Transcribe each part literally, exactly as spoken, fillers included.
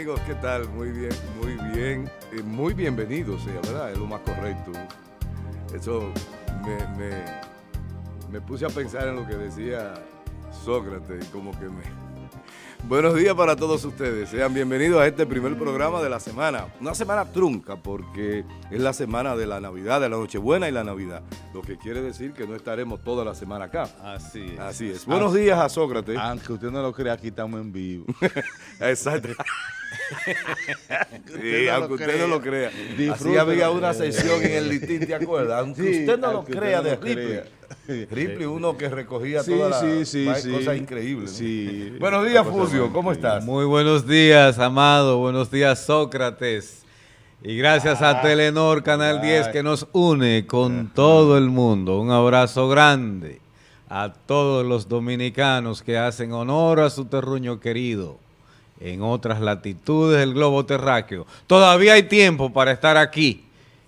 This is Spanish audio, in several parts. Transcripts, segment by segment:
amigos, ¿qué tal? Muy bien, muy bien, eh, muy bienvenidos, eh, ¿verdad? Es lo más correcto. Eso me, me, me puse a pensar en lo que decía Sócrates, como que me... Buenos días para todos ustedes, sean bienvenidos a este primer programa de la semana. Una semana trunca porque es la semana de la Navidad, de la Nochebuena y la Navidad. Lo que quiere decir que no estaremos toda la semana acá. Así es. Así es. Buenos días a Sócrates. Aunque usted no lo crea, aquí estamos en vivo. Exacto. Sí, no, aunque usted no lo crea. Así había una sesión en el litín, ¿te acuerdas? Aunque sí, usted no lo crea, de Ripley. Ripley, uno que recogía sí, todas las sí, sí, cosas sí. increíbles. ¿No? Sí. Buenos días, Fulvio, ¿cómo estás? Muy buenos días, Amado. Buenos días, Sócrates. Y gracias ah, a Telenor, Canal diez, que nos une con ah, todo el mundo. Un abrazo grande a todos los dominicanos que hacen honor a su terruño querido en otras latitudes del globo terráqueo. Todavía hay tiempo para estar aquí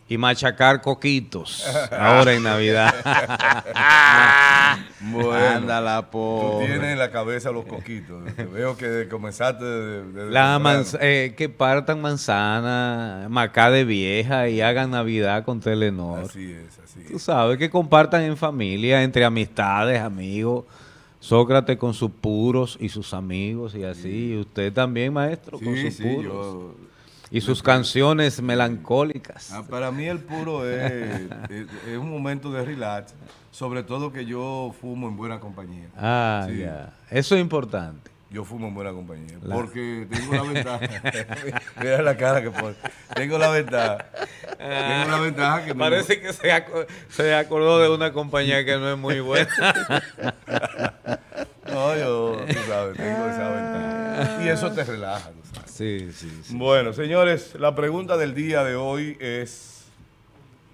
y machacar coquitos ahora en Navidad. Bueno, anda la po. Tú tienes en la cabeza los coquitos. Te veo que comenzaste de, de, la manza, eh, que partan manzana, macá de vieja y hagan Navidad con Telenor. Así es, así es. Tú sabes, que compartan en familia, entre amistades, amigos. Sócrates con sus puros y sus amigos y así, sí. Y usted también, maestro, sí, con sus sí, puros yo... y sus canciones melancólicas. Ah, para mí el puro es, es, es un momento de relax, sobre todo que yo fumo en buena compañía. Ah, sí. Ya, eso es importante. Yo fumo en buena compañía, la... porque tengo la ventaja. Mira la cara que pone. Tengo la ventaja. Tengo la ventaja que parece me... que se, aco se acordó de una compañía que no es muy buena. No, yo, tú sabes, tengo esa ventaja. Y eso te relaja, tú sabes. Sí, sí, sí. Bueno, señores, la pregunta del día de hoy es: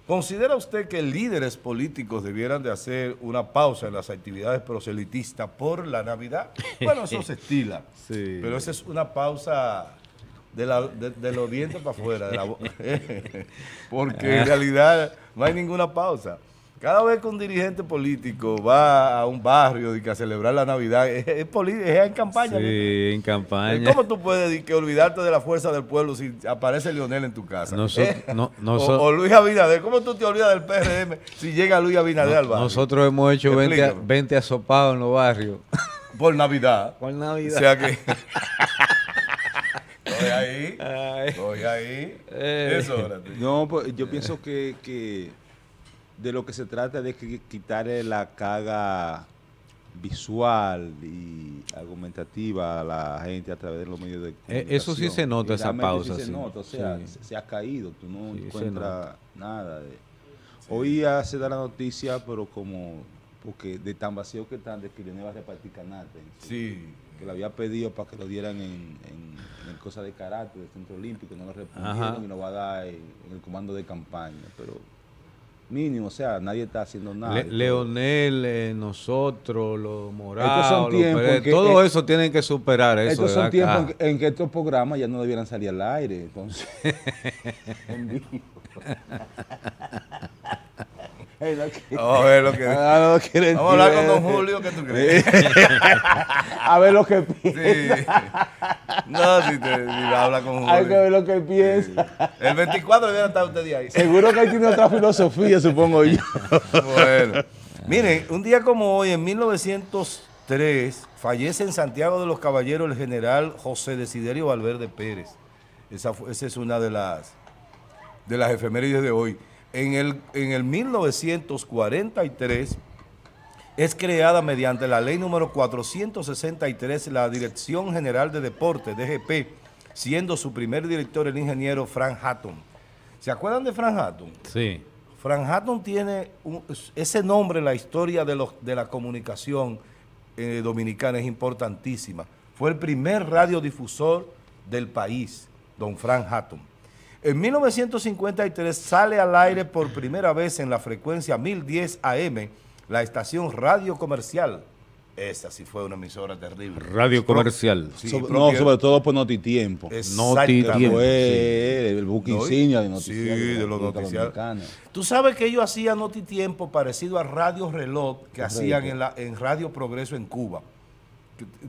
¿considera usted que líderes políticos debieran de hacer una pausa en las actividades proselitistas por la Navidad? Bueno, eso se estila, sí, pero esa es una pausa de la, de, de los dientes para afuera, de la porque en realidad no hay ninguna pausa. Cada vez que un dirigente político va a un barrio y que a celebrar la Navidad, es, es, es en campaña. Sí, ¿no? En campaña. ¿Cómo tú puedes que olvidarte de la fuerza del pueblo si aparece Leonel en tu casa? Nosotros, ¿eh? no, nosotros, o, o Luis Abinader. ¿Cómo tú te olvidas del P R M si llega Luis Abinader no, al barrio? Nosotros hemos hecho veinte asopados en los barrios. Por Navidad. Por Navidad. O sea que... Estoy ahí. Estoy ahí. Eh. Eso, no, pues, yo pienso que... que de lo que se trata de quitarle la carga visual y argumentativa a la gente a través de los medios de comunicación. Eso sí se nota, esa pausa. Sí se nota, o sea, sí. se, se ha caído, tú no sí, encuentras nada. De... Sí. Hoy ya se da la noticia, pero como, porque de tan vacío que están, de que Leonel va a repartir canasta. Sí. Que lo había pedido para que lo dieran en, en, en cosas de carácter del Centro Olímpico, no lo respondieron. Ajá. Y lo va a dar en, en el comando de campaña, pero... mínimo, o sea, nadie está haciendo nada. Le Leonel, eh, nosotros, los Morados, todo eso tienen que superar. Eso estos son tiempos en, en que estos programas ya no debieran salir al aire, entonces. Hey, no, a ver lo que... A ver, no, vamos a hablar con don Julio, ¿qué tú crees? A ver lo que piensa. Sí. No, si te si habla con Julio. Hay que ver lo que piensa. Sí. El veinticuatro debería estar usted ahí. Seguro que ahí tiene otra filosofía, supongo yo. Bueno. Miren, un día como hoy, en mil novecientos tres, fallece en Santiago de los Caballeros el general José Desiderio Valverde Pérez. Esa, fue, esa es una de las, de las efemérides de hoy. En el, en el mil novecientos cuarenta y tres es creada mediante la ley número cuatrocientos sesenta y tres la Dirección General de Deportes, D G P, siendo su primer director el ingeniero Frank Hatton. ¿Se acuerdan de Frank Hatton? Sí. Frank Hatton tiene un, ese nombre en la historia de, los, de la comunicación eh, dominicana, es importantísima. Fue el primer radiodifusor del país, don Frank Hatton. En mil novecientos cincuenta y tres sale al aire por primera vez en la frecuencia mil diez A M la estación Radio Comercial. Esa sí fue una emisora terrible. Radio Comercial. Sí, sobre, no, sobre todo por Noti Tiempo. Noti Tiempo. Eh, el buque insignia de Noti Tiempo. Sí, de los noticiarios. Tú sabes que ellos hacían Noti Tiempo parecido a Radio Reloj que hacían en, la, en Radio Progreso en Cuba.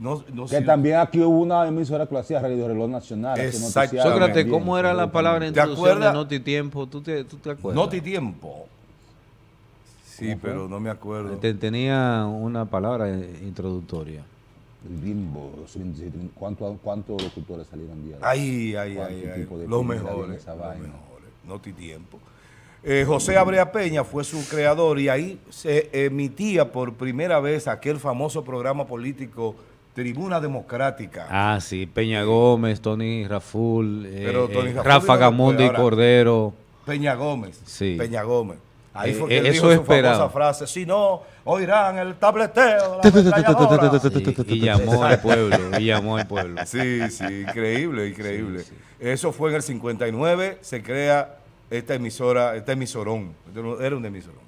No, no, que si también no. Aquí hubo una emisora que lo hacía, Radio Reloj Nacional. Exacto. Sócrates, ¿cómo era la palabra en introducción de Noti Tiempo? ¿Tú te, tú te acuerdas? Noti Tiempo. Sí, pero no me acuerdo. Te, tenía una palabra introductoria. Limbo, ¿cuántos cuánto locutores salieron diarios? Ay, ay, ay, ay. Los mejores, los mejores. Noti Tiempo. Eh, José Abrea Peña fue su creador y ahí se emitía por primera vez aquel famoso programa político Tribuna Democrática. Ah, sí, Peña Gómez, Tony Raful, eh, eh, Rafa Gamundo y Cordero. Peña Gómez, sí. Peña Gómez. Ahí fue que él dijo su famosa frase, si no, oirán el tableteo, y, y llamó al pueblo, y llamó al pueblo. Sí, sí, increíble, increíble. Sí, sí. Eso fue en el cincuenta y nueve, se crea esta emisora, este emisorón, era un emisorón.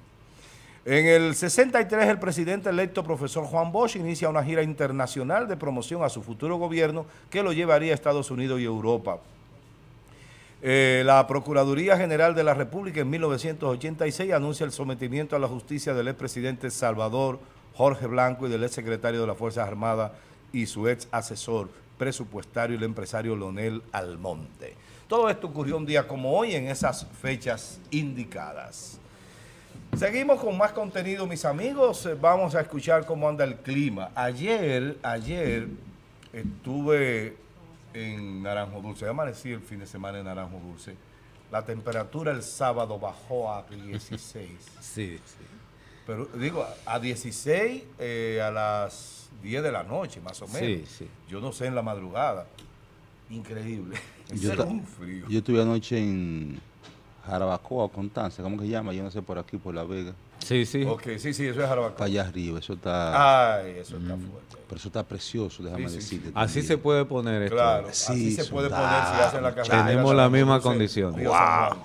En el sesenta y tres, el presidente electo, profesor Juan Bosch, inicia una gira internacional de promoción a su futuro gobierno que lo llevaría a Estados Unidos y Europa. Eh, la Procuraduría General de la República en mil novecientos ochenta y seis anuncia el sometimiento a la justicia del expresidente Salvador Jorge Blanco y del exsecretario de las Fuerzas Armadas y su ex asesor presupuestario, el empresario Leonel Almonte. Todo esto ocurrió un día como hoy en esas fechas indicadas. Seguimos con más contenido, mis amigos. Vamos a escuchar cómo anda el clima. Ayer, ayer estuve en Naranjo Dulce, amanecí el fin de semana en Naranjo Dulce. La temperatura el sábado bajó a dieciséis. Sí, sí. Pero digo, a dieciséis eh, a las diez de la noche, más o menos. Sí, sí. Yo no sé en la madrugada. Increíble. Yo, era un frío. Yo estuve anoche en Jarabacoa, Constanza, ¿cómo que se llama? Yo no sé, por aquí, por La Vega. Sí, sí. Ok, sí, sí, eso es Jarabacoa. Para allá arriba, eso está... Ay, eso está mm, fuerte. Pero eso está precioso, déjame sí, decirte. Sí. Así se puede poner esto. Claro, sí, así se puede da, poner si hacen la carrera. Tenemos las mismas condiciones. Wow,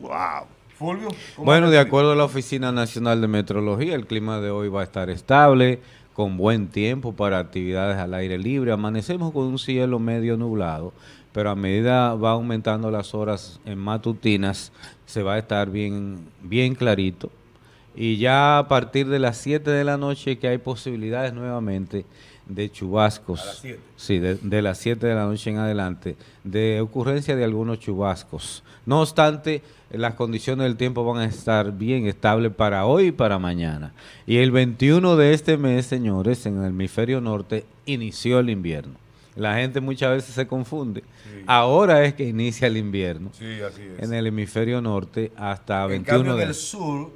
wow, wow. Fulvio. Bueno, de acuerdo a la Oficina Nacional de Meteorología, el clima de hoy va a estar estable, con buen tiempo para actividades al aire libre. Amanecemos con un cielo medio nublado, pero a medida va aumentando las horas en matutinas, se va a estar bien, bien clarito. Y ya a partir de las siete de la noche que hay posibilidades nuevamente de chubascos. A las siete. Sí, de, de las siete de la noche en adelante, de ocurrencia de algunos chubascos. No obstante, las condiciones del tiempo van a estar bien estables para hoy y para mañana. Y el veintiuno de este mes, señores, en el hemisferio norte, inició el invierno. La gente muchas veces se confunde. Sí. Ahora es que inicia el invierno. Sí, así es. En el hemisferio norte hasta el veintiuno de marzo.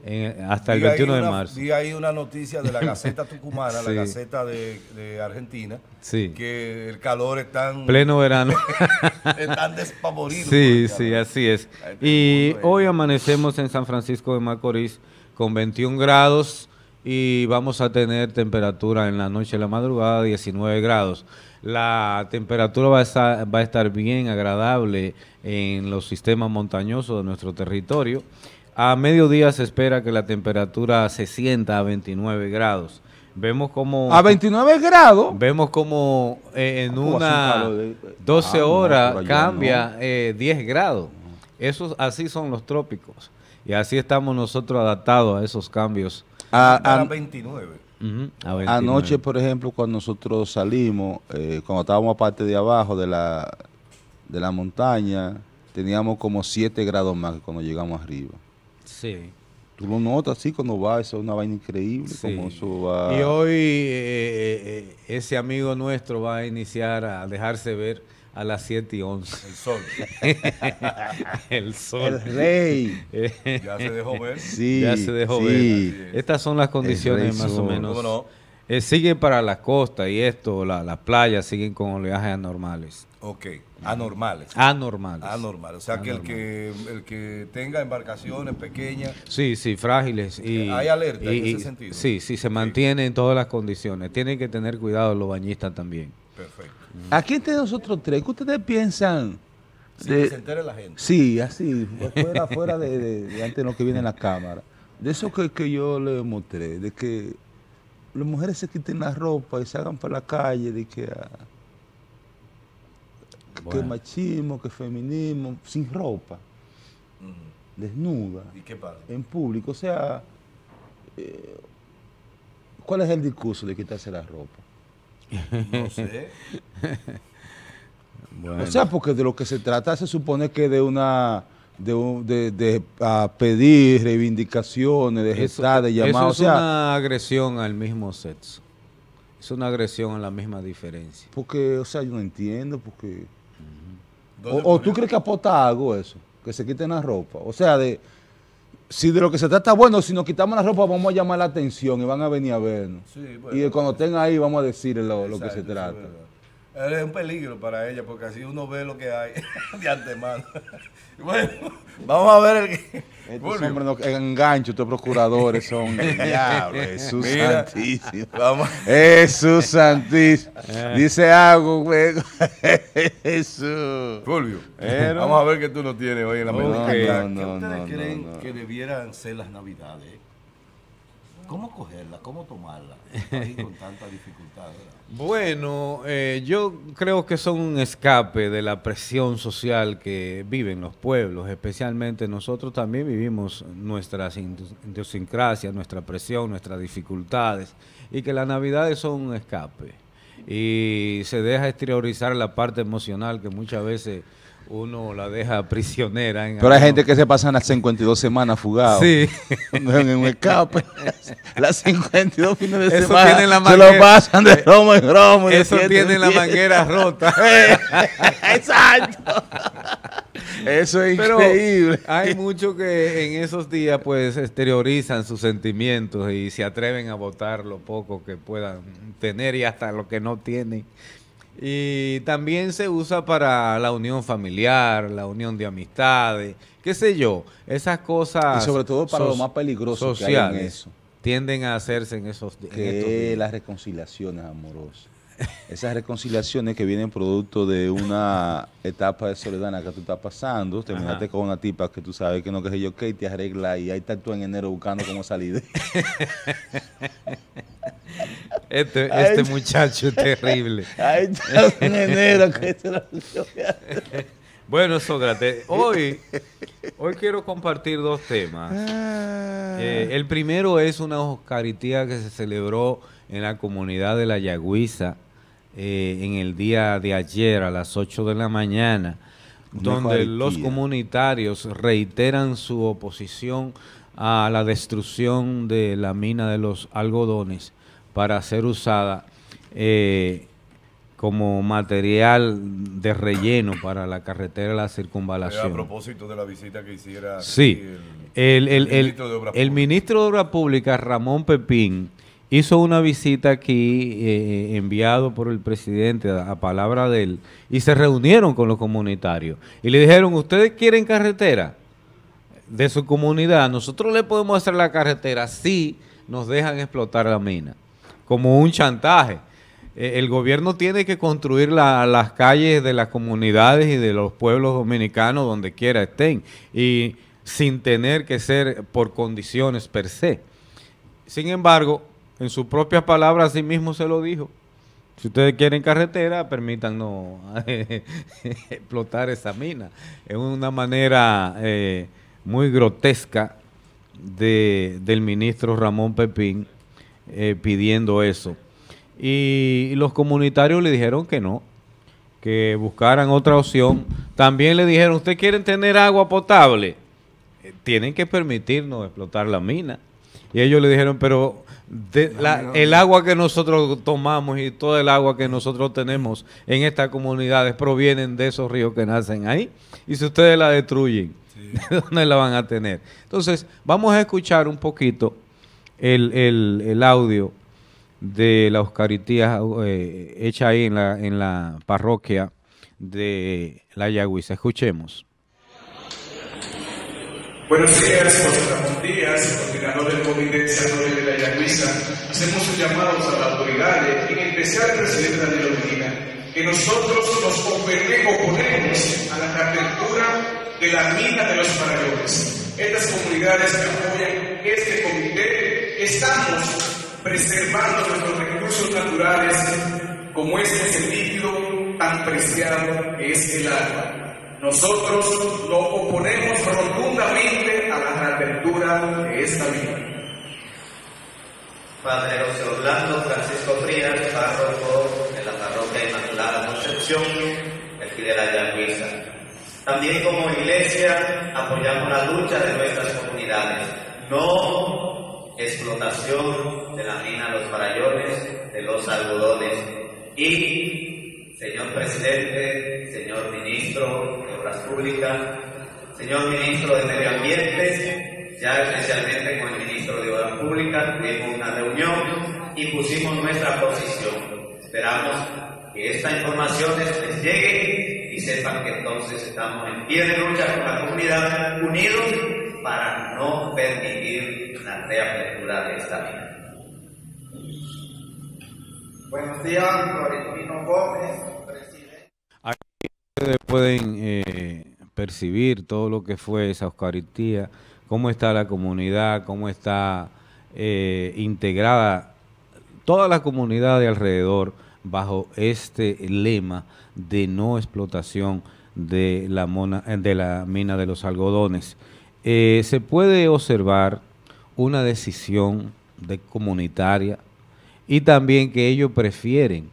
Hasta el veintiuno de marzo. Vi ahí una noticia de la Gaceta Tucumana, sí. La Gaceta de, de Argentina, sí. Que el calor es tan... Pleno verano. Están despavoridos. Sí, sí, calor. Así es. Y hoy amanecemos en San Francisco de Macorís con veintiún grados y vamos a tener temperatura en la noche y la madrugada diecinueve grados. La temperatura va a, estar, va a estar bien agradable en los sistemas montañosos de nuestro territorio. A mediodía se espera que la temperatura se sienta a veintinueve grados. Vemos como... ¿A veintinueve grados? Vemos como eh, en una doce horas cambia eh, diez grados. Eso, así son los trópicos. Y así estamos nosotros adaptados a esos cambios. A, a, a veintinueve. Uh-huh, a anoche, por ejemplo, cuando nosotros salimos, eh, cuando estábamos aparte de abajo de la, de la montaña, teníamos como siete grados más que cuando llegamos arriba. Sí. Tú lo notas así cuando va, eso es una vaina increíble. Sí. Como eso va. Y hoy eh, eh, ese amigo nuestro va a iniciar a dejarse ver a las siete y once. El sol. El sol. El rey. Ya se dejó ver. Sí, ya se dejó sí. ver. Estas son las condiciones más o menos. No? Eh, siguen para las costas y esto, la, las playas siguen con oleajes anormales. Ok, anormales. Anormales. Anormales. O sea, anormales. Que, el que el que tenga embarcaciones pequeñas. Sí, sí, frágiles. Y, hay alerta y, en ese y, sentido. Sí, sí, se mantiene sí. en todas las condiciones. Tienen que tener cuidado los bañistas también. Perfecto. Aquí entre nosotros tres, ¿qué ustedes piensan? Sí, de, que se entere la gente. Sí, así, fuera, fuera de, de, de antes de lo que viene en la cámara. De eso que, que yo les mostré, de que las mujeres se quiten la ropa y salgan para la calle, de que, ah, bueno. que machismo, que feminismo, sin ropa, uh-huh. desnuda, ¿y qué pasa? En público. O sea, eh, ¿cuál es el discurso de quitarse la ropa? No sé. Bueno. O sea, porque de lo que se trata se supone que de una... de, un, de, de a pedir reivindicaciones, de gestar, de llamar. Eso es o sea, una agresión al mismo sexo. Es una agresión a la misma diferencia. Porque, o sea, yo no entiendo, porque... Uh-huh. O, o tú crees que aporta algo eso, que se quiten la ropa. O sea, de si de lo que se trata, bueno, si nos quitamos la ropa vamos a llamar la atención y van a venir a vernos. Sí, bueno, y cuando estén ahí vamos a decir lo, lo que se trata. Es un peligro para ella, porque así uno ve lo que hay de antemano. Bueno, vamos a ver el... Estos hombres no engancho, estos procuradores son... Diablo, Jesús Mira. Santísimo. Vamos. Jesús Santísimo. Dice algo, güey. Jesús. Fulvio, Pero... vamos a ver qué tú no tienes hoy en la mañana. Okay. No, no, ¿Qué ustedes no, creen no, no. que debieran ser las Navidades? ¿Cómo cogerla? ¿Cómo tomarla? Ahí con tanta dificultad, ¿verdad? Bueno, eh, yo creo que son un escape de la presión social que viven los pueblos, especialmente nosotros también vivimos nuestras idiosincrasias, nuestra presión, nuestras dificultades, y que las Navidades son un escape. Y se deja exteriorizar la parte emocional que muchas veces... uno la deja prisionera. En Pero hay algo. gente que se pasan las cincuenta y dos semanas fugados. Sí. En un escape. Las cincuenta y dos fines de Eso semana la se lo pasan de romo en romo. Eso tiene la manguera rota. Exacto. Eso es Pero increíble. Hay muchos que en esos días pues exteriorizan sus sentimientos y se atreven a botar lo poco que puedan tener y hasta lo que no tienen. Y también se usa para la unión familiar, la unión de amistades, qué sé yo, esas cosas... Y sobre todo para lo más peligroso que hay en eso. Tienden a hacerse en esos días. Que las reconciliaciones amorosas. Esas reconciliaciones que vienen producto de una etapa de soledad en la que tú estás pasando, terminaste Ajá. con una tipa que tú sabes que no que sé yo qué, y te arregla y ahí estás tú en enero buscando cómo salir de... Este, este ay, muchacho es terrible. Ay, en enero, que bueno, Sócrates, hoy, hoy quiero compartir dos temas. Ah. Eh, el primero es una Oscaritía que se celebró en la comunidad de La Yagüiza eh, en el día de ayer a las ocho de la mañana, una donde Oscaritía. Los comunitarios reiteran su oposición a la destrucción de la mina de los algodones para ser usada eh, como material de relleno para la carretera de la circunvalación. A propósito de la visita que hiciera sí, el, el, el, el, ministro de Obras el ministro de Obras Públicas, Ramón Pepín, hizo una visita aquí eh, enviado por el presidente a, a palabra de él y se reunieron con los comunitarios y le dijeron, ¿ustedes quieren carretera de su comunidad? Nosotros le podemos hacer la carretera si nos dejan explotar la mina. Como un chantaje. Eh, el gobierno tiene que construir la, las calles de las comunidades y de los pueblos dominicanos donde quiera estén, y sin tener que ser por condiciones per se. Sin embargo, en sus propias palabras, así mismo se lo dijo. Si ustedes quieren carretera, permítanos explotar esa mina. Es una manera eh, muy grotesca de, del ministro Ramón Pepín, Eh, pidiendo eso, y, y los comunitarios le dijeron que no, que buscaran otra opción. También le dijeron, ¿ustedes quieren tener agua potable? Eh, tienen que permitirnos explotar la mina. Y ellos le dijeron, pero de, la, el agua que nosotros tomamos y todo el agua que nosotros tenemos en estas comunidades provienen de esos ríos que nacen ahí, y si ustedes la destruyen, sí. ¿dónde la van a tener? Entonces vamos a escuchar un poquito El, el, el audio de la Oscaritía eh, hecha ahí en la, en la parroquia de La Yagüiza. Escuchemos. Buenos días, José Díaz, coordinador del Comité de Desarrollo de La Yagüiza. Hacemos un llamado a las autoridades, en especial al presidente Danilo, que nosotros nos oponemos a la apertura de la mina de los farallones. Estas comunidades que apoyan este comité estamos preservando nuestros recursos naturales, como este es el líquido tan preciado que es el agua. Nosotros nos oponemos rotundamente a la apertura de esta mina. Padre José Orlando Francisco Frías, párroco de la parroquia Inmaculada Concepción, aquí de la Gran Luisa. También como iglesia apoyamos la lucha de nuestras comunidades. No explotación de la mina Los Farallones, de los algodones. Y, señor presidente, señor ministro de Obras Públicas, señor ministro de Medio Ambiente, ya especialmente con el ministro de Obras Públicas tuvimos una reunión y pusimos nuestra posición. Esperamos que estas informaciones les lleguen y sepan que entonces estamos en pie de lucha con la comunidad, unidos para no permitir la reapertura de esta mina. Buenos días, Florentino Gómez, presidente. Aquí ustedes pueden eh, percibir todo lo que fue esa Eucaristía, cómo está la comunidad, cómo está eh, integrada toda la comunidad de alrededor bajo este lema de no explotación de la, mona, de la mina de los algodones. Eh, se puede observar una decisión de comunitaria y también que ellos prefieren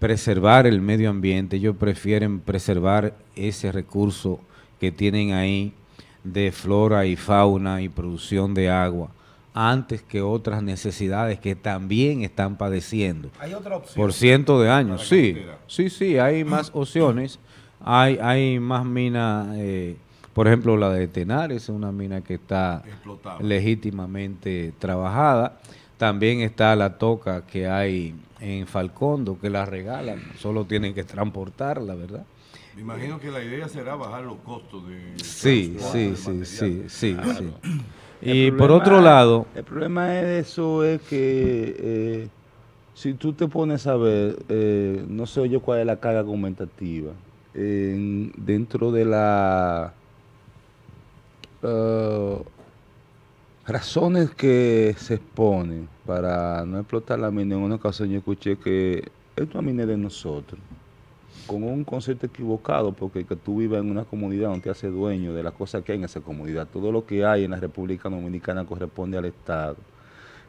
preservar el medio ambiente, ellos prefieren preservar ese recurso que tienen ahí, de flora y fauna y producción de agua, antes que otras necesidades que también están padeciendo. Hay otra opción. Por cientos de años, sí, sí, sí, hay más opciones, hay, hay más minas, eh, por ejemplo la de Tenares, es una mina que está explotable, legítimamente trabajada. También está la toca que hay en Falcondo, que la regalan, solo tienen que transportarla, ¿verdad? Me imagino que la idea será bajar los costos de... Sí, sí, sí, sí, sí, claro. sí. Y problema, por otro lado... El problema de eso es que eh, si tú te pones a ver, eh, no sé yo cuál es la carga argumentativa, eh, dentro de la... Uh, razones que se exponen para no explotar la mina, en una ocasión yo escuché que esto a mina es de nosotros, con un concepto equivocado, porque que tú vivas en una comunidad donde te haces dueño de las cosas que hay en esa comunidad. Todo lo que hay en la República Dominicana corresponde al Estado.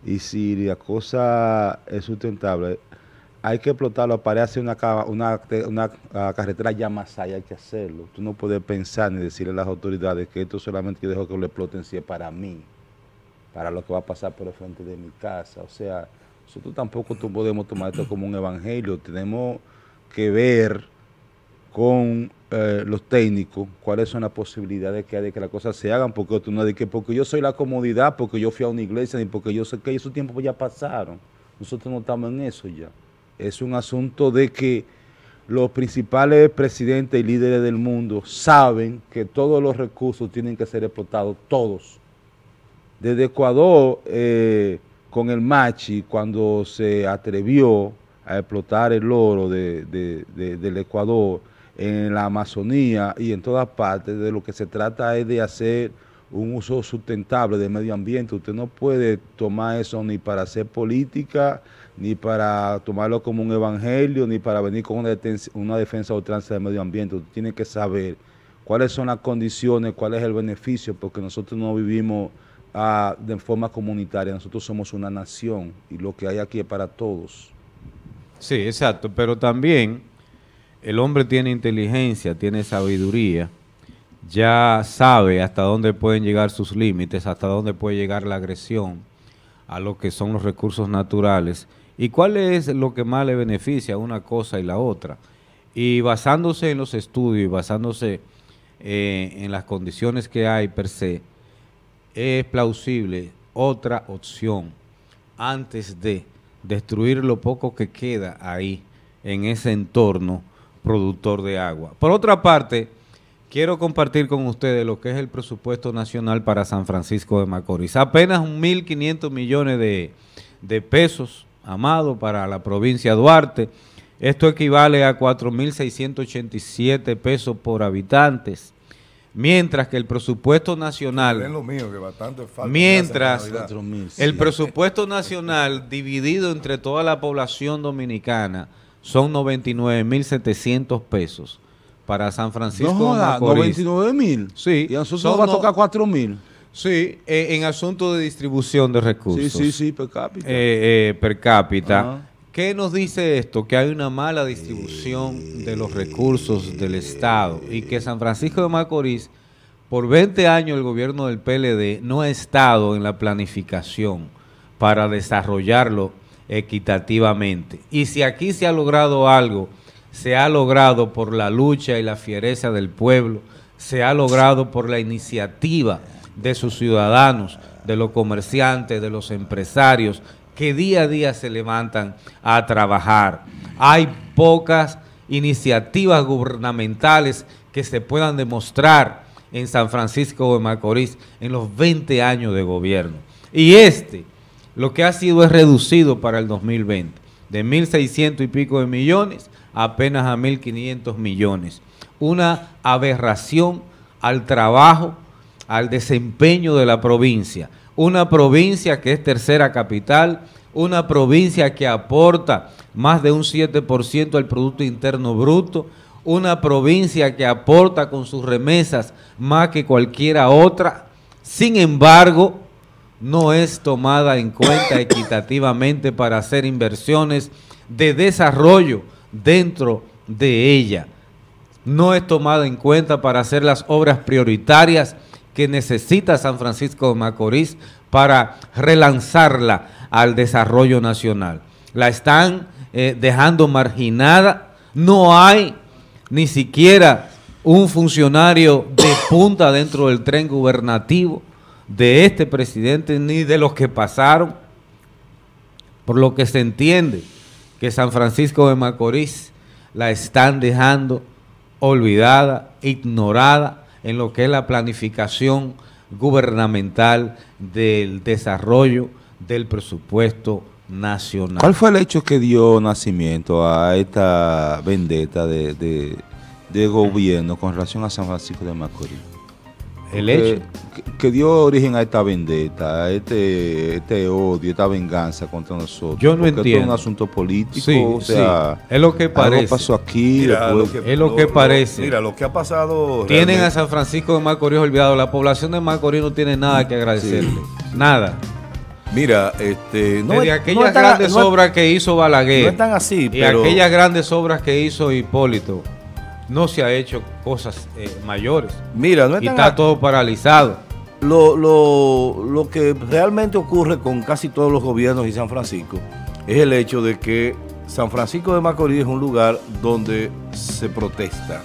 Y si la cosa es sustentable, hay que explotarlo. Aparece una, una, una, una carretera ya más allá, hay que hacerlo. Tú no puedes pensar ni decirle a las autoridades que esto solamente yo dejo que lo exploten si es para mí, para lo que va a pasar por el frente de mi casa. O sea, nosotros tampoco podemos tomar esto como un evangelio. Tenemos que ver con eh, los técnicos cuáles son las posibilidades que hay de que las cosas se hagan, porque tú no de que porque yo soy la comodidad, porque yo fui a una iglesia, ni porque yo sé que esos tiempos ya pasaron. Nosotros no estamos en eso ya. Es un asunto de que los principales presidentes y líderes del mundo saben que todos los recursos tienen que ser explotados, todos. Desde Ecuador, eh, con el Machi, cuando se atrevió a explotar el oro de, de, de, del Ecuador en la Amazonía y en todas partes, de lo que se trata es de hacer un uso sustentable del medio ambiente. Usted no puede tomar eso ni para hacer política, ni para tomarlo como un evangelio, ni para venir con una, una defensa o ultranza del medio ambiente. Usted tiene que saber cuáles son las condiciones, cuál es el beneficio, porque nosotros no vivimos ah, de forma comunitaria, nosotros somos una nación y lo que hay aquí es para todos. Sí, exacto, pero también el hombre tiene inteligencia, tiene sabiduría, ya sabe hasta dónde pueden llegar sus límites, hasta dónde puede llegar la agresión a lo que son los recursos naturales y cuál es lo que más le beneficia a una cosa y la otra. Y basándose en los estudios y basándose eh, en las condiciones que hay per se, es plausible otra opción antes de destruir lo poco que queda ahí, en ese entorno productor de agua. Por otra parte, quiero compartir con ustedes lo que es el presupuesto nacional para San Francisco de Macorís. Apenas mil quinientos millones de, de pesos, Amado, para la provincia de Duarte. Esto equivale a cuatro mil seiscientos ochenta y siete pesos por habitantes. Mientras que el presupuesto nacional, es lo mío, que bastante falta, mientras el presupuesto nacional dividido entre toda la población dominicana son noventa y nueve mil setecientos pesos para San Francisco de Macorís. noventa y nueve mil. Sí. Y a nosotros nos va a tocar cuatro mil. Sí, eh, en asunto de distribución de recursos. Sí, sí, sí, per cápita. Eh, eh, per cápita. Uh-huh. ¿Qué nos dice esto? Que hay una mala distribución de los recursos del Estado y que San Francisco de Macorís, por veinte años el gobierno del P L D no ha estado en la planificación para desarrollarlo equitativamente. Y si aquí se ha logrado algo, se ha logrado por la lucha y la fiereza del pueblo, se ha logrado por la iniciativa de sus ciudadanos, de los comerciantes, de los empresarios, que día a día se levantan a trabajar. Hay pocas iniciativas gubernamentales que se puedan demostrar en San Francisco de Macorís en los veinte años de gobierno. Y este, lo que ha sido es reducido para el dos mil veinte, de mil seiscientos y pico de millones apenas a mil quinientos millones. Una aberración al trabajo, al desempeño de la provincia. Una provincia que es tercera capital, una provincia que aporta más de un siete por ciento al Producto Interno Bruto, una provincia que aporta con sus remesas más que cualquiera otra, sin embargo, no es tomada en cuenta equitativamente para hacer inversiones de desarrollo dentro de ella. No es tomada en cuenta para hacer las obras prioritarias que necesita San Francisco de Macorís para relanzarla al desarrollo nacional. La están eh, dejando marginada, no hay ni siquiera un funcionario de punta dentro del tren gubernativo de este presidente ni de los que pasaron, por lo que se entiende que San Francisco de Macorís la están dejando olvidada, ignorada, en lo que es la planificación gubernamental del desarrollo del presupuesto nacional. ¿Cuál fue el hecho que dio nacimiento a esta vendetta de, de, de gobierno con relación a San Francisco de Macorís? El hecho que, que dio origen a esta vendetta, a este, este odio, esta venganza contra nosotros. Yo no entiendo. Es un asunto político. Sí, o sea, sí. Es lo que parece. Algo pasó aquí. Mira, lo que, es lo, lo que parece. Lo, mira, lo que ha pasado. Tienen realmente a San Francisco de Macorís olvidado. La población de Macorís no tiene nada que agradecerle. Sí. Nada. Mira, este, no, desde es, aquellas no están, grandes no, obras que hizo Balaguer. No están así, pero... Y aquellas grandes obras que hizo Hipólito. No se ha hecho cosas eh, mayores. Mira, no es y está a... todo paralizado. Lo, lo, lo que realmente ocurre con casi todos los gobiernos y San Francisco es el hecho de que San Francisco de Macorís es un lugar donde se protesta,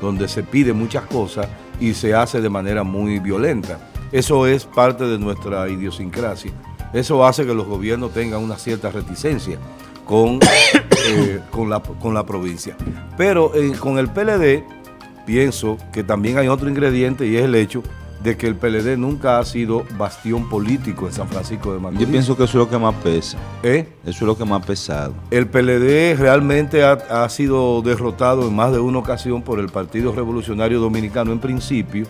donde se pide muchas cosas y se hace de manera muy violenta. Eso es parte de nuestra idiosincrasia. Eso hace que los gobiernos tengan una cierta reticencia con... Eh, con, la, con la provincia. Pero eh, con el P L D pienso que también hay otro ingrediente, y es el hecho de que el P L D nunca ha sido bastión político en San Francisco de Macorís. Yo pienso que eso es lo que más pesa. ¿Eh? Eso es lo que más pesado. El P L D realmente ha, ha sido derrotado en más de una ocasión por el Partido Revolucionario Dominicano en principio,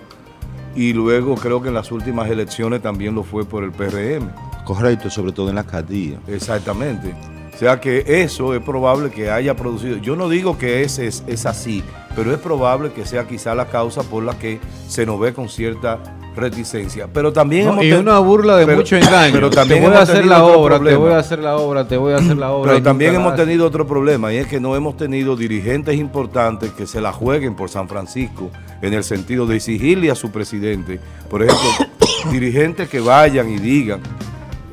y luego creo que en las últimas elecciones también lo fue por el P R M. Correcto, sobre todo en la alcaldía. Exactamente. O sea que eso es probable que haya producido, yo no digo que es, es, es así, pero es probable que sea quizá la causa por la que se nos ve con cierta reticencia. Pero también no, hemos y una burla de pero, mucho engaño. Pero también te voy a hacer la obra, problema. te voy a hacer la obra, te voy a hacer la obra. Pero también hemos tenido otro problema, y es que no hemos tenido dirigentes importantes que se la jueguen por San Francisco, en el sentido de exigirle a su presidente, por ejemplo, dirigentes que vayan y digan.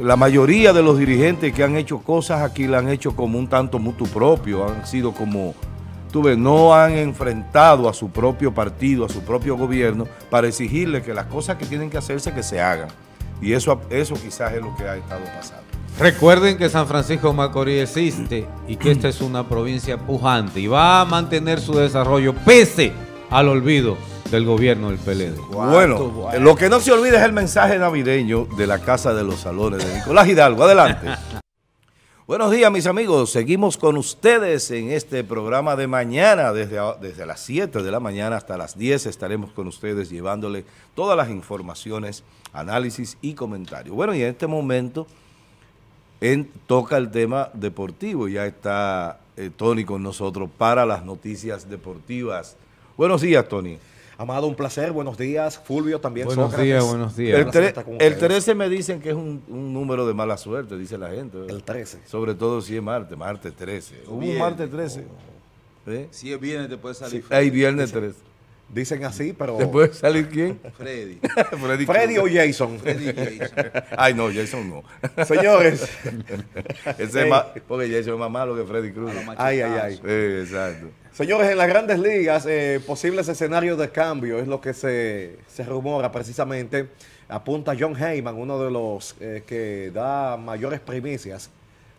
La mayoría de los dirigentes que han hecho cosas aquí la han hecho como un tanto mutuo propio, han sido como, tú ves, no han enfrentado a su propio partido, a su propio gobierno, para exigirle que las cosas que tienen que hacerse, que se hagan. Y eso, eso quizás es lo que ha estado pasando. Recuerden que San Francisco de Macorís existe y que esta es una provincia pujante y va a mantener su desarrollo pese al olvido del gobierno del P L D. Bueno, bueno, lo que no se olvida es el mensaje navideño de la Casa de los Salones de Nicolás Hidalgo. Adelante. Buenos días, mis amigos. Seguimos con ustedes en este programa de mañana. Desde, desde las siete de la mañana hasta las diez estaremos con ustedes llevándole todas las informaciones, análisis y comentarios. Bueno, y en este momento en, toca el tema deportivo. Ya está eh, Tony con nosotros para las noticias deportivas. Buenos días, Tony. Amado, un placer, buenos días. Fulvio también. Buenos Sócrates. días, buenos días. El, tre el trece me dicen que es un, un número de mala suerte, dice la gente. El trece. Sobre todo si es martes, martes trece. Hubo un martes trece. Oh. ¿Eh? Si es viernes te puede salir. Sí, hay viernes trece. Dicen así, pero... ¿Te puede salir quién? Freddy. Freddy, Freddy o Jason. Freddy Jason. Ay, no, Jason no. Señores. Ese es más, porque Jason es más malo que Freddy Cruz. Ay, ay, ay. Sí, exacto. Señores, en las grandes ligas, eh, posibles escenarios de cambio es lo que se, se rumora precisamente. Apunta John Heyman, uno de los eh, que da mayores primicias,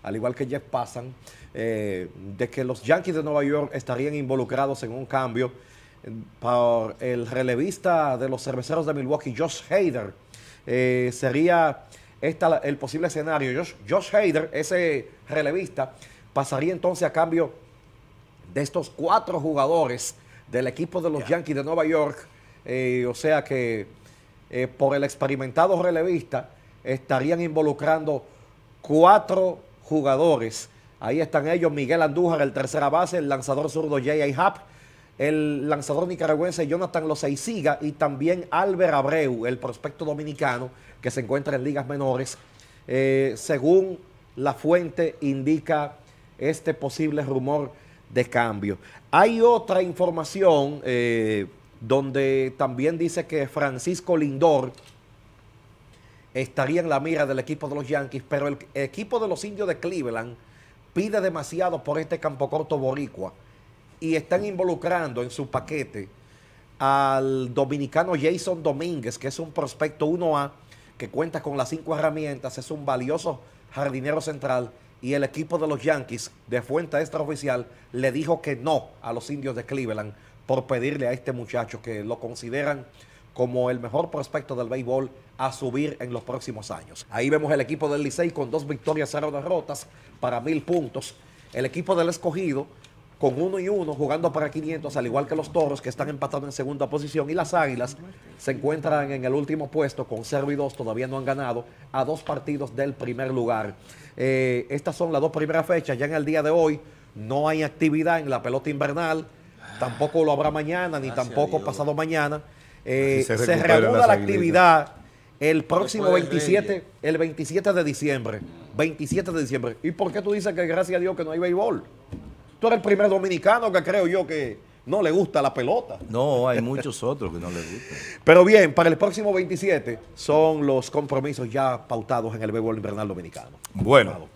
al igual que Jeff Passan, eh, de que los Yankees de Nueva York estarían involucrados en un cambio por el relevista de los Cerveceros de Milwaukee, Josh Hader. Eh, sería esta el posible escenario. Josh, Josh Hader, ese relevista, pasaría entonces a cambio de estos cuatro jugadores del equipo de los yeah. Yankees de Nueva York. Eh, o sea que eh, por el experimentado relevista estarían involucrando cuatro jugadores. Ahí están ellos: Miguel Andújar, el tercera base, el lanzador zurdo J A Happ, el lanzador nicaragüense Jonathan Losaisiga y también Albert Abreu, el prospecto dominicano que se encuentra en ligas menores. Eh, según la fuente indica este posible rumor de cambio. Hay otra información eh, donde también dice que Francisco Lindor estaría en la mira del equipo de los Yankees, pero el equipo de los Indios de Cleveland pide demasiado por este campo corto boricua y están involucrando en su paquete al dominicano Jason Domínguez, que es un prospecto uno A, que cuenta con las cinco herramientas, es un valioso jardinero central, y el equipo de los Yankees, de fuente extraoficial, le dijo que no a los Indios de Cleveland por pedirle a este muchacho, que lo consideran como el mejor prospecto del béisbol a subir en los próximos años. Ahí vemos el equipo del Licey con dos victorias, cero derrotas, para mil puntos. El equipo del Escogido con uno y uno, jugando para quinientos, al igual que los Toros, que están empatados en segunda posición, y las Águilas se encuentran en el último puesto con cero y dos, todavía no han ganado, a dos partidos del primer lugar. Eh, estas son las dos primeras fechas. Ya en el día de hoy no hay actividad en la pelota invernal, tampoco lo habrá mañana, ni Gracias tampoco pasado mañana. Eh, se, se reanuda la actividad el próximo veintisiete, el veintisiete de diciembre. veintisiete de diciembre. ¿Y por qué tú dices que gracias a Dios que no hay béisbol? Tú eres el primer dominicano que creo yo que no le gusta la pelota. No, hay muchos otros que no les gusta. Pero bien, para el próximo veintisiete son los compromisos ya pautados en el béisbol invernal dominicano. Bueno,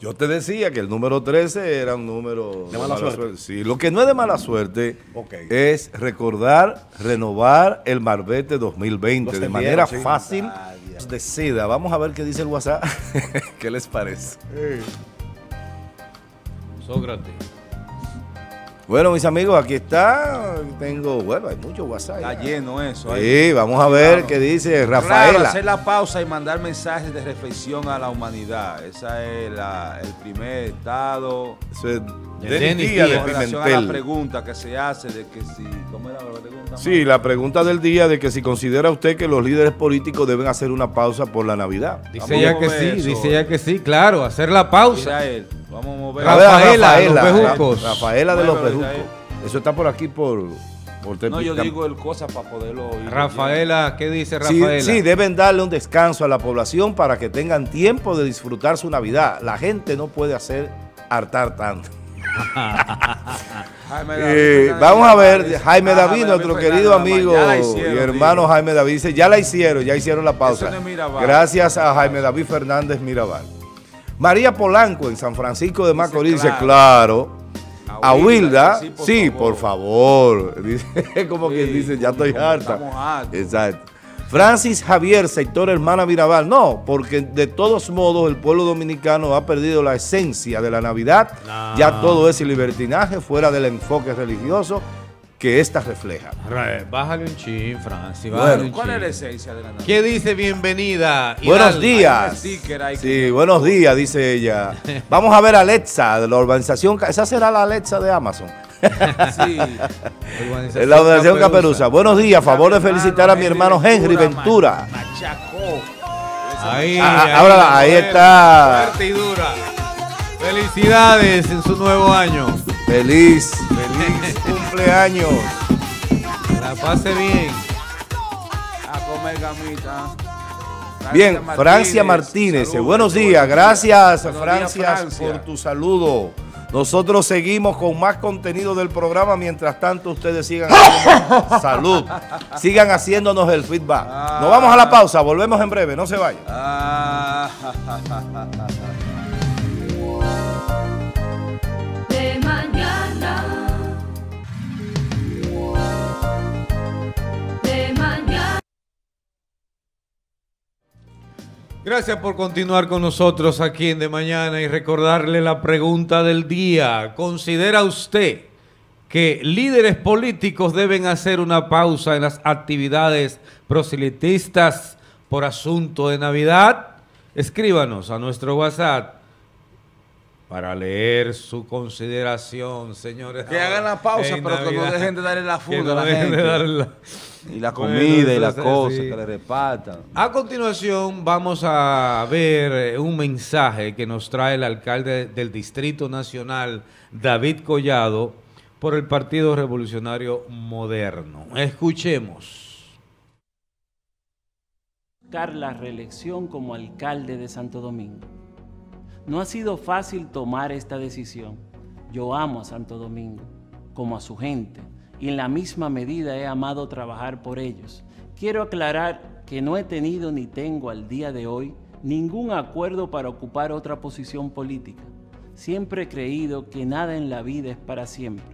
yo te decía que el número trece era un número... ¿De mala, mala suerte? suerte. Sí, lo que no es de mala suerte okay. es recordar, renovar el Marbete dos mil veinte los de manera sí. fácil. Ah, decida. Vamos a ver qué dice el WhatsApp. ¿Qué les parece? Sí. Sócrates. Bueno, mis amigos, aquí está. Tengo, bueno, hay mucho WhatsApp. Está lleno eso. Sí, vamos a ver qué dice Rafaela. Claro, hacer la pausa y mandar mensajes de reflexión a la humanidad. Ese es la, el primer estado. Eso es de Denis Díaz de Pimentel. En relación a la pregunta que se hace de que si... ¿Cómo era la pregunta? Sí, la pregunta del día de que si considera usted que los líderes políticos deben hacer una pausa por la Navidad. Dice ella que sí, eso. dice ella que sí, claro, hacer la pausa. Mira él. Vamos a mover Rafaela, Rafaela, los bejucos. Rafaela de los Bejucos. Eso está por aquí por... por no, yo digo el cosa para poderlo oír. Rafaela, ¿qué dice Rafaela? Sí, sí, deben darle un descanso a la población para que tengan tiempo de disfrutar su Navidad. La gente no puede hacer hartar tanto. eh, vamos a ver, Jaime David, nuestro querido amigo y hermano Jaime David, dice, ya la hicieron, ya hicieron la pausa. Gracias a Jaime David Fernández Mirabal. María Polanco en San Francisco de Macorís dice, claro, claro a Wilda, sí, por, sí favor. por favor, dice, como sí, quien dice, ya estoy harta. harta, exacto. Francis Javier, sector Hermana Mirabal, no, porque de todos modos el pueblo dominicano ha perdido la esencia de la Navidad, nah. ya todo ese libertinaje fuera del enfoque religioso que esta refleja. Re, bájale un chin, Francis. Bueno, un ¿Cuál chin? es la esencia de la Navidad? ¿Qué dice bienvenida? Buenos días. Sticker, sí, buenos días, dice ella. Vamos a ver a Alexa de la urbanización. Esa será la Alexa de Amazon. Sí. Urbanización la urbanización Caperuza. Caperuza. Buenos días. A favor de felicitar a mi hermano Henry Ventura. Machacó. Ahí, ah, ahí, ahora, ahí está. Fuerte y dura. Felicidades en su nuevo año. Feliz, feliz cumpleaños. La la pase bien. A comer gamita. Bien, Francia Martínez, Martínez. buenos días, gracias Francia, Francia por tu saludo. Nosotros seguimos con más contenido del programa, mientras tanto ustedes sigan haciendo salud, sigan haciéndonos el feedback. Ah. Nos vamos a la pausa, volvemos en breve, no se vayan. Ah. De mañana. De mañana. Gracias por continuar con nosotros aquí en De Mañana y recordarle la pregunta del día. ¿Considera usted que líderes políticos deben hacer una pausa en las actividades proselitistas por asunto de Navidad? Escríbanos a nuestro WhatsApp para leer su consideración, señores. Que hagan la pausa, pero Navidad, que no dejen de darle la fuga no a la gente. De darle... Y la comida, bueno, y las cosas que le repartan. A continuación vamos a ver un mensaje que nos trae el alcalde del Distrito Nacional, David Collado, por el Partido Revolucionario Moderno. Escuchemos. La reelección como alcalde de Santo Domingo. No ha sido fácil tomar esta decisión. Yo amo a Santo Domingo, como a su gente, y en la misma medida he amado trabajar por ellos. Quiero aclarar que no he tenido ni tengo al día de hoy ningún acuerdo para ocupar otra posición política. Siempre he creído que nada en la vida es para siempre,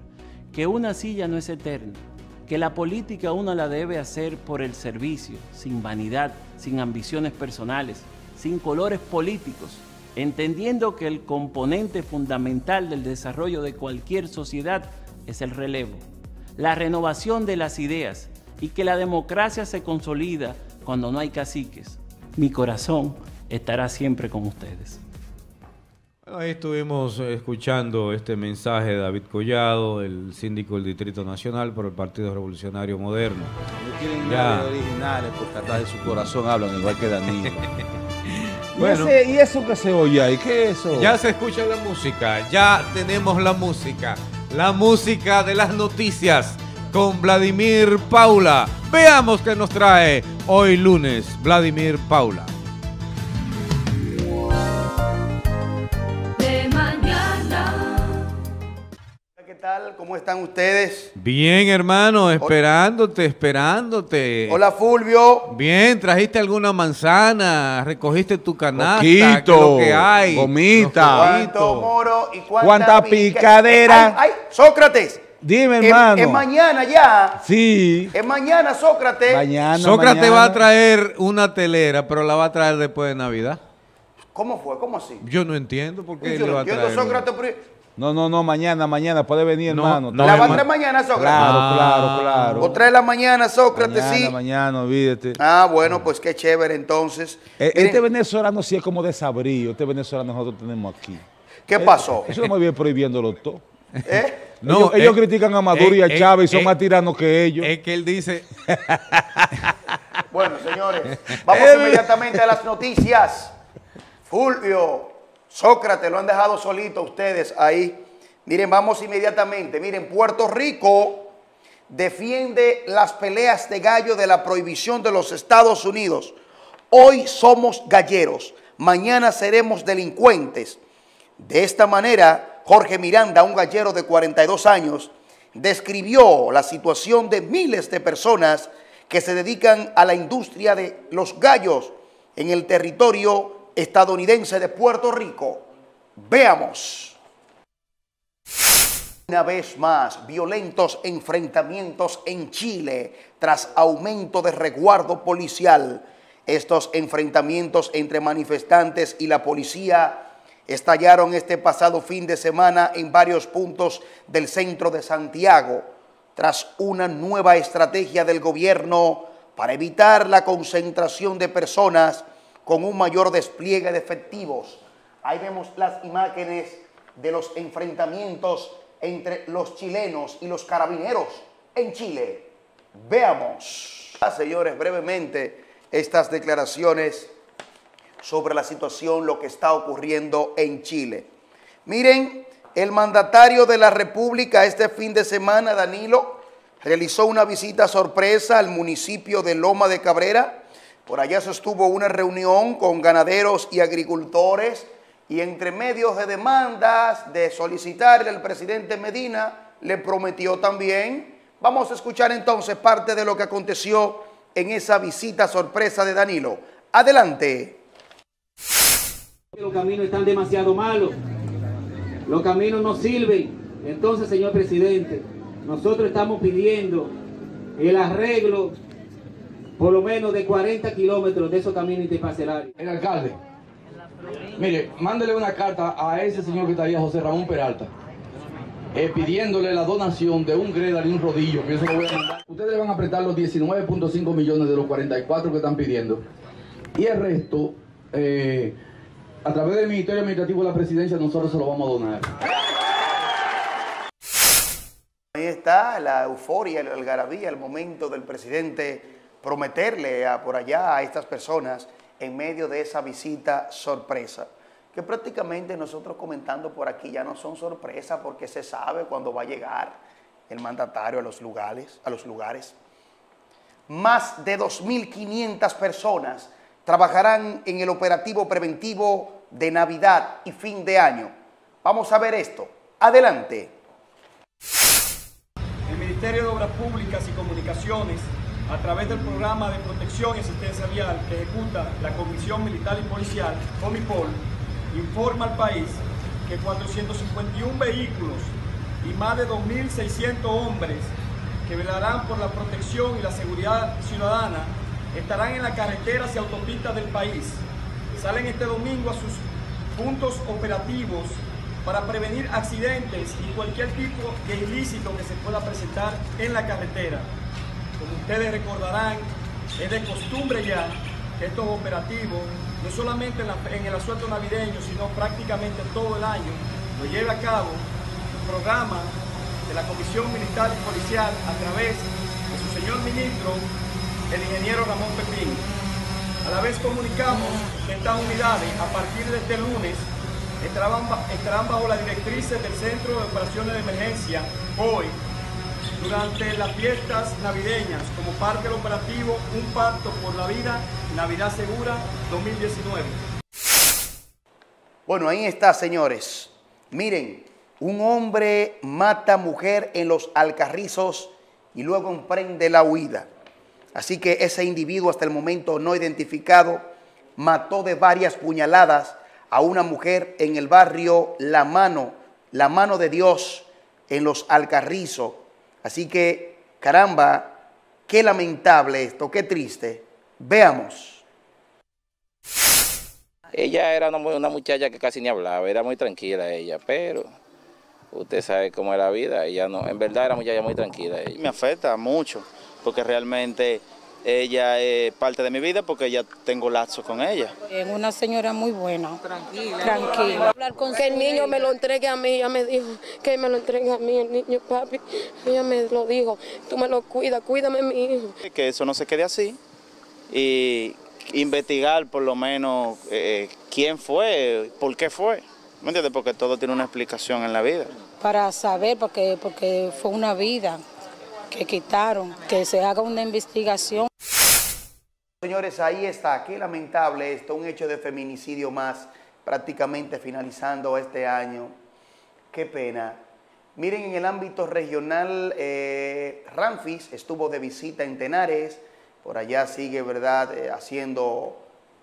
que una silla no es eterna, que la política uno la debe hacer por el servicio, sin vanidad, sin ambiciones personales, sin colores políticos, entendiendo que el componente fundamental del desarrollo de cualquier sociedad es el relevo, la renovación de las ideas, y que la democracia se consolida cuando no hay caciques. Mi corazón estará siempre con ustedes. Bueno, ahí estuvimos escuchando este mensaje de David Collado, el síndico del Distrito Nacional por el Partido Revolucionario Moderno. No quieren ya originales porque hasta de su corazón hablan, igual que Danilo. Bueno, ¿Y, ese, ¿Y eso que se oye ahí? ¿Qué es eso? Ya se escucha la música, ya tenemos la música. La música de las noticias con Vladimir Paula. Veamos qué nos trae hoy lunes Vladimir Paula. De mañana. ¿Qué tal? ¿Cómo están ustedes? Bien, hermano, esperándote, esperándote. Hola, Fulvio. Bien, ¿trajiste alguna manzana? ¿Recogiste tu canasta? ¿Qué es lo que hay? Gomita. ¿Cuánto moro y cuánta, ¿Cuánta picadera? Ay, ay, Sócrates. Dime, hermano. Es mañana ya. Sí. Es mañana, Sócrates. Mañana, Sócrates mañana. va a traer una telera, pero la va a traer después de Navidad. ¿Cómo fue? ¿Cómo así? Yo no entiendo por qué. Yo no entiendo, Sócrates. No, no, no, mañana, mañana, puede venir, no, hermano. No, ¿La va a traer mañana, Sócrates? Claro, ah, claro, claro. ¿O trae la mañana, Sócrates? Mañana, sí. Mañana, olvídate. Ah, bueno, pues qué chévere, entonces. Eh, este venezolano sí es como desabrío, este venezolano nosotros tenemos aquí. ¿Qué eh, pasó? Eso muy bien prohibiéndolo todo. ¿Eh? No, ellos, ellos eh, critican a Maduro eh, y a Chávez eh, y son eh, más tiranos que ellos. Es que él dice... Bueno, señores, vamos eh, inmediatamente a las noticias. Fulvio, Sócrates, lo han dejado solito ustedes ahí. Miren, vamos inmediatamente. Miren, Puerto Rico defiende las peleas de gallo de la prohibición de los Estados Unidos. Hoy somos galleros, mañana seremos delincuentes. De esta manera, Jorge Miranda, un gallero de cuarenta y dos años, describió la situación de miles de personas que se dedican a la industria de los gallos en el territorio estadounidense de Puerto Rico. Veamos. Una vez más, violentos enfrentamientos en Chile tras aumento de resguardo policial. Estos enfrentamientos entre manifestantes y la policía estallaron este pasado fin de semana en varios puntos del centro de Santiago, tras una nueva estrategia del gobierno para evitar la concentración de personas con un mayor despliegue de efectivos. Ahí vemos las imágenes de los enfrentamientos entre los chilenos y los carabineros en Chile. Veamos. Ah, señores, brevemente estas declaraciones sobre la situación, lo que está ocurriendo en Chile. Miren, el mandatario de la República este fin de semana, Danilo, realizó una visita sorpresa al municipio de Loma de Cabrera. Por allá sostuvo una reunión con ganaderos y agricultores y entre medios de demandas de solicitarle al presidente Medina, le prometió también. Vamos a escuchar entonces parte de lo que aconteció en esa visita sorpresa de Danilo. Adelante. Los caminos están demasiado malos, los caminos no sirven. Entonces, señor presidente, nosotros estamos pidiendo el arreglo por lo menos de cuarenta kilómetros de esos caminos interparcelarios. El alcalde, mire, mándele una carta a ese señor que está ahí, a José Ramón Peralta, eh, pidiéndole la donación de un greda y un rodillo, que yo se lo voy a mandar. Ustedes van a apretar los diecinueve punto cinco millones de los cuarenta y cuatro que están pidiendo, y el resto, eh, a través del Ministerio Administrativo de la Presidencia, nosotros se lo vamos a donar. Ahí está la euforia, la algarabía, el momento del presidente prometerle a, por allá a estas personas en medio de esa visita sorpresa. Que prácticamente nosotros comentando por aquí ya no son sorpresas porque se sabe cuándo va a llegar el mandatario a los lugares. A los lugares. Más de dos mil quinientas personas trabajarán en el operativo preventivo de Navidad y fin de año. Vamos a ver esto. Adelante. El Ministerio de Obras Públicas y Comunicaciones, a través del Programa de Protección y Asistencia Vial que ejecuta la Comisión Militar y Policial, COMIPOL, informa al país que cuatrocientos cincuenta y uno vehículos y más de dos mil seiscientos hombres que velarán por la protección y la seguridad ciudadana estarán en las carreteras y autopistas del país. Salen este domingo a sus puntos operativos para prevenir accidentes y cualquier tipo de ilícito que se pueda presentar en la carretera. Como ustedes recordarán, es de costumbre ya que estos operativos, no solamente en, la, en el asueto navideño, sino prácticamente todo el año, lo lleva a cabo el programa de la Comisión Militar y Policial a través de su señor ministro, el ingeniero Ramón Pepín. A la vez comunicamos que estas unidades, a partir de este lunes, estarán, estarán bajo las directrices del Centro de Operaciones de Emergencia, hoy, durante las fiestas navideñas, como parte del operativo Un Pacto por la Vida, Navidad Segura dos mil diecinueve. Bueno, ahí está, señores. Miren, un hombre mata mujer en los Alcarrizos y luego emprende la huida. Así que ese individuo hasta el momento no identificado mató de varias puñaladas a una mujer en el barrio La Mano, La Mano de Dios, en los Alcarrizos. Así que, caramba, qué lamentable esto, qué triste. Veamos. Ella era una, una muchacha que casi ni hablaba, era muy tranquila ella, pero usted sabe cómo era la vida, ella no, en verdad era una muchacha muy tranquila. Ella. Me afecta mucho, porque realmente ella es parte de mi vida porque ya tengo lazos con ella. Es una señora muy buena, tranquila. tranquila. Que el niño me lo entregue a mí, ella me dijo que me lo entregue a mí, el niño, papi, ella me lo dijo, tú me lo cuidas, cuídame mi hijo. Que eso no se quede así y investigar por lo menos eh, quién fue, por qué fue. ¿Me entiendes? Porque todo tiene una explicación en la vida. Para saber, porque, porque fue una vida que quitaron, que se haga una investigación. Señores, ahí está, qué lamentable esto, un hecho de feminicidio más, prácticamente finalizando este año. Qué pena. Miren, en el ámbito regional, eh, Ramfis estuvo de visita en Tenares, por allá sigue, ¿verdad?, eh, haciendo,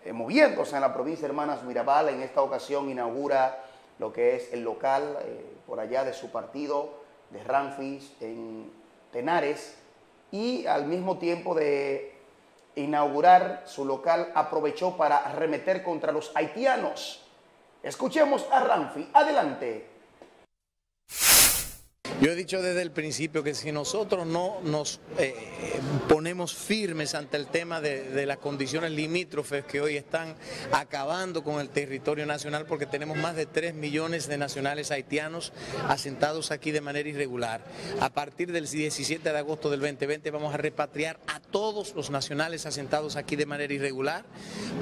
eh, moviéndose en la provincia de Hermanas Mirabal. En esta ocasión inaugura lo que es el local, eh, por allá de su partido, de Ramfis, en Tenares, y al mismo tiempo de inaugurar su local aprovechó para arremeter contra los haitianos. Escuchemos a Ramfi. Adelante. Yo he dicho desde el principio que si nosotros no nos eh, ponemos firmes ante el tema de, de las condiciones limítrofes que hoy están acabando con el territorio nacional, porque tenemos más de tres millones de nacionales haitianos asentados aquí de manera irregular. A partir del diecisiete de agosto del dos mil veinte vamos a repatriar a todos los nacionales asentados aquí de manera irregular.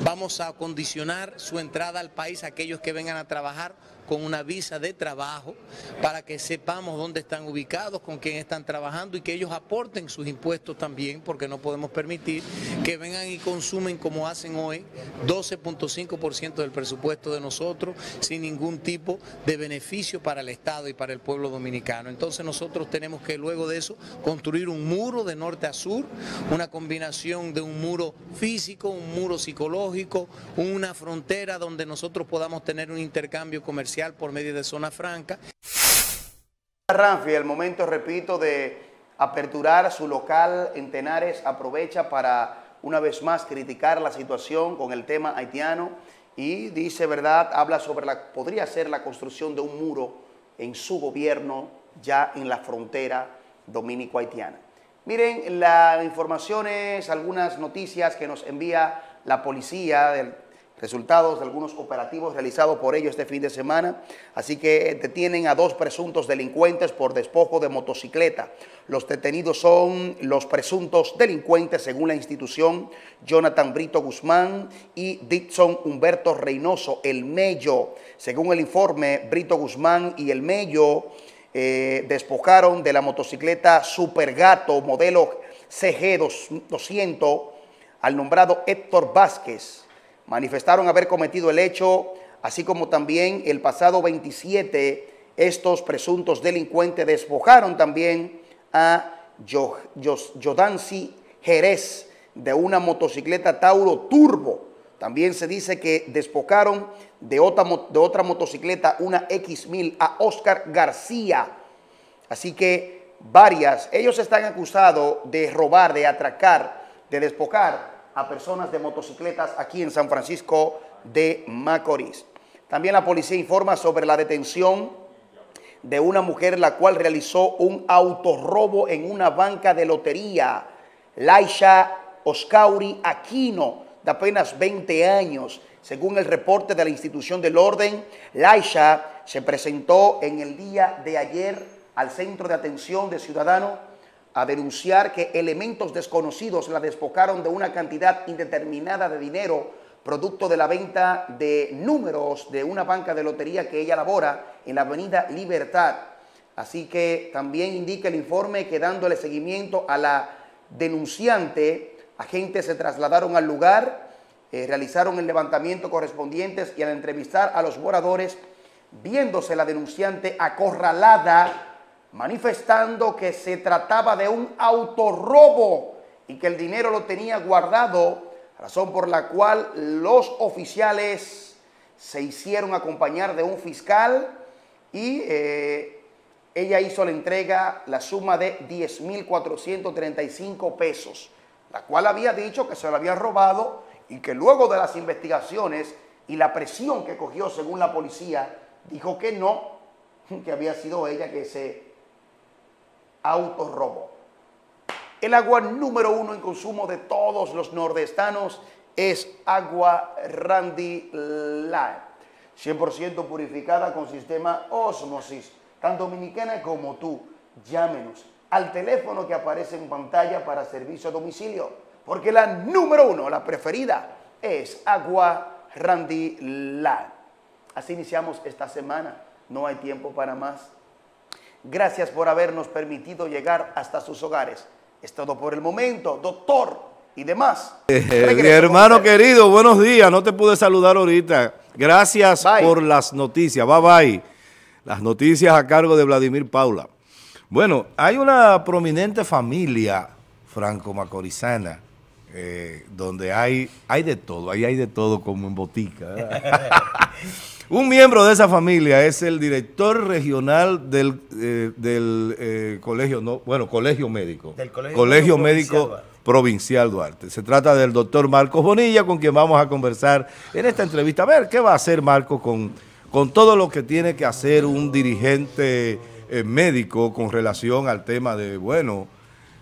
Vamos a condicionar su entrada al país a aquellos que vengan a trabajar con una visa de trabajo para que sepamos dónde están ubicados, con quién están trabajando y que ellos aporten sus impuestos también, porque no podemos permitir que vengan y consumen como hacen hoy doce punto cinco por ciento del presupuesto de nosotros sin ningún tipo de beneficio para el Estado y para el pueblo dominicano. Entonces nosotros tenemos que luego de eso construir un muro de norte a sur, una combinación de un muro físico, un muro psicológico, una frontera donde nosotros podamos tener un intercambio comercial por medio de zona franca. Ramfi, el momento, repito, de aperturar su local en Tenares, aprovecha para una vez más criticar la situación con el tema haitiano y dice verdad, habla sobre la, podría ser la construcción de un muro en su gobierno ya en la frontera dominico-haitiana. Miren, las informaciones, algunas noticias que nos envía la policía, del resultados de algunos operativos realizados por ellos este fin de semana. Así que detienen a dos presuntos delincuentes por despojo de motocicleta. Los detenidos son los presuntos delincuentes, según la institución, Jonathan Brito Guzmán y Dixon Humberto Reynoso, el Mello. Según el informe, Brito Guzmán y el Mello eh, despojaron de la motocicleta Supergato modelo C G doscientos al nombrado Héctor Vázquez. Manifestaron haber cometido el hecho, así como también el pasado veintisiete, estos presuntos delincuentes despojaron también a Yodansi Jerez de una motocicleta Tauro Turbo. También se dice que despojaron de otra, de otra motocicleta, una X mil, a Oscar García. Así que varias, ellos están acusados de robar, de atracar, de despojar a personas de motocicletas aquí en San Francisco de Macorís. También la policía informa sobre la detención de una mujer la cual realizó un autorrobo en una banca de lotería. Laisha Oscauri Aquino, de apenas veinte años. Según el reporte de la institución del orden, Laisha se presentó en el día de ayer al Centro de Atención de Ciudadanos a denunciar que elementos desconocidos la despojaron de una cantidad indeterminada de dinero, producto de la venta de números de una banca de lotería que ella labora en la avenida Libertad. Así que también indica el informe que dándole seguimiento a la denunciante, agentes se trasladaron al lugar, eh, realizaron el levantamiento correspondiente y al entrevistar a los moradores, viéndose la denunciante acorralada, manifestando que se trataba de un autorrobo y que el dinero lo tenía guardado, razón por la cual los oficiales se hicieron acompañar de un fiscal y eh, ella hizo la entrega, la suma de diez mil cuatrocientos treinta y cinco pesos, la cual había dicho que se la había robado y que luego de las investigaciones y la presión que cogió, según la policía, dijo que no, que había sido ella que se autorrobo. El agua número uno en consumo de todos los nordestanos es agua Randy Light, cien por ciento purificada con sistema osmosis, tan dominicana como tú. Llámenos al teléfono que aparece en pantalla para servicio a domicilio, porque la número uno, la preferida, es agua Randy Light. Así iniciamos esta semana, no hay tiempo para más. Gracias por habernos permitido llegar hasta sus hogares. Es todo por el momento, doctor y demás. Eh, mi hermano querido, buenos días. No te pude saludar ahorita. Gracias bye. por las noticias. Bye, bye. Las noticias a cargo de Vladimir Paula. Bueno, hay una prominente familia franco-macorizana eh, donde hay, hay de todo. Ahí hay de todo como en botica. Un miembro de esa familia es el director regional del, eh, del eh, colegio, no, bueno, colegio médico, del colegio, colegio médico provincial, provincial Duarte. Se trata del doctor Marcos Bonilla, con quien vamos a conversar en esta entrevista. A ver, ¿qué va a hacer Marcos con, con todo lo que tiene que hacer un dirigente eh, médico con relación al tema de, bueno,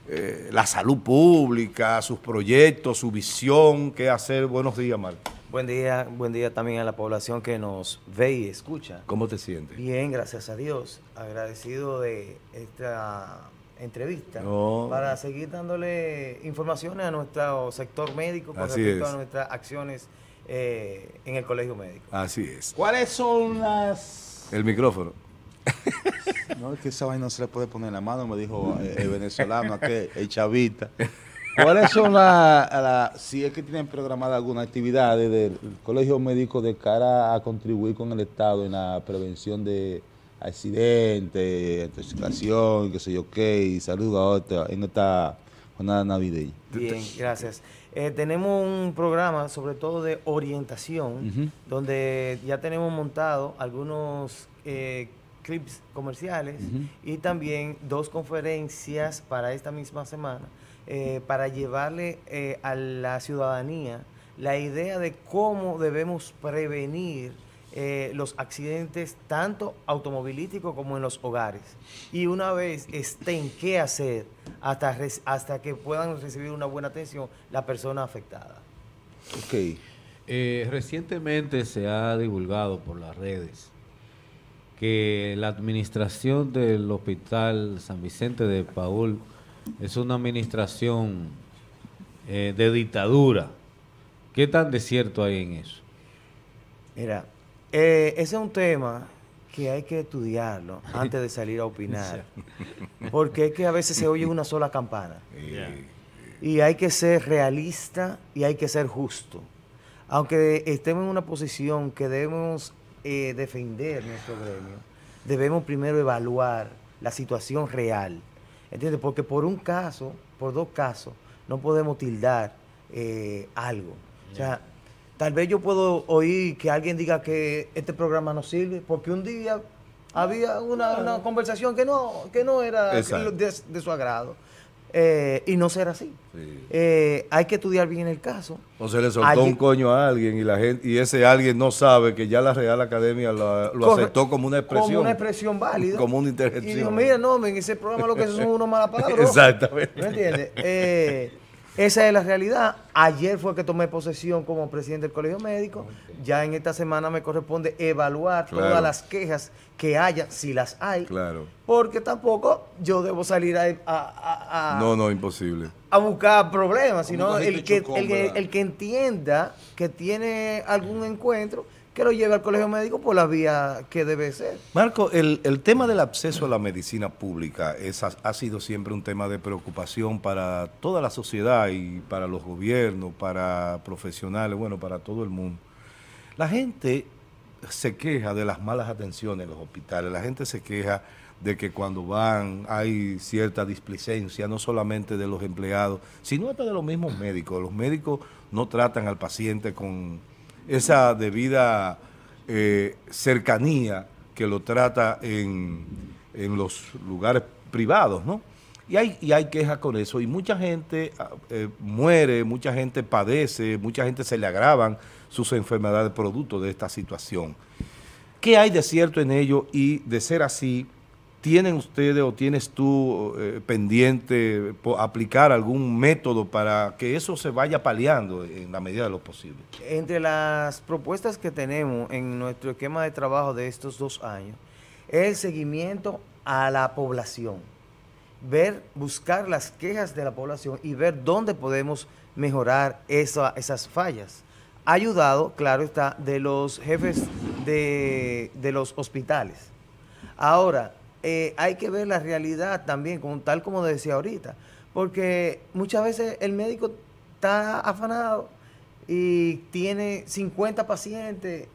eh, la salud pública, sus proyectos, su visión? ¿Qué hacer? Buenos días, Marcos. Buen día, buen día también a la población que nos ve y escucha. ¿Cómo te sientes? Bien, gracias a Dios. Agradecido de esta entrevista no. para seguir dándole informaciones a nuestro sector médico con respecto a nuestras acciones eh, en el colegio médico. Así es. ¿Cuáles son las El micrófono. No, es que esa vaina no se le puede poner en la mano, me dijo eh, el venezolano, aquel, el chavita. ¿Cuáles son las, la, si es que tienen programada alguna actividad del Colegio Médico de cara a contribuir con el Estado en la prevención de accidentes, intoxicación, qué sé yo qué, y salud a otra en esta jornada navideña? Bien, gracias. Eh, tenemos un programa sobre todo de orientación, uh-huh, donde ya tenemos montado algunos eh, clips comerciales, uh-huh, y también dos conferencias para esta misma semana. Eh, para llevarle eh, a la ciudadanía la idea de cómo debemos prevenir eh, los accidentes tanto automovilísticos como en los hogares. Y una vez estén qué hacer hasta, hasta que puedan recibir una buena atención la persona afectada. Ok. Eh, recientemente se ha divulgado por las redes que la administración del Hospital San Vicente de Paúl es una administración eh, de dictadura. ¿Qué tan de cierto hay en eso? Mira, eh, ese es un tema que hay que estudiarlo antes de salir a opinar. Porque es que a veces se oye una sola campana. Y hay que ser realista y hay que ser justo. Aunque estemos en una posición que debemos eh, defender nuestro gremio, debemos primero evaluar la situación real. ¿Entiendes? Porque por un caso, por dos casos, no podemos tildar eh, algo. O sea, tal vez yo puedo oír que alguien diga que este programa no sirve, porque un día había una, una conversación que no, que no era de, de su agrado. Eh, y no será así. Sí. Eh, hay que estudiar bien el caso. O se le soltó alguien, un coño a alguien y la gente y ese alguien no sabe que ya la Real Academia lo, lo corre, aceptó como una expresión. Como una expresión válida. Como una interjección. Y dijo, mira, no, en ese programa lo que son unos malas palabras. Exactamente. ¿Me entiendes? Eh, esa es la realidad. Ayer fue que tomé posesión como presidente del Colegio Médico. Okay. Ya en esta semana me corresponde evaluar, claro, todas las quejas que haya, si las hay. Claro. Porque tampoco yo debo salir a... a, a no, no, imposible. A buscar problemas, sino el que, el, el que entienda que tiene algún encuentro, que lo lleve al Colegio Médico por la vía que debe ser. Marco, el, el tema del acceso a la medicina pública es, ha sido siempre un tema de preocupación para toda la sociedad y para los gobiernos, para profesionales, bueno, para todo el mundo. La gente se queja de las malas atenciones en los hospitales, la gente se queja de que cuando van hay cierta displicencia, no solamente de los empleados, sino hasta de los mismos médicos. Los médicos no tratan al paciente con esa debida eh, cercanía que lo trata en, en los lugares privados, ¿no? Y hay, y hay quejas con eso, y mucha gente eh, muere, mucha gente padece, mucha gente se le agravan sus enfermedades producto de esta situación. ¿Qué hay de cierto en ello? Y de ser así, ¿tienen ustedes o tienes tú eh, pendiente por aplicar algún método para que eso se vaya paliando en la medida de lo posible? Entre las propuestas que tenemos en nuestro esquema de trabajo de estos dos años es el seguimiento a la población, ver, buscar las quejas de la población y ver dónde podemos mejorar esa, esas fallas. Ayudado, claro está, de los jefes de, de los hospitales. Ahora, Eh, hay que ver la realidad también, como, tal como decía ahorita, porque muchas veces el médico está afanado y tiene cincuenta pacientes,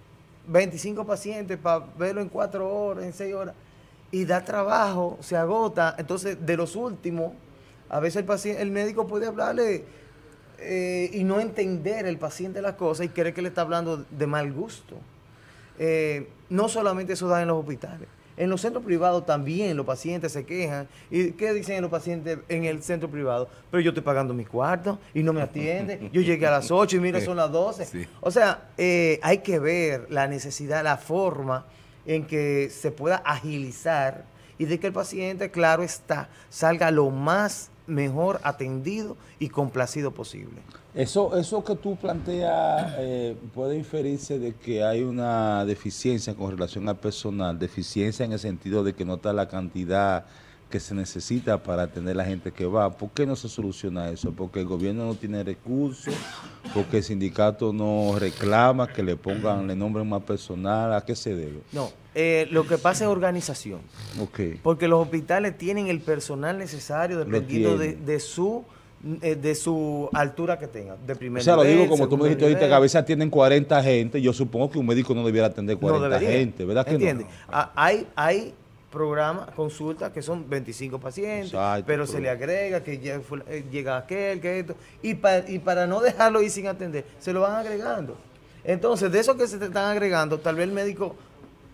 veinticinco pacientes para verlo en cuatro horas, en seis horas, y da trabajo, se agota. Entonces, de los últimos, a veces el, paciente, el médico puede hablarle eh, y no entender el paciente las cosas y cree que le está hablando de mal gusto. Eh, no solamente eso da en los hospitales. En los centros privados también los pacientes se quejan. ¿Y qué dicen los pacientes en el centro privado? Pero yo estoy pagando mis cuartos y no me atienden. Yo llegué a las ocho y mira, son las doce. Sí. O sea, eh, hay que ver la necesidad, la forma en que se pueda agilizar y de que el paciente, claro está, salga lo más mejor atendido y complacido posible. Eso, eso que tú planteas eh, puede inferirse de que hay una deficiencia con relación al personal, deficiencia en el sentido de que no está la cantidad que se necesita para atender a la gente que va. ¿Por qué no se soluciona eso? Porque el gobierno no tiene recursos, porque el sindicato no reclama que le pongan, le nombren más personal. ¿A qué se debe? No, eh, lo que pasa es organización. Okay. Porque los hospitales tienen el personal necesario dependiendo de, de su... de su altura que tenga, de primer O sea, nivel, lo digo como tú me dijiste nivel. ahorita, que a veces atienden cuarenta gente, yo supongo que un médico no debiera atender cuarenta no debería. gente, ¿verdad que ¿Entiende? no? no. Hay, hay programas, consultas que son veinticinco pacientes, Exacto, pero se le agrega que llega, llega aquel, que esto, y para, y para no dejarlo ir sin atender, se lo van agregando. Entonces, de esos que se te están agregando, tal vez el médico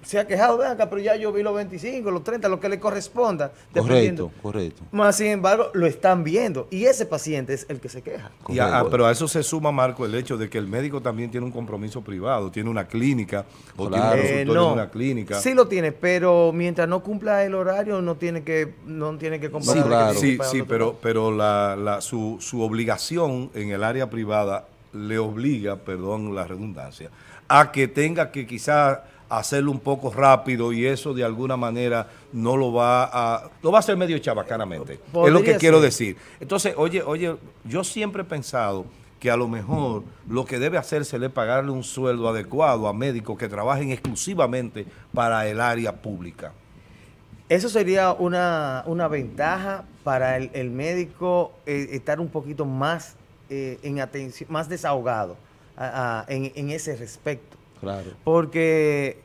se ha quejado, vean acá, pero ya yo vi los veinticinco, los treinta, lo que le corresponda. Correcto, correcto. Más sin embargo, lo están viendo y ese paciente es el que se queja. Y a, pero a eso se suma, Marco, el hecho de que el médico también tiene un compromiso privado, tiene una clínica o claro, tiene un consultorio eh, no, en una clínica. Sí lo tiene, pero mientras no cumpla el horario no tiene que no tiene que comprar. Sí, claro. sí, sí pero, pero la, la, su, su obligación en el área privada le obliga, perdón la redundancia, a que tenga que quizás hacerlo un poco rápido y eso de alguna manera no lo va a... Lo va a hacer medio chabacanamente, es lo que ser. quiero decir. Entonces, oye, oye, yo siempre he pensado que a lo mejor lo que debe hacerse es pagarle un sueldo adecuado a médicos que trabajen exclusivamente para el área pública. Eso sería una, una ventaja para el, el médico eh, estar un poquito más, eh, en atención, más desahogado a, a, en, en ese respecto. Claro. Porque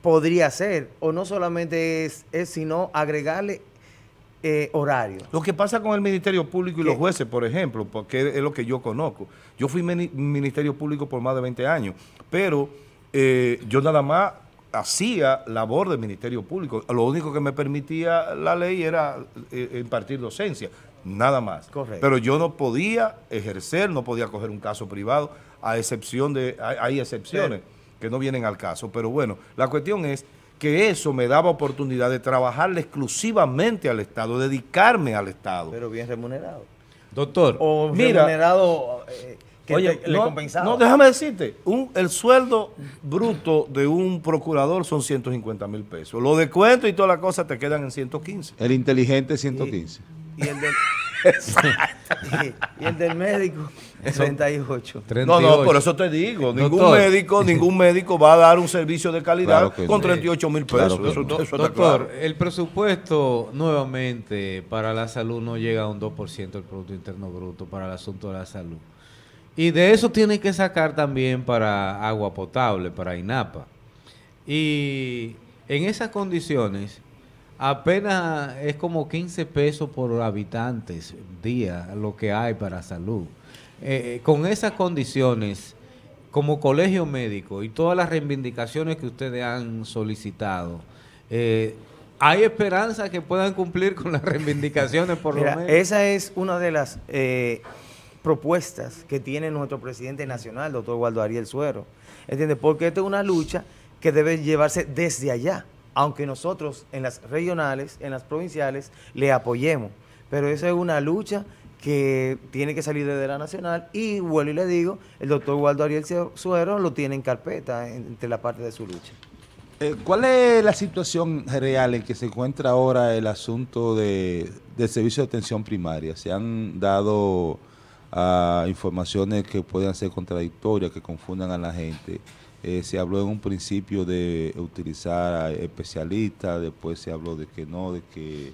podría ser, o no solamente es, es sino agregarle eh, horario. Lo que pasa con el Ministerio Público y ¿Qué? los jueces, por ejemplo, porque es lo que yo conozco. Yo fui Ministerio Público por más de veinte años, pero eh, yo nada más hacía labor del Ministerio Público. Lo único que me permitía la ley era eh, impartir docencia, nada más. Correcto. Pero yo no podía ejercer, no podía coger un caso privado, a excepción de, hay, hay excepciones. Sí. que no vienen al caso, pero bueno, la cuestión es que eso me daba oportunidad de trabajarle exclusivamente al Estado, dedicarme al Estado. Pero bien remunerado. Doctor, o mira, remunerado eh, que oye, te, no, le compensaba. No, déjame decirte, un, el sueldo bruto de un procurador son ciento cincuenta mil pesos. Lo descuento y todas las cosas te quedan en ciento quince. El inteligente ciento quince. Y, y el del... Exacto. Y, y el del médico, treinta y ocho. No, no, por eso te digo, ningún doctor, médico ningún médico va a dar un servicio de calidad claro con treinta y ocho mil pesos. Claro eso, no. eso doctor, claro. El presupuesto nuevamente para la salud no llega a un dos por ciento del Producto Interno Bruto para el asunto de la salud. Y de eso tienen que sacar también para agua potable, para INAPA. Y en esas condiciones... Apenas es como quince pesos por habitantes día lo que hay para salud. Eh, con esas condiciones, como colegio médico y todas las reivindicaciones que ustedes han solicitado, eh, ¿hay esperanza que puedan cumplir con las reivindicaciones por Mira, lo menos? Esa es una de las eh, propuestas que tiene nuestro presidente nacional, doctor Waldo Ariel Suero. ¿Entiendes? Porque esta es una lucha que debe llevarse desde allá, aunque nosotros en las regionales, en las provinciales, le apoyemos. Pero esa es una lucha que tiene que salir desde la nacional y vuelvo y le digo, el doctor Waldo Ariel Suero lo tiene en carpeta entre la parte de su lucha. Eh, ¿Cuál es la situación real en que se encuentra ahora el asunto de, del servicio de atención primaria? Se han dado uh, informaciones que pueden ser contradictorias, que confundan a la gente. Eh, se habló en un principio de utilizar especialistas, después se habló de que no, de que eh,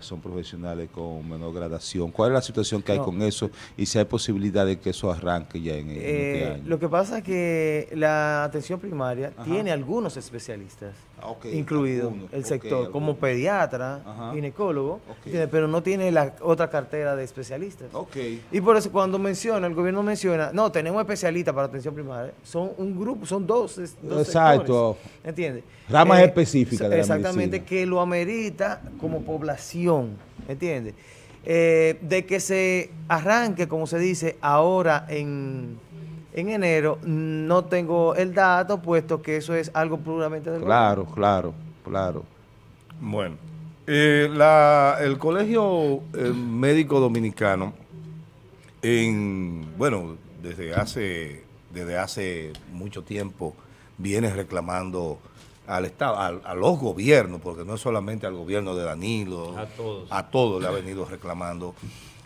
son profesionales con menor gradación. ¿Cuál es la situación que hay no. con eso? Y si hay posibilidad de que eso arranque ya en, en eh, este año. Lo que pasa es que la atención primaria Ajá. tiene algunos especialistas, ah, okay, incluido algunos, el sector, okay, como pediatra, Ajá. ginecólogo, okay. pero no tiene la otra cartera de especialistas. Okay. Y por eso cuando menciona, el gobierno menciona, no, tenemos especialistas para atención primaria, son un grupo, son dos, dos Exacto. sectores, ¿entiendes? Ramas eh, específicas de Exactamente, la que lo amerita como población, ¿entiendes? Eh, de que se arranque, como se dice, ahora en... En enero no tengo el dato, puesto que eso es algo puramente del Claro, gobierno. claro, claro. Bueno, eh, la, el Colegio eh, Médico Dominicano, en, bueno, desde hace, desde hace mucho tiempo viene reclamando al Estado, al, a los gobiernos, porque no es solamente al gobierno de Danilo, a todos, a todos le ha venido reclamando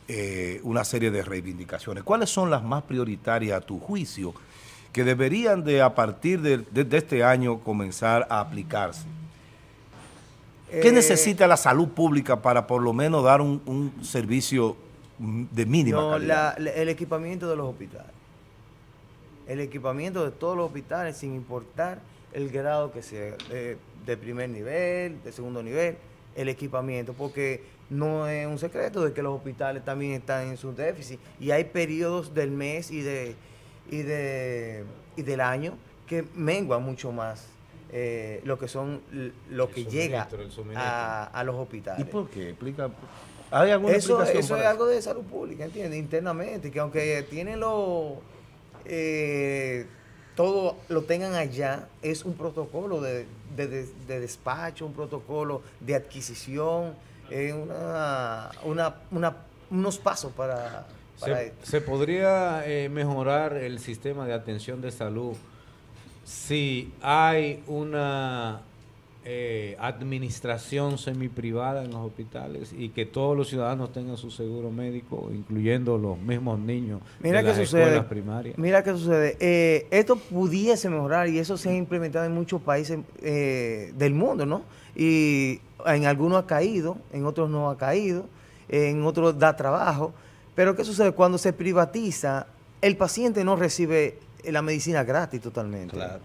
eh, una serie de reivindicaciones. ¿Cuáles son las más prioritarias a tu juicio que deberían de a partir de, de, de este año comenzar a aplicarse? ¿Qué eh, necesita la salud pública para por lo menos dar un, un servicio de mínima no, calidad? La, el equipamiento de los hospitales. El equipamiento de todos los hospitales, sin importar el grado que sea, de, de primer nivel, de segundo nivel, el equipamiento, porque no es un secreto de que los hospitales también están en su déficit y hay periodos del mes y de y de y del año que mengua mucho más eh, lo que son lo que llega a, a los hospitales. ¿Y por qué? Explica. ¿Hay alguna eso eso es eso? Algo de salud pública, ¿entiendes? Internamente, que aunque tienen los eh, todo lo tengan allá, es un protocolo de, de, de, de despacho, un protocolo de adquisición, eh, una, una, una, unos pasos para, para se, esto. ¿Se podría eh, mejorar el sistema de atención de salud si hay una eh, administración semiprivada en los hospitales y que todos los ciudadanos tengan su seguro médico, incluyendo los mismos niños mira de las sucede, escuelas primarias? Mira qué sucede. Eh, esto pudiese mejorar y eso se ha implementado en muchos países eh, del mundo, ¿no? Y en algunos ha caído, en otros no ha caído, en otros da trabajo. Pero ¿qué sucede? Cuando se privatiza, el paciente no recibe la medicina gratis totalmente. Claro.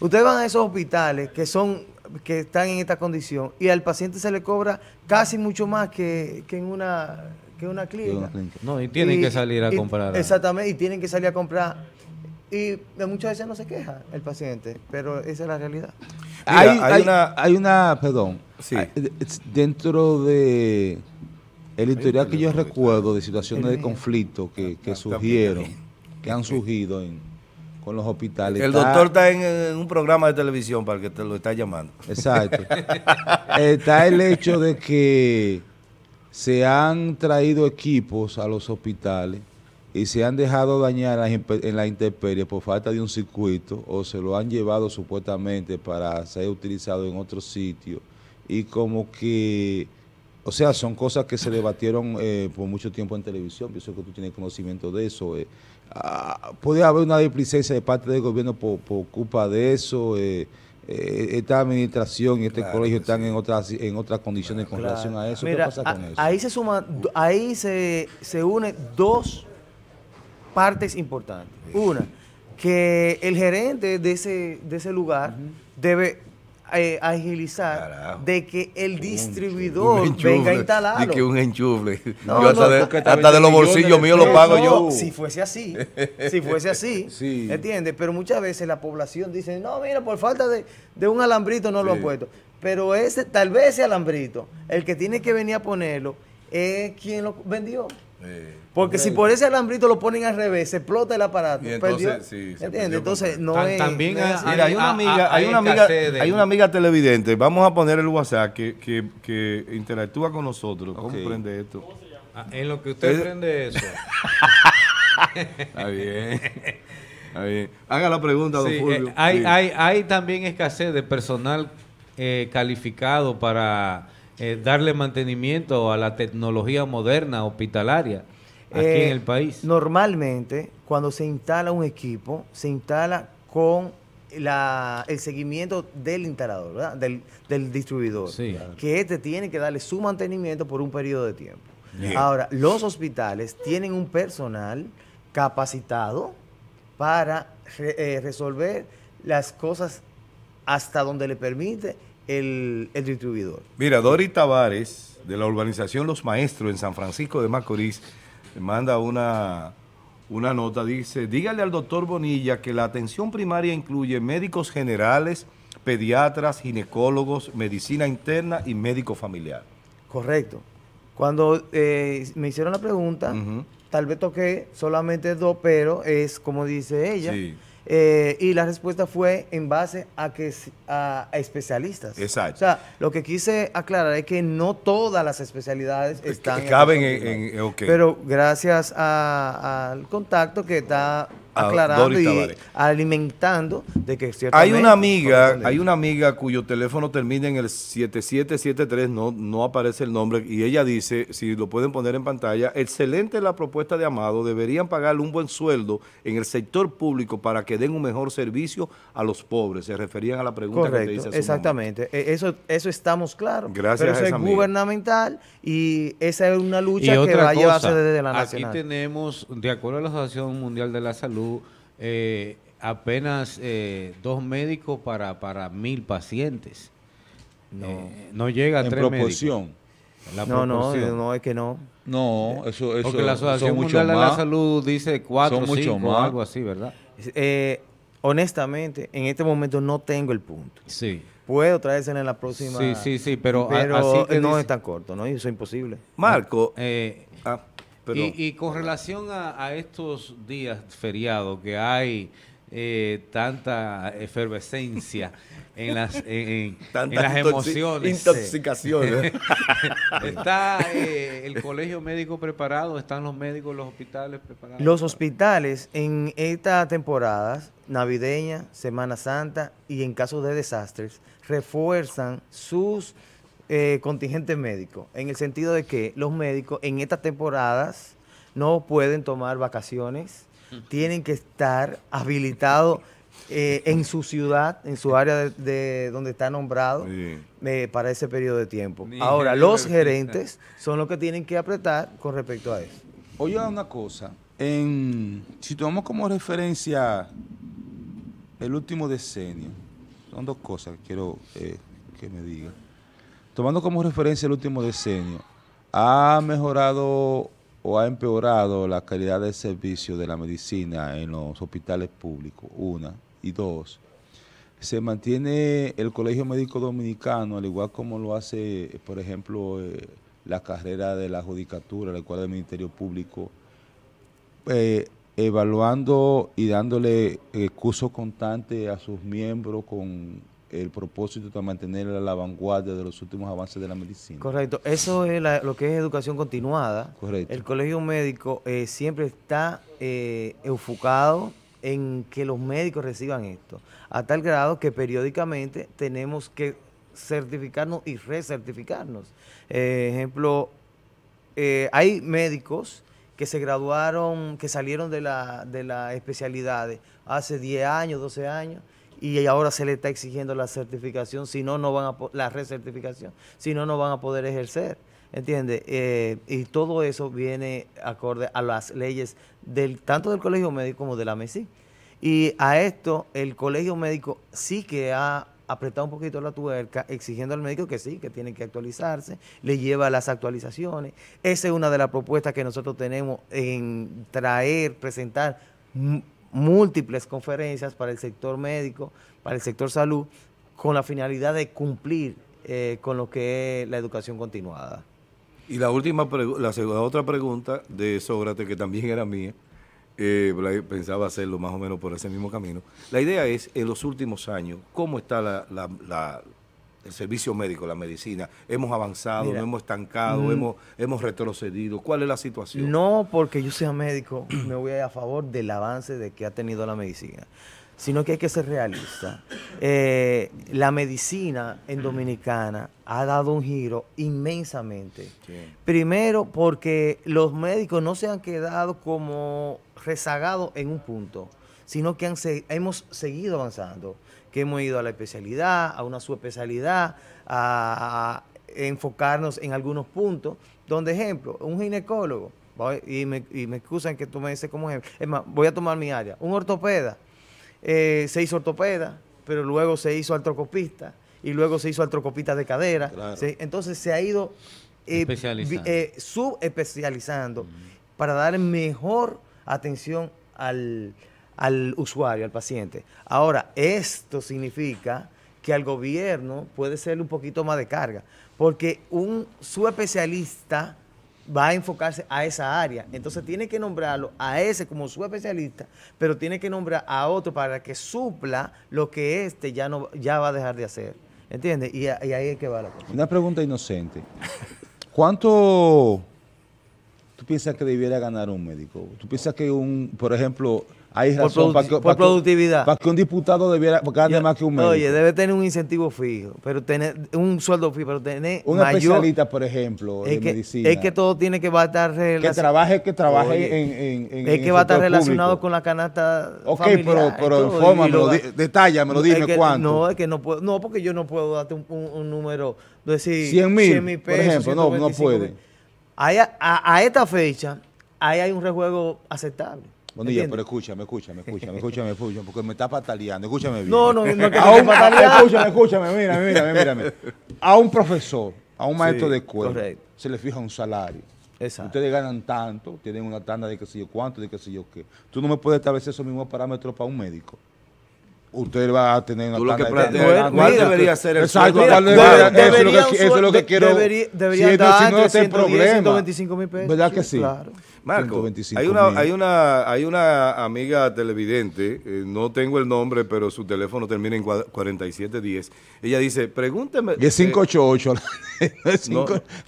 Ustedes van a esos hospitales que son que están en esta condición y al paciente se le cobra casi mucho más que, que en una, que una clínica. No, y tienen y, que salir a y, comprar. A... Exactamente, y tienen que salir a comprar. Y muchas veces no se queja el paciente, pero esa es la realidad. Mira, hay, hay, hay, una, hay una, perdón, sí. hay, dentro de el historial que yo recuerdo de situaciones de conflicto que, que surgieron, que han surgido en... con los hospitales. El está, doctor está en, en un programa de televisión para el que te lo está llamando. Exacto. Está el hecho de que se han traído equipos a los hospitales y se han dejado dañar en la intemperie por falta de un circuito o se lo han llevado supuestamente para ser utilizado en otro sitio. Y como que, o sea, son cosas que se debatieron eh, por mucho tiempo en televisión. Yo sé que tú tienes conocimiento de eso. Eh. Ah, puede haber una displicencia de parte del gobierno por, por culpa de eso. Eh, eh, esta administración y este claro colegio están sí. en otras en otras condiciones claro, con relación claro. a eso. Mira, ¿qué pasa con a, eso? Ahí se suma, ahí se, se unen dos partes importantes. Una, que el gerente de ese de ese lugar uh-huh. debe eh, agilizar Carajo. de que el distribuidor un enchufle, venga a instalarlo. Y que un enchufle. No, yo hasta, no, de, hasta de los bolsillos míos lo pago no, yo. Si fuese así, si fuese así, sí. ¿entiendes? Pero muchas veces la población dice, no, mira, por falta de, de un alambrito no sí. lo han puesto. Pero ese tal vez ese alambrito, el que tiene que venir a ponerlo, es quien lo vendió. Eh, Porque si por ese alambrito lo ponen al revés, se explota el aparato. Entonces, sí, entonces no Tan, es, también no es, hay, hay una amiga, hay, hay una amiga, de... hay una amiga televidente. Vamos a poner el WhatsApp que, que, que interactúa con nosotros. ¿Cómo okay. prende esto? ¿Cómo se llama? Ah, en lo que usted ¿Es? prende eso. Está bien. Está bien. Haga la pregunta, sí, don Fulvio. Eh, hay, sí. hay, hay también escasez de personal eh, calificado para Eh, darle mantenimiento a la tecnología moderna hospitalaria aquí eh, en el país. Normalmente, cuando se instala un equipo, se instala con la, el seguimiento del instalador, ¿verdad? Del, del distribuidor, sí, claro. que este tiene que darle su mantenimiento por un periodo de tiempo. Bien. Ahora, los hospitales tienen un personal capacitado para re, eh, resolver las cosas hasta donde le permite El, el distribuidor. Mira, Dori Tavares, de la urbanización Los Maestros en San Francisco de Macorís, le manda una, una nota, dice, dígale al doctor Bonilla que la atención primaria incluye médicos generales, pediatras, ginecólogos, medicina interna y médico familiar. Correcto. Cuando eh, me hicieron la pregunta, uh-huh. tal vez toqué solamente dos, pero es como dice ella, sí. Eh, y la respuesta fue en base a que a, a especialistas. Exacto. O sea, lo que quise aclarar es que no todas las especialidades están... Que caben en... en okay. Pero gracias al contacto que está aclarando y alimentando de que hay una amiga, hay una amiga cuyo teléfono termina en el siete siete siete tres, no, no aparece el nombre, y ella dice, si lo pueden poner en pantalla, excelente la propuesta de Amado, deberían pagarle un buen sueldo en el sector público para que den un mejor servicio a los pobres. Se referían a la pregunta. Correcto, que te hice hace exactamente, un eso, eso estamos claros. Gracias. Pero a esa eso es amiga. Gubernamental, y esa es una lucha y que va a llevarse desde la nacional. Aquí tenemos, de acuerdo a la Asociación Mundial de la Salud, eh, apenas eh, dos médicos para, para mil pacientes. No, eh, no llega a en tres proporción. Médicos. La no, proporción. No, no, es que no. No, eso, eso porque la Asociación Mundial de la Salud dice cuatro, cinco, algo así, ¿verdad? Eh, honestamente, en este momento no tengo el punto. Sí. Puedo traérsela en la próxima. Sí, sí, sí, pero, pero así que no dice, es tan corto, ¿no? Eso es imposible. Marco, eh, ah, y, y con relación a, a estos días feriados que hay eh, tanta efervescencia en las, en, en las emociones. Intoxicaciones. ¿Está eh, el colegio médico preparado? ¿Están los médicos, los hospitales preparados? Los hospitales en esta temporada navideña, Semana Santa y en caso de desastres, refuerzan sus eh, contingentes médicos, en el sentido de que los médicos en estas temporadas no pueden tomar vacaciones, tienen que estar habilitados eh, en su ciudad, en su área de, de donde está nombrado, sí. eh, para ese periodo de tiempo. Ni Ahora, los gerentes son los que tienen que apretar con respecto a eso. Oye, una cosa, en, si tomamos como referencia el último decenio, son dos cosas que quiero eh, que me digan. Tomando como referencia el último decenio, ¿ha mejorado o ha empeorado la calidad del servicio de la medicina en los hospitales públicos? Una. Y dos, ¿se mantiene el Colegio Médico Dominicano, al igual como lo hace, por ejemplo, eh, la carrera de la Judicatura, la cual es el Ministerio Público, eh, evaluando y dándole eh, curso constante a sus miembros con el propósito de mantener a la vanguardia de los últimos avances de la medicina? Correcto. Eso es la, lo que es educación continuada. Correcto. El colegio médico eh, siempre está eh, enfocado en que los médicos reciban esto, a tal grado que periódicamente tenemos que certificarnos y recertificarnos. Eh, ejemplo, eh, hay médicos que se graduaron, que salieron de las de la especialidades hace diez años, doce años, y ahora se le está exigiendo la certificación, si no, no van a, la recertificación, si no, no van a poder ejercer, ¿entiendes? Eh, y todo eso viene acorde a las leyes del tanto del Colegio Médico como de la M E C I. Y a esto el Colegio Médico sí que ha apretado un poquito la tuerca, exigiendo al médico que sí, que tiene que actualizarse, le lleva las actualizaciones. Esa es una de las propuestas que nosotros tenemos en traer, presentar múltiples conferencias para el sector médico, para el sector salud, con la finalidad de cumplir eh, con lo que es la educación continuada. Y la última la, la otra pregunta de Sócrates, que también era mía, Eh, pensaba hacerlo más o menos por ese mismo camino. La idea es, en los últimos años, ¿cómo está la, la, la, el servicio médico, la medicina? ¿Hemos avanzado, Mira, no hemos estancado, mm, hemos, hemos retrocedido? ¿Cuál es la situación? No porque yo sea médico me voy a, ir a favor del avance de que ha tenido la medicina, sino que hay que ser realista. Eh, la medicina en Dominicana ha dado un giro inmensamente. Sí. Primero, porque los médicos no se han quedado como rezagados en un punto, sino que han, hemos seguido avanzando, que hemos ido a la especialidad, a una subespecialidad, a, a enfocarnos en algunos puntos, donde, ejemplo, un ginecólogo, y me, y me excusan que tú me dices como ejemplo, es más, voy a tomar mi área, un ortopeda, Eh, se hizo ortopeda, pero luego se hizo artroscopista y luego se hizo artroscopista de cadera. Claro. ¿Sí? Entonces se ha ido eh, eh, subespecializando, uh-huh, para dar mejor atención al, al usuario, al paciente. Ahora, esto significa que al gobierno puede ser un poquito más de carga, porque un subespecialista va a enfocarse a esa área, entonces tiene que nombrarlo a ese como su especialista, pero tiene que nombrar a otro para que supla lo que este ya no ya va a dejar de hacer, ¿entiendes? Y, y ahí es que va la cosa. Una pregunta inocente. ¿Cuánto tú piensas que debiera ganar un médico? ¿Tú piensas que un, por ejemplo, hay razón para que, para productividad. Que, para que un diputado debiera ganar más que un médico. Oye, debe tener un incentivo fijo, pero tener un sueldo fijo, pero tener un mayor, especialista, por ejemplo, de que, medicina. Es que todo tiene que va a estar relacionado. Que trabaje, que trabaje oye, en, en, en... Es en que va a estar relacionado público. Con la canasta Ok, familiar, pero, pero infórmamelo, detállame, dime que, cuánto. No, es que no puedo, no, porque yo no puedo darte un, un, un número, decir cien mil, por ejemplo, no, no puede. Ahí, a, a esta fecha, ahí hay un rejuego aceptable. Bueno, ya, pero escúchame, escúchame, escúchame, escúchame, escúchame, porque me está pataleando, escúchame bien. No, no, no, no, que a un, escúchame, escúchame, mírame, mírame, mírame. A un profesor, a un maestro sí, de escuela, correcto. Se le fija un salario. Exacto. Ustedes ganan tanto, tienen una tanda de qué sé yo cuánto, de qué sé yo qué. Tú no me puedes establecer esos mismos parámetros para un médico. Usted va a tener una lo que plantea, ¿cuál mira, debería que, ser el exacto, mira, debería, debería, eso, es lo que, eso es lo que quiero. Debería, debería si dar no, si no ciento veinticinco mil pesos. ¿Verdad que sí? Claro. Marco, hay una, hay, una, hay una amiga televidente, eh, no tengo el nombre, pero su teléfono termina en cuarenta y siete diez. Ella dice, pregúnteme... Y es cinco ocho ocho. Eh, no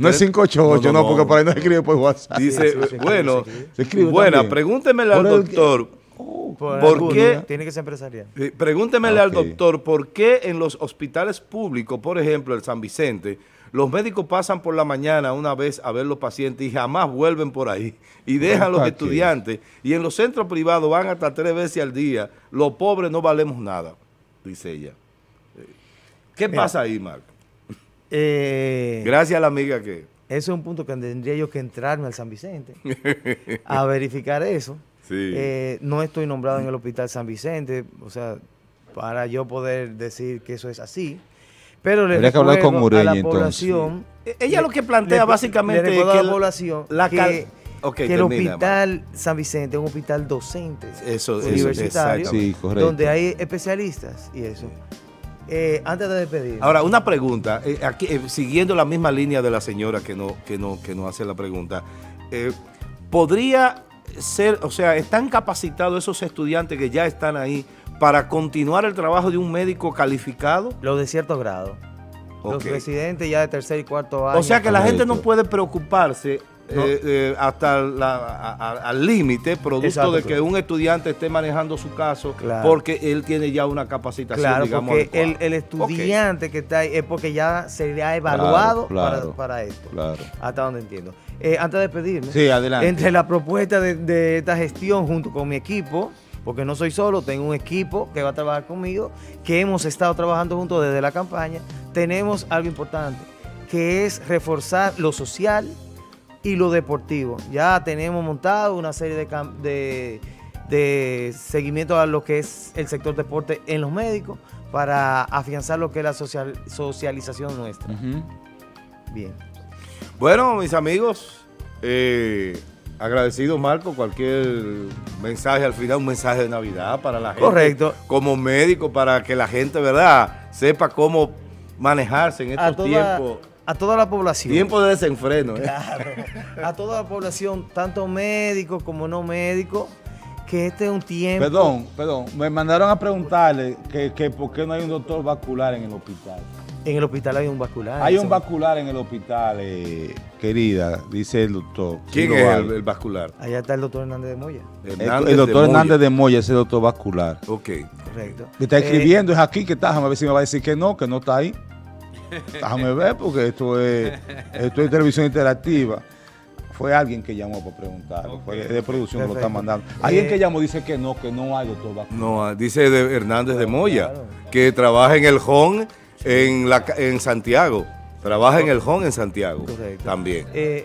es cinco ocho ocho, no, no, no, no, porque para ahí no escribe por WhatsApp. Dice, sí, bueno, se escribe, buena, pregúntemele al doctor... Oh, ¿Por, ¿por qué? Tiene que ser empresarial. Pregúntemele okay. al doctor por qué en los hospitales públicos, por ejemplo, el San Vicente, los médicos pasan por la mañana una vez a ver los pacientes y jamás vuelven por ahí y dejan los estudiantes. Y en los centros privados van hasta tres veces al día. Los pobres no valemos nada, dice ella. ¿Qué Mira, pasa ahí, Marco? Eh, Gracias a la amiga que... Eso es un punto que tendría yo que entrarme al San Vicente a verificar eso. Sí. Eh, no estoy nombrado en el Hospital San Vicente, o sea, para yo poder decir que eso es así. Pero le recuerdo que hablar con Ureña, a la población... Sí. Ella lo que plantea le, básicamente le es que... a la población la que, okay, que el termina, Hospital man. San Vicente es un hospital docente, eso, universitario, eso, sí, donde hay especialistas y eso. Eh, antes de despedir. Ahora, una pregunta, eh, aquí, eh, siguiendo la misma línea de la señora que no, que no, que no hace la pregunta. Eh, ¿Podría... ser, o sea, ¿están capacitados esos estudiantes que ya están ahí para continuar el trabajo de un médico calificado? Los de cierto grado. Okay. Los residentes ya de tercer y cuarto año. O sea que la gente no puede preocuparse no. Eh, eh, hasta la, a, a, al límite, producto Exacto, de que un estudiante esté manejando su caso, claro. porque él tiene ya una capacitación, claro, digamos. Porque el, el estudiante okay. que está ahí es porque ya se le ha evaluado claro, claro, para, para esto. Claro. Hasta donde entiendo. Eh, antes de despedirme, sí, adelante. Entre la propuesta de, de esta gestión junto con mi equipo, porque no soy solo, tengo un equipo que va a trabajar conmigo, que hemos estado trabajando juntos desde la campaña, tenemos algo importante, que es reforzar lo social y lo deportivo. Ya tenemos montado una serie de, de, de seguimiento a lo que es el sector deporte en los médicos para afianzar lo que es la social, socialización nuestra. Uh-huh. Bien. Bueno, mis amigos, eh, agradecido, Marco, cualquier mensaje al final, un mensaje de Navidad para la gente. Correcto. Como médico, para que la gente, ¿verdad?, sepa cómo manejarse en estos tiempos. A toda la población. Tiempo de desenfreno. ¿eh? Claro, a toda la población, tanto médicos como no médicos, que este es un tiempo... Perdón, perdón, me mandaron a preguntarle que, que por qué no hay un doctor vascular en el hospital. En el hospital hay un vascular. Hay un vascular en el hospital, eh, querida, dice el doctor. ¿Quién es el, el vascular? Allá está el doctor Hernández de Moya. Hernández el, el doctor de Hernández Moya. de Moya es el doctor vascular. Ok. Correcto. Me está escribiendo, eh, es aquí que está, a ver si me va a decir que no, que no está ahí. Déjame ver porque esto es, esto es televisión interactiva. Fue alguien que llamó para preguntar, okay. fue de producción Perfecto. Lo está mandando. Alguien eh, que llamó dice que no, que no hay doctor vascular. No, dice de Hernández de Moya, claro, claro. que trabaja en el J O N. En, la, en Santiago, trabaja en el J O N en Santiago Correcto. También. Eh,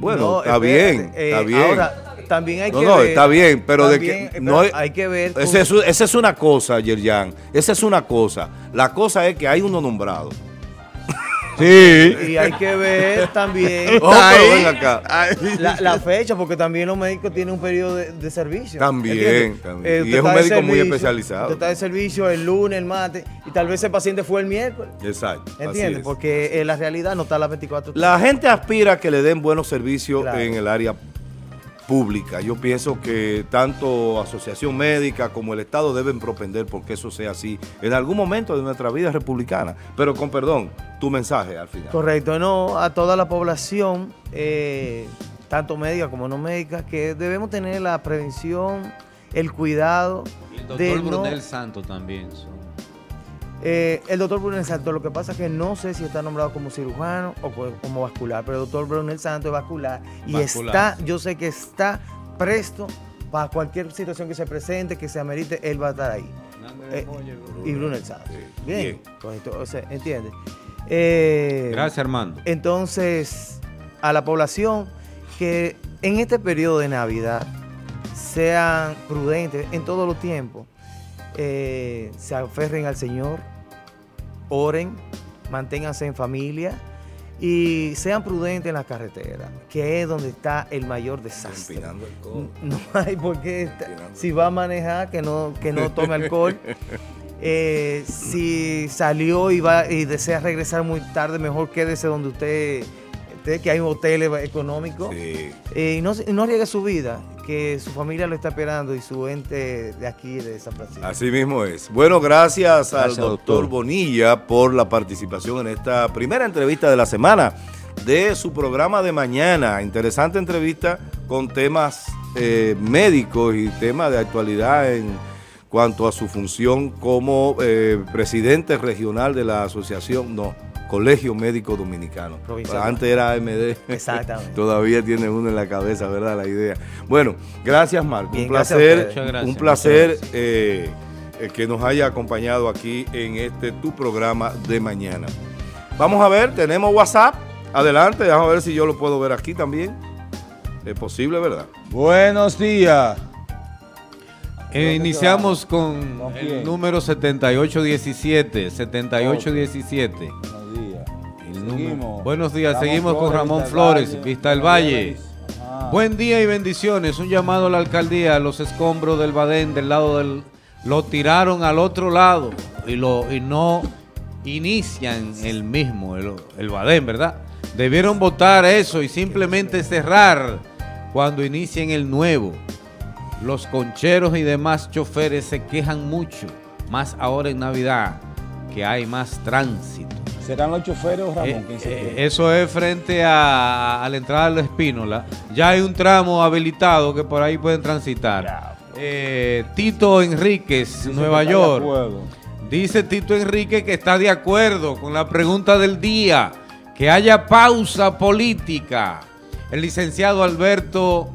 bueno, no, está, espérate, bien, eh, está bien. Ahora, también hay no, que no, ver. No, está bien, pero de que. Pero no hay, hay que ver. Esa es, ese es una cosa, Yerjan. Esa es una cosa. La cosa es que hay uno nombrado. Sí. Y hay que ver también oh, ahí, acá. La, la fecha, porque también los médicos tienen un periodo de, de servicio. También, también. Eh, y es un médico servicio, muy especializado. Usted está de servicio el lunes, el martes, y tal vez el paciente fue el miércoles. Exacto. ¿Entiendes? Porque eh, la realidad no está a las veinticuatro horas. La gente aspira a que le den buenos servicios claro. en el área pública. Yo pienso que tanto Asociación Médica como el Estado deben propender porque eso sea así en algún momento de nuestra vida republicana. Pero con perdón, tu mensaje al final. Correcto, no, a toda la población, eh, tanto médica como no médica, que debemos tener la prevención el cuidado y el doctor de Brunel no, Santos también. Son. Eh, el doctor Brunel Santos, lo que pasa es que no sé si está nombrado como cirujano o como vascular, pero el doctor Brunel Santos es vascular y vascular, está, sí. Yo sé que está presto para cualquier situación que se presente, que se amerite, él va a estar ahí. Eh, y Brunel Santos. Sí. Bien, bien. Pues, o sea, ¿entiendes? Eh, Gracias, hermano. Entonces, a la población que en este periodo de Navidad sean prudentes en todos los tiempos, eh, se aferren al Señor, oren, manténganse en familia y sean prudentes en las carreteras, que es donde está el mayor desastre. Empinando alcohol. No hay por qué estar, si va a manejar, que no, que no tome alcohol. Eh, si salió y va y desea regresar muy tarde, mejor quédese donde usted esté, que hay hoteles económicos. Sí. Eh, y no, no arriesgue su vida, que su familia lo está esperando y su ente de aquí, de San Francisco. Así mismo es. Bueno, gracias, gracias al doctor, doctor Bonilla por la participación en esta primera entrevista de la semana de su programa de mañana. Interesante entrevista con temas eh, médicos y temas de actualidad en cuanto a su función como eh, presidente regional de la asociación, no, Colegio Médico Dominicano. Antes era A M D. Exactamente. Todavía tiene uno en la cabeza, ¿verdad? La idea. Bueno, gracias, Marco. Un placer, un placer eh, eh, que nos haya acompañado aquí en este tu programa de mañana. Vamos a ver, tenemos WhatsApp. Adelante, vamos a ver si yo lo puedo ver aquí también. Es posible, ¿verdad? Buenos días. Eh, iniciamos con, ¿con el número setenta y ocho diecisiete. setenta y ocho diecisiete. Buenos días. Buenos días. Ramón Seguimos Flores, con Ramón Vista Flores, Valle, Vista del Valle. Valle. Buen día y bendiciones. Un llamado a la alcaldía. A los escombros del Badén, del lado del. Lo tiraron al otro lado y, lo, y no inician el mismo, el, el Badén, ¿verdad? Debieron votar eso y simplemente cerrar cuando inicien el nuevo. Los concheros y demás choferes se quejan mucho, más ahora en Navidad, que hay más tránsito. ¿Serán los choferes o Ramón? Eh, eh, eso es frente a, a la entrada de la Espínola. Ya hay un tramo habilitado que por ahí pueden transitar. Eh, Tito Enríquez, dice Nueva York. Dice Tito Enríquez que está de acuerdo con la pregunta del día, que haya pausa política. El licenciado Alberto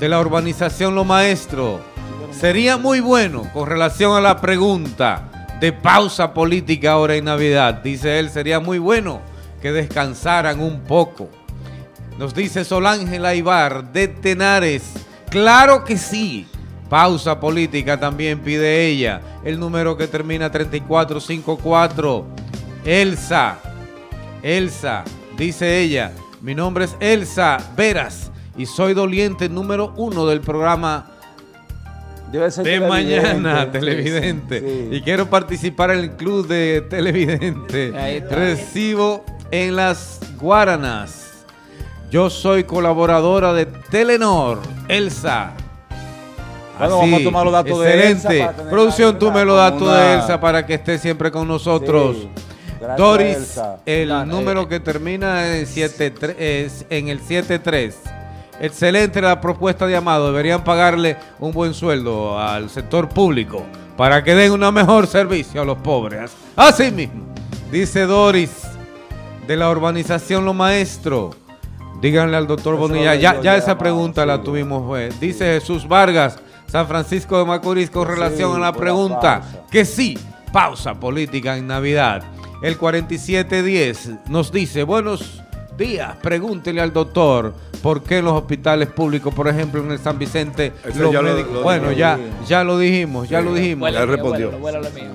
de la urbanización Lo Maestro, sería muy bueno con relación a la pregunta de pausa política ahora en Navidad. Dice él, sería muy bueno que descansaran un poco. Nos dice Solángela Ibar de Tenares, claro que sí, pausa política también pide ella. El número que termina treinta y cuatro cincuenta y cuatro, Elsa, Elsa, dice ella, mi nombre es Elsa Veras y soy doliente número uno del programa Debe ser de televidente. Mañana, televidente. Sí, sí. Y quiero participar en el club de televidente. Recibo en Las Guaranas. Yo soy colaboradora de Telenor, Elsa. Bueno, así, vamos a tomar los datos excelente. de Elsa. Producción, tú me los datos una... de Elsa para que esté siempre con nosotros. Sí. Gracias, Doris, Elsa. el Dale. número que termina en, siete tres, en el setenta y tres. Excelente la propuesta de Amado. Deberían pagarle un buen sueldo al sector público para que den un mejor servicio a los pobres. Así mismo, dice Doris, de la urbanización Lo Maestro. Díganle al doctor Bonilla. Ya, ya esa pregunta la tuvimos. Eh. Dice Jesús Vargas, San Francisco de Macorís, con relación a la pregunta que sí, pausa política en Navidad. El cuarenta y siete diez nos dice, buenos días, pregúntele al doctor por qué en los hospitales públicos, por ejemplo en el San Vicente, los ya médicos, lo, lo bueno, ya, ya lo dijimos, ya sí, lo dijimos. Ya respondió.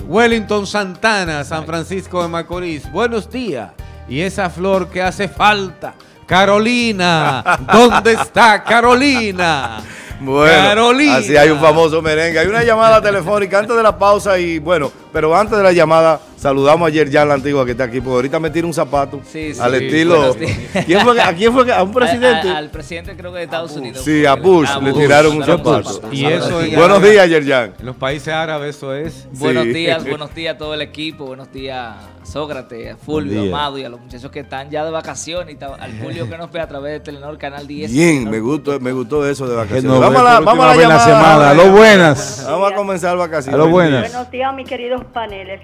Wellington Santana, San Francisco de Macorís, buenos días. Y esa flor que hace falta, Carolina, ¿dónde está Carolina? Bueno, Carolina. Así hay un famoso merengue. Hay una llamada telefónica antes de la pausa y bueno, Pero antes de la llamada, saludamos ayer ya a la antigua que está aquí, porque ahorita me tira un zapato sí, sí, al estilo... ¿Quién fue, ¿A quién fue? ¿A un presidente? A, a, al presidente creo que de Estados Unidos. Sí, a Bush, a Bush le tiraron un zapato. Y eso es, buenos días, Yerjan. En los países árabes eso es. Buenos sí. días, buenos días a todo el equipo, buenos días a Sócrates, a Fulvio, a Amado y a los muchachos que están ya de vacaciones, y al Julio que nos ve a través de Telenor, Canal diez. Bien, me gustó, me gustó eso de vacaciones. No, vamos a la, vamos a la llamada. A lo buenas. Vamos a comenzar vacaciones. A lo buenas. Buenos días, mis queridos paneles.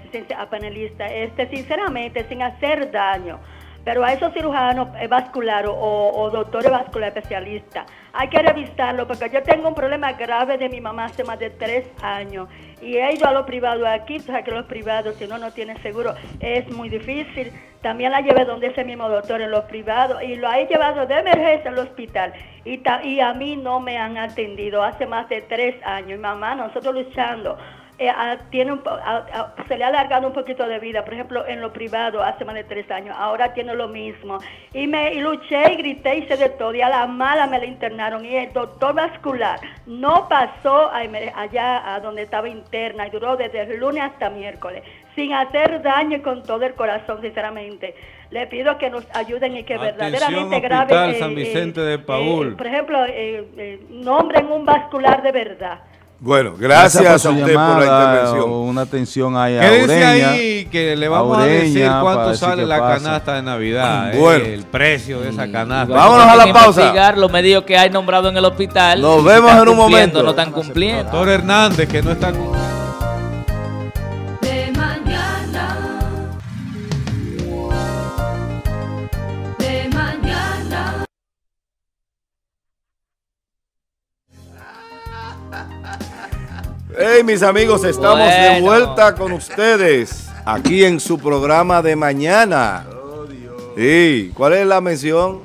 Este, sinceramente, sin hacer daño, pero a esos cirujanos vasculares o, o doctores vasculares especialistas, hay que revisarlo, porque yo tengo un problema grave de mi mamá hace más de tres años y he ido a los privados aquí, o sea que los privados, si uno no tiene seguro, es muy difícil. También la llevé donde ese mismo doctor en los privados y lo he llevado de emergencia al hospital y, ta, y a mí no me han atendido hace más de tres años. Mi mamá, nosotros luchando. Eh, a, tiene un, a, a, se le ha alargado un poquito de vida, por ejemplo, en lo privado hace más de tres años, ahora tiene lo mismo. Y me y luché y grité y hice de todo, y a la mala me la internaron, y el doctor vascular no pasó a, allá a donde estaba interna, y duró desde el lunes hasta miércoles, sin hacer daño y con todo el corazón, sinceramente. Le pido que nos ayuden y que atención, verdaderamente grave eh, San Vicente de Paúl. Eh, por ejemplo, eh, eh, nombren un vascular de verdad. Bueno, gracias, gracias por a usted llamada, por la intervención. Una atención ahí a Aureña. Quédense ahí que le vamos a, Aureña, a decir cuánto sale la pasa. Canasta de Navidad, bueno. eh, el precio de esa canasta. Vámonos a la pausa. Los medios que hay nombrado en el hospital. Nos vemos en un momento. No están cumpliendo. Doctor Hernández, que no está cumpliendo. Hey, mis amigos, estamos bueno. de vuelta con ustedes aquí en su programa de mañana. Oh, Dios. Sí. ¿Cuál es la mención?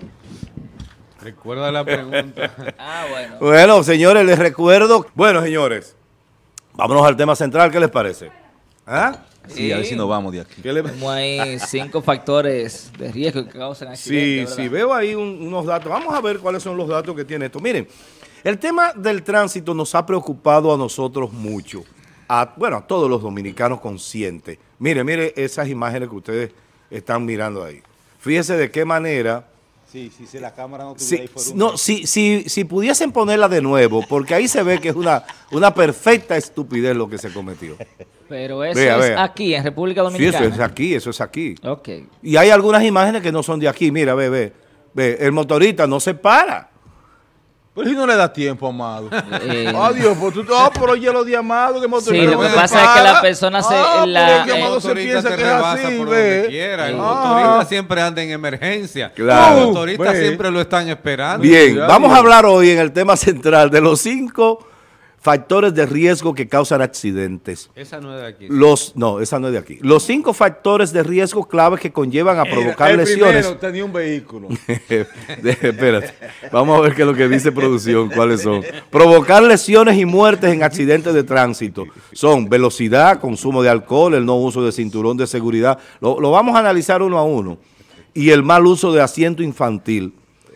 Recuerda la pregunta. Ah, bueno. Bueno, señores, les recuerdo. Bueno, señores, vámonos al tema central. ¿Qué les parece? ¿Ah? Sí, sí, a ver si nos vamos de aquí. Como hay cinco factores de riesgo que causan accidentes. Sí, sí, veo ahí un, unos datos. Vamos a ver cuáles son los datos que tiene esto. Miren. El tema del tránsito nos ha preocupado a nosotros mucho, a, bueno, a todos los dominicanos conscientes. Mire, mire esas imágenes que ustedes están mirando ahí. Fíjense de qué manera... Sí, sí, si la cámara no tuviera si, ahí no, si, si, si pudiesen ponerla de nuevo, porque ahí se ve que es una, una perfecta estupidez lo que se cometió. Pero eso vea, es vea. aquí, en República Dominicana. Sí, eso es aquí, eso es aquí. Okay. Y hay algunas imágenes que no son de aquí. Mira, ve, ve, ve, el motorista no se para. Pero si no le da tiempo, Amado. Eh. Adiós, pues tú... Oh, pero oye lo de Amado. Que sí, lo que pasa para. es que la persona se... Ah, la, el Amado eh, se piensa que es así, por donde quiera. El motorista ah. siempre anda en emergencia. Claro. Los motoristas ve. siempre lo están esperando. Bien, ya, vamos bien. a hablar hoy en el tema central de los cinco factores de riesgo que causan accidentes. Esa no es de aquí. Los, no, esa no es de aquí. Los cinco factores de riesgo claves que conllevan a provocar el, el lesiones. Primero, tenía un vehículo. Espérate. Vamos a ver qué es lo que dice producción, cuáles son. Provocar lesiones y muertes en accidentes de tránsito. Son velocidad, consumo de alcohol, el no uso de cinturón de seguridad. Lo, lo vamos a analizar uno a uno. Y el mal uso de asiento infantil.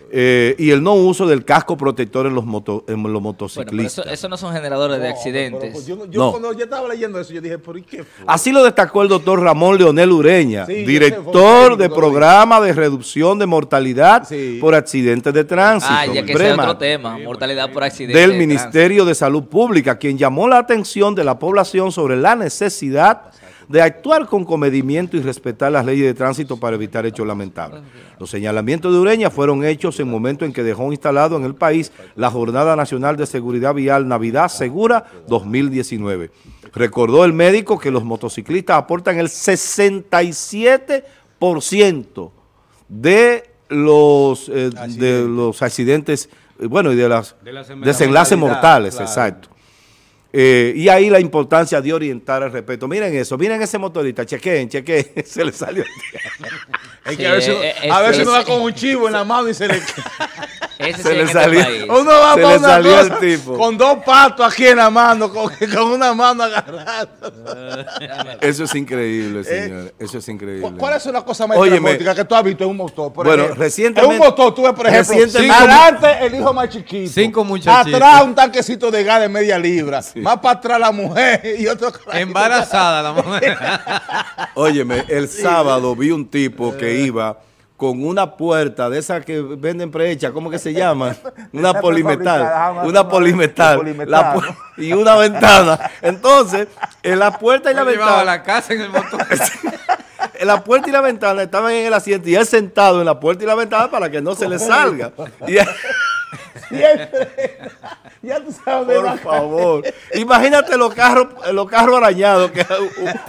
Eh, y el no uso del casco protector en los, moto, en los motociclistas. Bueno, pero eso, eso no son generadores no, de accidentes. Pero, pues, yo yo no. cuando yo estaba leyendo eso, yo dije, ¿por qué fue? Así lo destacó el doctor Ramón Leonel Ureña, sí, director de programa de reducción de mortalidad sí. por accidentes de tránsito. Ah, ya que ese es otro tema, sí, mortalidad sí. por accidentes Del de Ministerio de Salud Pública, quien llamó la atención de la población sobre la necesidad de actuar con comedimiento y respetar las leyes de tránsito para evitar hechos lamentables. Los señalamientos de Ureña fueron hechos en el momento en que dejó instalado en el país la Jornada Nacional de Seguridad Vial Navidad Segura dos mil diecinueve. Recordó el médico que los motociclistas aportan el sesenta y siete por ciento de los, eh, de los accidentes, bueno, y de las desenlaces mortales, claro. exacto. Eh, y ahí la importancia de orientar al respeto. Miren eso, miren ese motorista, chequen, chequen, se le salió. Es que sí, a veces, eh, eh, a veces es, uno va con un chivo eh, en la mano y se le ese se sí le salió. Uno va se para una cosa, tipo. con dos patos aquí en la mano, con, con una mano agarrada. Eso es increíble, señor. Eh, eso es increíble. ¿Cuál es una cosa más dramática que tú has visto en un motor? Por bueno, ejemplo, recientemente. En un motor tuve, por ejemplo, adelante el hijo más chiquito. Cinco muchachitos. Atrás un tanquecito de gas de media libra. sí. Más para atrás la mujer y otro... Embarazada la mujer. Óyeme, el sí. sábado vi un tipo que iba con una puerta de esas que venden prehecha, ¿cómo que se llama? Una polimetal, una polimetal, la pu y una ventana. Entonces, en la puerta y la ventana... la casa en el motor. La puerta y la ventana estaban en el asiento y él sentado en la puerta y la ventana para que no se le salga. Y él, siempre, ya tú sabes, por favor, imagínate los carros los carros arañados que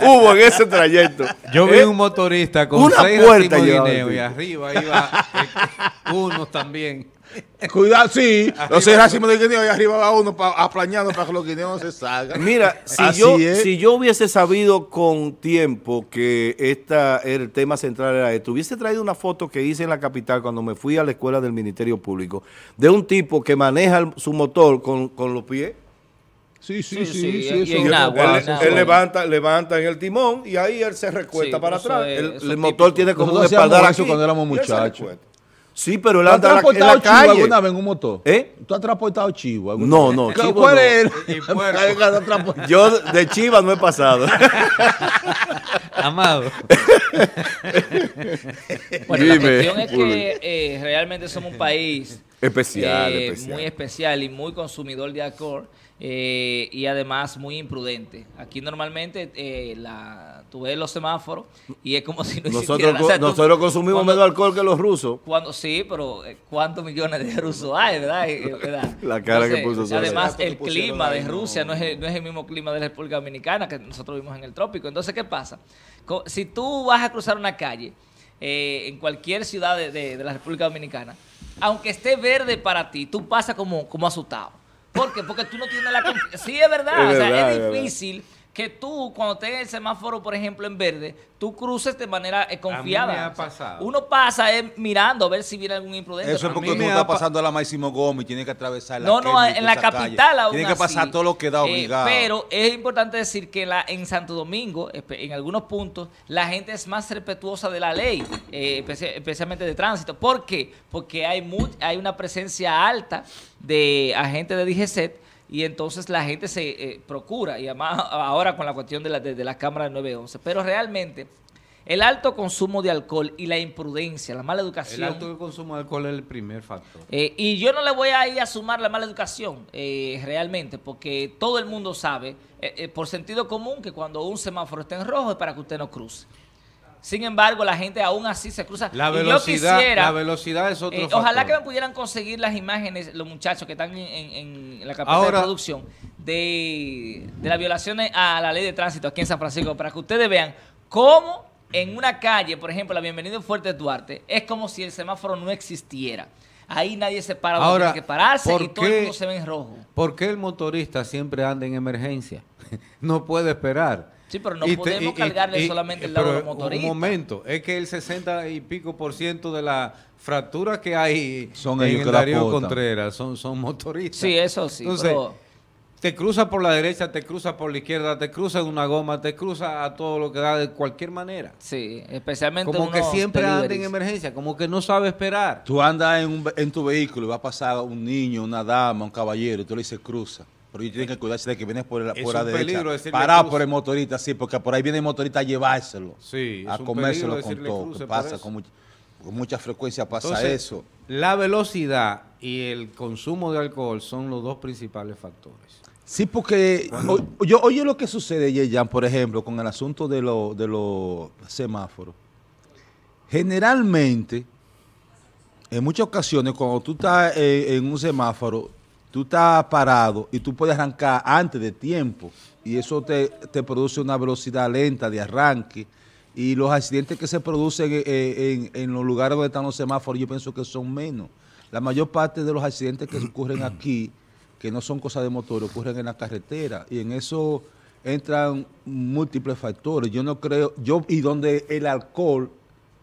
hubo en ese trayecto. Yo vi eh, un motorista con una seis puerta de guineo y arriba iba eh, unos también. Cuidado, sí, arriba los seis racimos de guineo y arriba va uno pa, aplañando para que los guineos no se salgan. Mira, si yo, si yo hubiese sabido con tiempo que esta, el tema central era esto, hubiese traído una foto que hice en la capital cuando me fui a la escuela del Ministerio Público, de un tipo que maneja el, su motor con, con los pies. Sí, sí, sí, sí, sí, sí, él, agua, él, él levanta, levanta en el timón y ahí él se recuesta sí, para atrás. Es, el, el motor tiene como un espaldar aquí cuando éramos muchachos. Sí, pero él anda la, en la calle. ¿Alguna vez en un motor? ¿Eh? ¿Tú has transportado chivo? No, no, chivo ¿Cuál no. es? Yo de chiva no he pasado. Amado. Bueno, Dime. la cuestión es que eh, realmente somos un país especial, eh, especial, muy especial y muy consumidor de alcohol. Eh, y además muy imprudente. Aquí normalmente eh, la, tú ves los semáforos y es como si no nosotros, o sea, nosotros tú, consumimos cuando, menos alcohol que los rusos. Cuando, sí, pero ¿cuántos millones de rusos hay, verdad? ¿Verdad? La cara Entonces, que puso Sócrates. Además, el clima de Rusia no. No, es, no es el mismo clima de la República Dominicana que nosotros vimos en el trópico. Entonces, ¿qué pasa? Si tú vas a cruzar una calle eh, en cualquier ciudad de, de, de la República Dominicana, aunque esté verde para ti, tú pasas como, como asustado. ¿Por qué? Porque tú no tienes la confianza. Sí, es verdad. Es o sea, verdad, es difícil es que tú, cuando estés en el semáforo, por ejemplo, en verde, tú cruces de manera eh, confiada. A mí me ha pasado. O sea, uno pasa eh, mirando a ver si viene algún imprudente. Eso es porque tú estás pasando a la Máximo Gómez, tienes que atravesar la No, no, en la capital aún tienes que pasar así, todo lo que da obligado. Eh, pero es importante decir que la, en Santo Domingo, en algunos puntos, la gente es más respetuosa de la ley, eh, especialmente de tránsito. ¿Por qué? Porque hay, muy, hay una presencia alta de agentes de D G C E T, y entonces la gente se eh, procura, y además ahora con la cuestión de la, de, de la cámara de nueve once. Pero realmente el alto consumo de alcohol y la imprudencia, la mala educación. El alto consumo de alcohol es el primer factor. Eh, y yo no le voy a ir a sumar la mala educación eh, realmente, porque todo el mundo sabe, eh, eh, por sentido común, que cuando un semáforo está en rojo es para que usted no cruce. Sin embargo, la gente aún así se cruza. La velocidad, yo quisiera, la velocidad es otro eh, factor. Ojalá que me pudieran conseguir las imágenes, los muchachos que están en, en, en la capital de producción, de, de las violaciones a la ley de tránsito aquí en San Francisco, para que ustedes vean cómo en una calle, por ejemplo, la Bienvenido Fuerte Duarte, es como si el semáforo no existiera. Ahí nadie se para donde tiene que pararse y todo el mundo se ve en rojo. ¿Por qué el motorista siempre anda en emergencia? No puede esperar. Sí, pero no te, podemos cargarle y, y, solamente el lado de los motoristas. Un momento, es que el sesenta y pico por ciento de las fracturas que hay son en el Darío Contreras son, son motoristas. Sí, eso sí. Entonces, pero... te cruza por la derecha, te cruza por la izquierda, te cruza en una goma, te cruza a todo lo que da de cualquier manera. Sí, especialmente como que siempre anda en emergencia, como que no sabe esperar. Tú andas en, un, en tu vehículo y va a pasar un niño, una dama, un caballero, y tú le dices cruza. Pero ellos tienen que cuidarse de que vienes por la derecha, parado por el motorista, sí, porque por ahí viene el motorista a llevárselo, sí, a comérselo con todo, que pasa con, mucha, con mucha frecuencia pasa. Entonces, eso. La velocidad y el consumo de alcohol son los dos principales factores. Sí, porque o, yo oye lo que sucede, Yeyan, por ejemplo, con el asunto de, lo, de los semáforos. Generalmente, en muchas ocasiones, cuando tú estás eh, en un semáforo, tú estás parado y tú puedes arrancar antes de tiempo y eso te, te produce una velocidad lenta de arranque, y los accidentes que se producen en, en, en los lugares donde están los semáforos yo pienso que son menos. La mayor parte de los accidentes que ocurren aquí, que no son cosas de motor, ocurren en la carretera, y en eso entran múltiples factores. Yo no creo, yo y donde el alcohol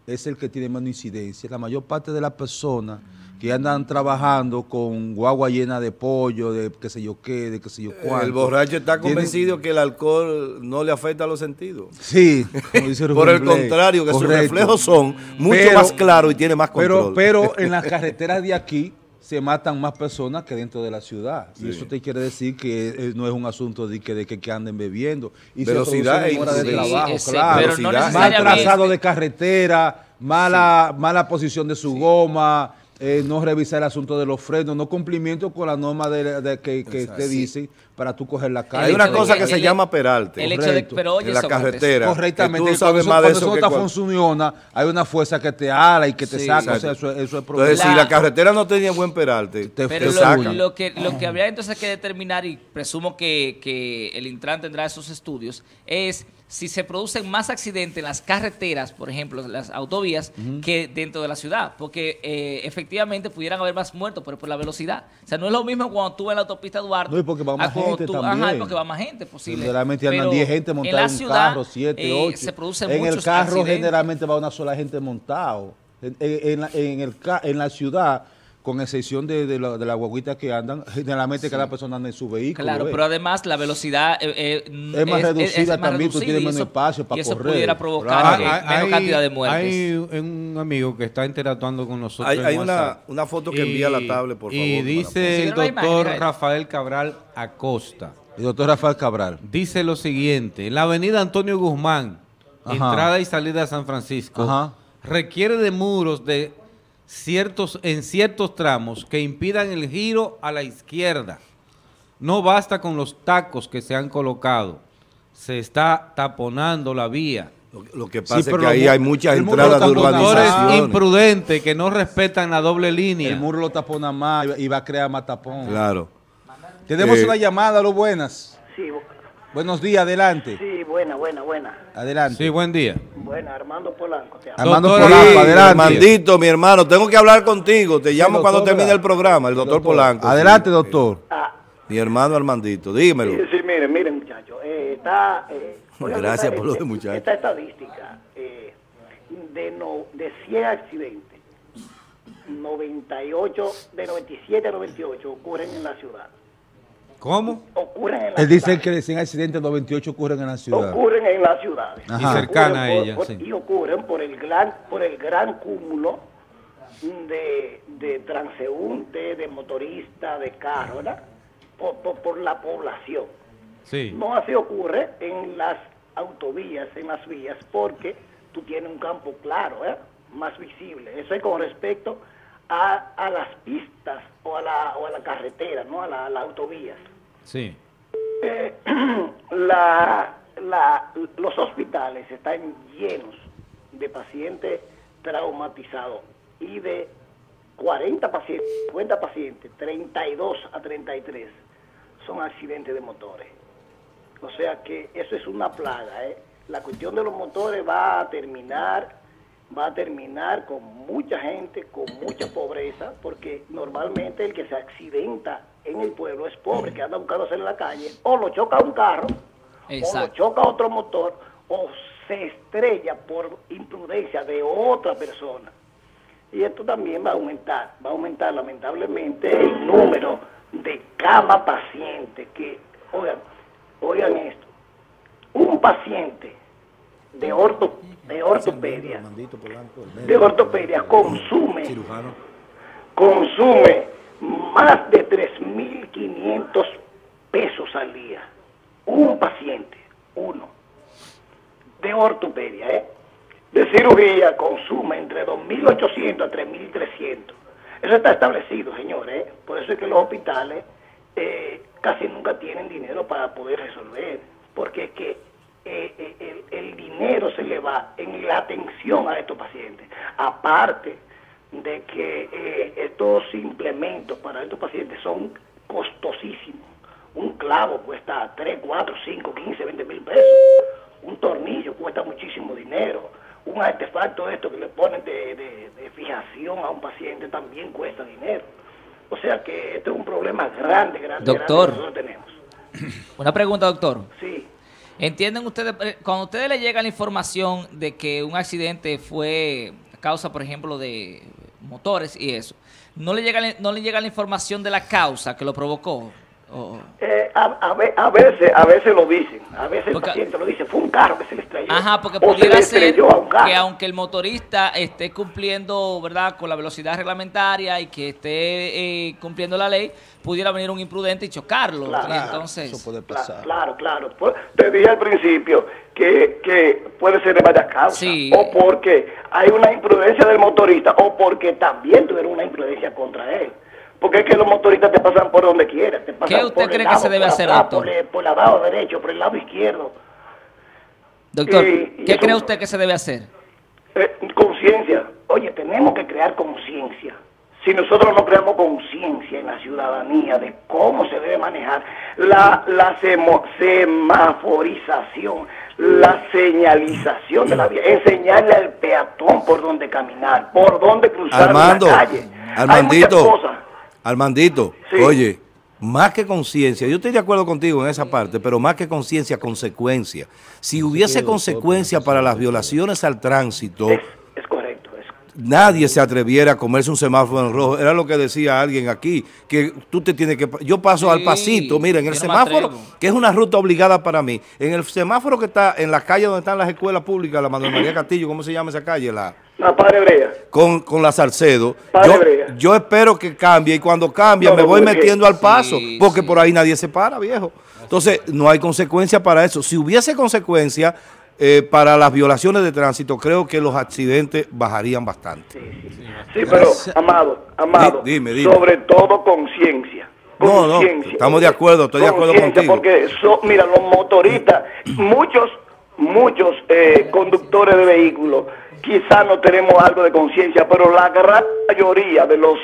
es el que tiene menos incidencia. La mayor parte de las personas que andan trabajando con guagua llena de pollo, de qué sé yo qué, de qué sé yo cuánto. El borracho está convencido que el alcohol no le afecta a los sentidos. Sí. Como dice Por el Blake. Contrario, que correcto. Sus reflejos son mucho pero, más claros y tiene más control. Pero, pero en las carreteras de aquí se matan más personas que dentro de la ciudad. Sí. Y eso te quiere decir que eh, no es un asunto de que, de que, que anden bebiendo. Y velocidad en hora de sí, trabajo, ese, claro. No mal trazado de carretera, mala, sí. mala posición de su sí. goma, eh, no revisar el asunto de los frenos, no cumplimiento con la norma de, de que, que Exacto, te sí. dicen para tú coger la calle. Hay una cosa de, que el, se el, llama peralte. El hecho de, pero oye, en la carretera. Correctamente. Tú sabes más de eso que cuando eso funciona, hay una fuerza que te ala y que te sí, saca. O sea, eso, eso es problema. Entonces, la, si la carretera no tenía buen peralte, te, pero te lo, sacan. Lo que, lo que habría entonces que determinar, y presumo que, que el Intran tendrá esos estudios, es si se producen más accidentes en las carreteras, por ejemplo, las autovías, uh-huh. que dentro de la ciudad, porque eh, efectivamente pudieran haber más muertos, pero por la velocidad. O sea, no es lo mismo cuando tú vas en la autopista Duarte. No, y porque va más gente tú, también. Ajá, porque va más gente, posible. Generalmente andan diez gente montada en la ciudad, un carro, siete, ocho. Eh, se producen en muchos el carro accidentes. Generalmente va una sola gente montado. En, en, en, la, en, el, en la ciudad, con excepción de, de, la, de las guaguitas que andan, generalmente sí. cada persona anda en su vehículo. Claro, ¿ves? Pero además la velocidad eh, eh, es más es, reducida es, es más también, reducida, tú tienes menos eso, espacio para y correr. Y eso pudiera provocar eh, hay, menos cantidad de muertes. Hay un amigo que está interactuando con nosotros. Hay, hay una, una foto que y, envía la tablet, por favor. Y dice el doctor Rafael Cabral Acosta. El doctor Rafael Cabral. Dice lo siguiente, en la avenida Antonio Guzmán, Ajá. entrada y salida a San Francisco, Ajá. requiere de muros de... Ciertos, en ciertos tramos que impidan el giro a la izquierda. No basta con los tacos que se han colocado. Se está taponando la vía. Lo, lo que pasa sí, es que ahí hay muchas entradas de urbanizaciones imprudentes que no respetan la doble línea. El muro lo tapona más y va a crear más tapón. Claro. Tenemos eh. una llamada, lo buenas. Sí, buenos días, adelante. Sí, buena, buena, buena. Adelante. Sí, buen día. Buena, Armando Polanco. Te Armando doctor Polanco, sí, adelante. Armandito, mi hermano, tengo que hablar contigo. Te llamo cuando termine el programa, el doctor, doctor Polanco. Adelante, sí, doctor. Ah, mi hermano Armandito, dímelo. Sí, sí, miren, miren, muchachos. Eh, está... Eh, Gracias por lo de muchachos. Esta estadística, eh, de, no, de cien accidentes, noventa y ocho, de noventa y siete a noventa y ocho ocurren en la ciudad. ¿Cómo? Ocurren en la Él dice ciudad. que de cien accidentes, noventa y ocho ocurren en la ciudad. Ocurren en las ciudades. Ajá. Y cercana a ella. Por, sí. Y ocurren por el gran, por el gran cúmulo de, de transeúntes, de motoristas, de carros, ¿verdad? Por, por, por la población. Sí. No así ocurre en las autovías, en las vías, porque tú tienes un campo claro, ¿eh? Más visible. Eso es con respecto A, a las pistas o a la, o a la carretera, ¿no? A la, a las autovías. Sí. Eh, la, la, los hospitales están llenos de pacientes traumatizados y de cuarenta pacientes, cincuenta pacientes, treinta y dos a treinta y tres son accidentes de motores. O sea que eso es una plaga, ¿eh? La cuestión de los motores va a terminar... va a terminar con mucha gente, con mucha pobreza, porque normalmente el que se accidenta en el pueblo es pobre, que anda buscándose en la calle, o lo choca un carro, Exacto. o lo choca otro motor, o se estrella por imprudencia de otra persona. Y esto también va a aumentar, va a aumentar lamentablemente el número de cada paciente que, oigan, oigan esto, un paciente de orto, de ortopedia, de ortopedia consume, consume más de tres mil quinientos pesos al día. Un paciente, uno, de ortopedia, ¿eh? De cirugía consume entre dos mil ochocientos a tres mil trescientos. Eso está establecido, señores, ¿eh? Por eso es que los hospitales eh, casi nunca tienen dinero para poder resolver, porque es que El, el dinero se le va en la atención a estos pacientes, aparte de que eh, estos implementos para estos pacientes son costosísimos. Un clavo cuesta tres, cuatro, cinco, quince, veinte mil pesos, un tornillo cuesta muchísimo dinero, un artefacto de estos que le ponen de, de, de fijación a un paciente también cuesta dinero. O sea que este es un problema grande, grande, doctor, grande que nosotros tenemos. Una pregunta, doctor. Sí. ¿Entienden ustedes, cuando a ustedes les llega la información de que un accidente fue a causa, por ejemplo, de motores y eso, no le llega, no le llega la información de la causa que lo provocó? Oh. Eh, a, a, a veces a veces lo dicen, a veces porque, el paciente lo dice, fue un carro que se le estrelló. Ajá, porque pudiera ser que aunque el motorista esté cumpliendo, ¿verdad?, con la velocidad reglamentaria y que esté eh, cumpliendo la ley, pudiera venir un imprudente y chocarlo. Claro, y entonces, eso puede pasar. Claro, claro. Te dije al principio que, que puede ser de varias causas. Sí. O porque hay una imprudencia del motorista o porque también tuvieron una imprudencia contra él. Porque es que los motoristas te pasan por donde quieran. Te pasan ¿Qué usted por cree lado, que se debe por hacer, doctor? Por el, por el lado derecho, por el lado izquierdo. Doctor, y, y ¿qué eso, cree usted que se debe hacer? Eh, conciencia. Oye, tenemos que crear conciencia. Si nosotros no creamos conciencia en la ciudadanía de cómo se debe manejar la, la semo, semaforización, la señalización de la vía, enseñarle al peatón por dónde caminar, por dónde cruzar Armando, la calle. Armandito. Hay muchas cosas. Armandito, sí. Oye, más que conciencia, yo estoy de acuerdo contigo en esa parte, pero más que conciencia, consecuencia. Si hubiese consecuencia para las violaciones al tránsito, es, es correcto, es. Nadie se atreviera a comerse un semáforo en rojo. Era lo que decía alguien aquí, que tú te tienes que... Yo paso sí, al pasito, mira, en el semáforo, que es una ruta obligada para mí, en el semáforo que está en la calle donde están las escuelas públicas, la Manuel María Castillo, ¿cómo se llama esa calle? La... No, Padre Brea. Con, con la Salcedo. Yo, yo espero que cambie y cuando cambie no, me voy metiendo al paso sí, porque sí. Por ahí nadie se para, viejo. Entonces no hay consecuencia para eso. Si hubiese consecuencia eh, para las violaciones de tránsito, creo que los accidentes bajarían bastante. Sí, sí. Sí, pero Amado, Amado, dime, dime. Sobre todo conciencia. No, no, estamos de acuerdo, estoy de acuerdo contigo. Porque so, mira, los motoristas, muchos, muchos eh, conductores de vehículos, quizás no tenemos algo de conciencia, pero la gran mayoría de los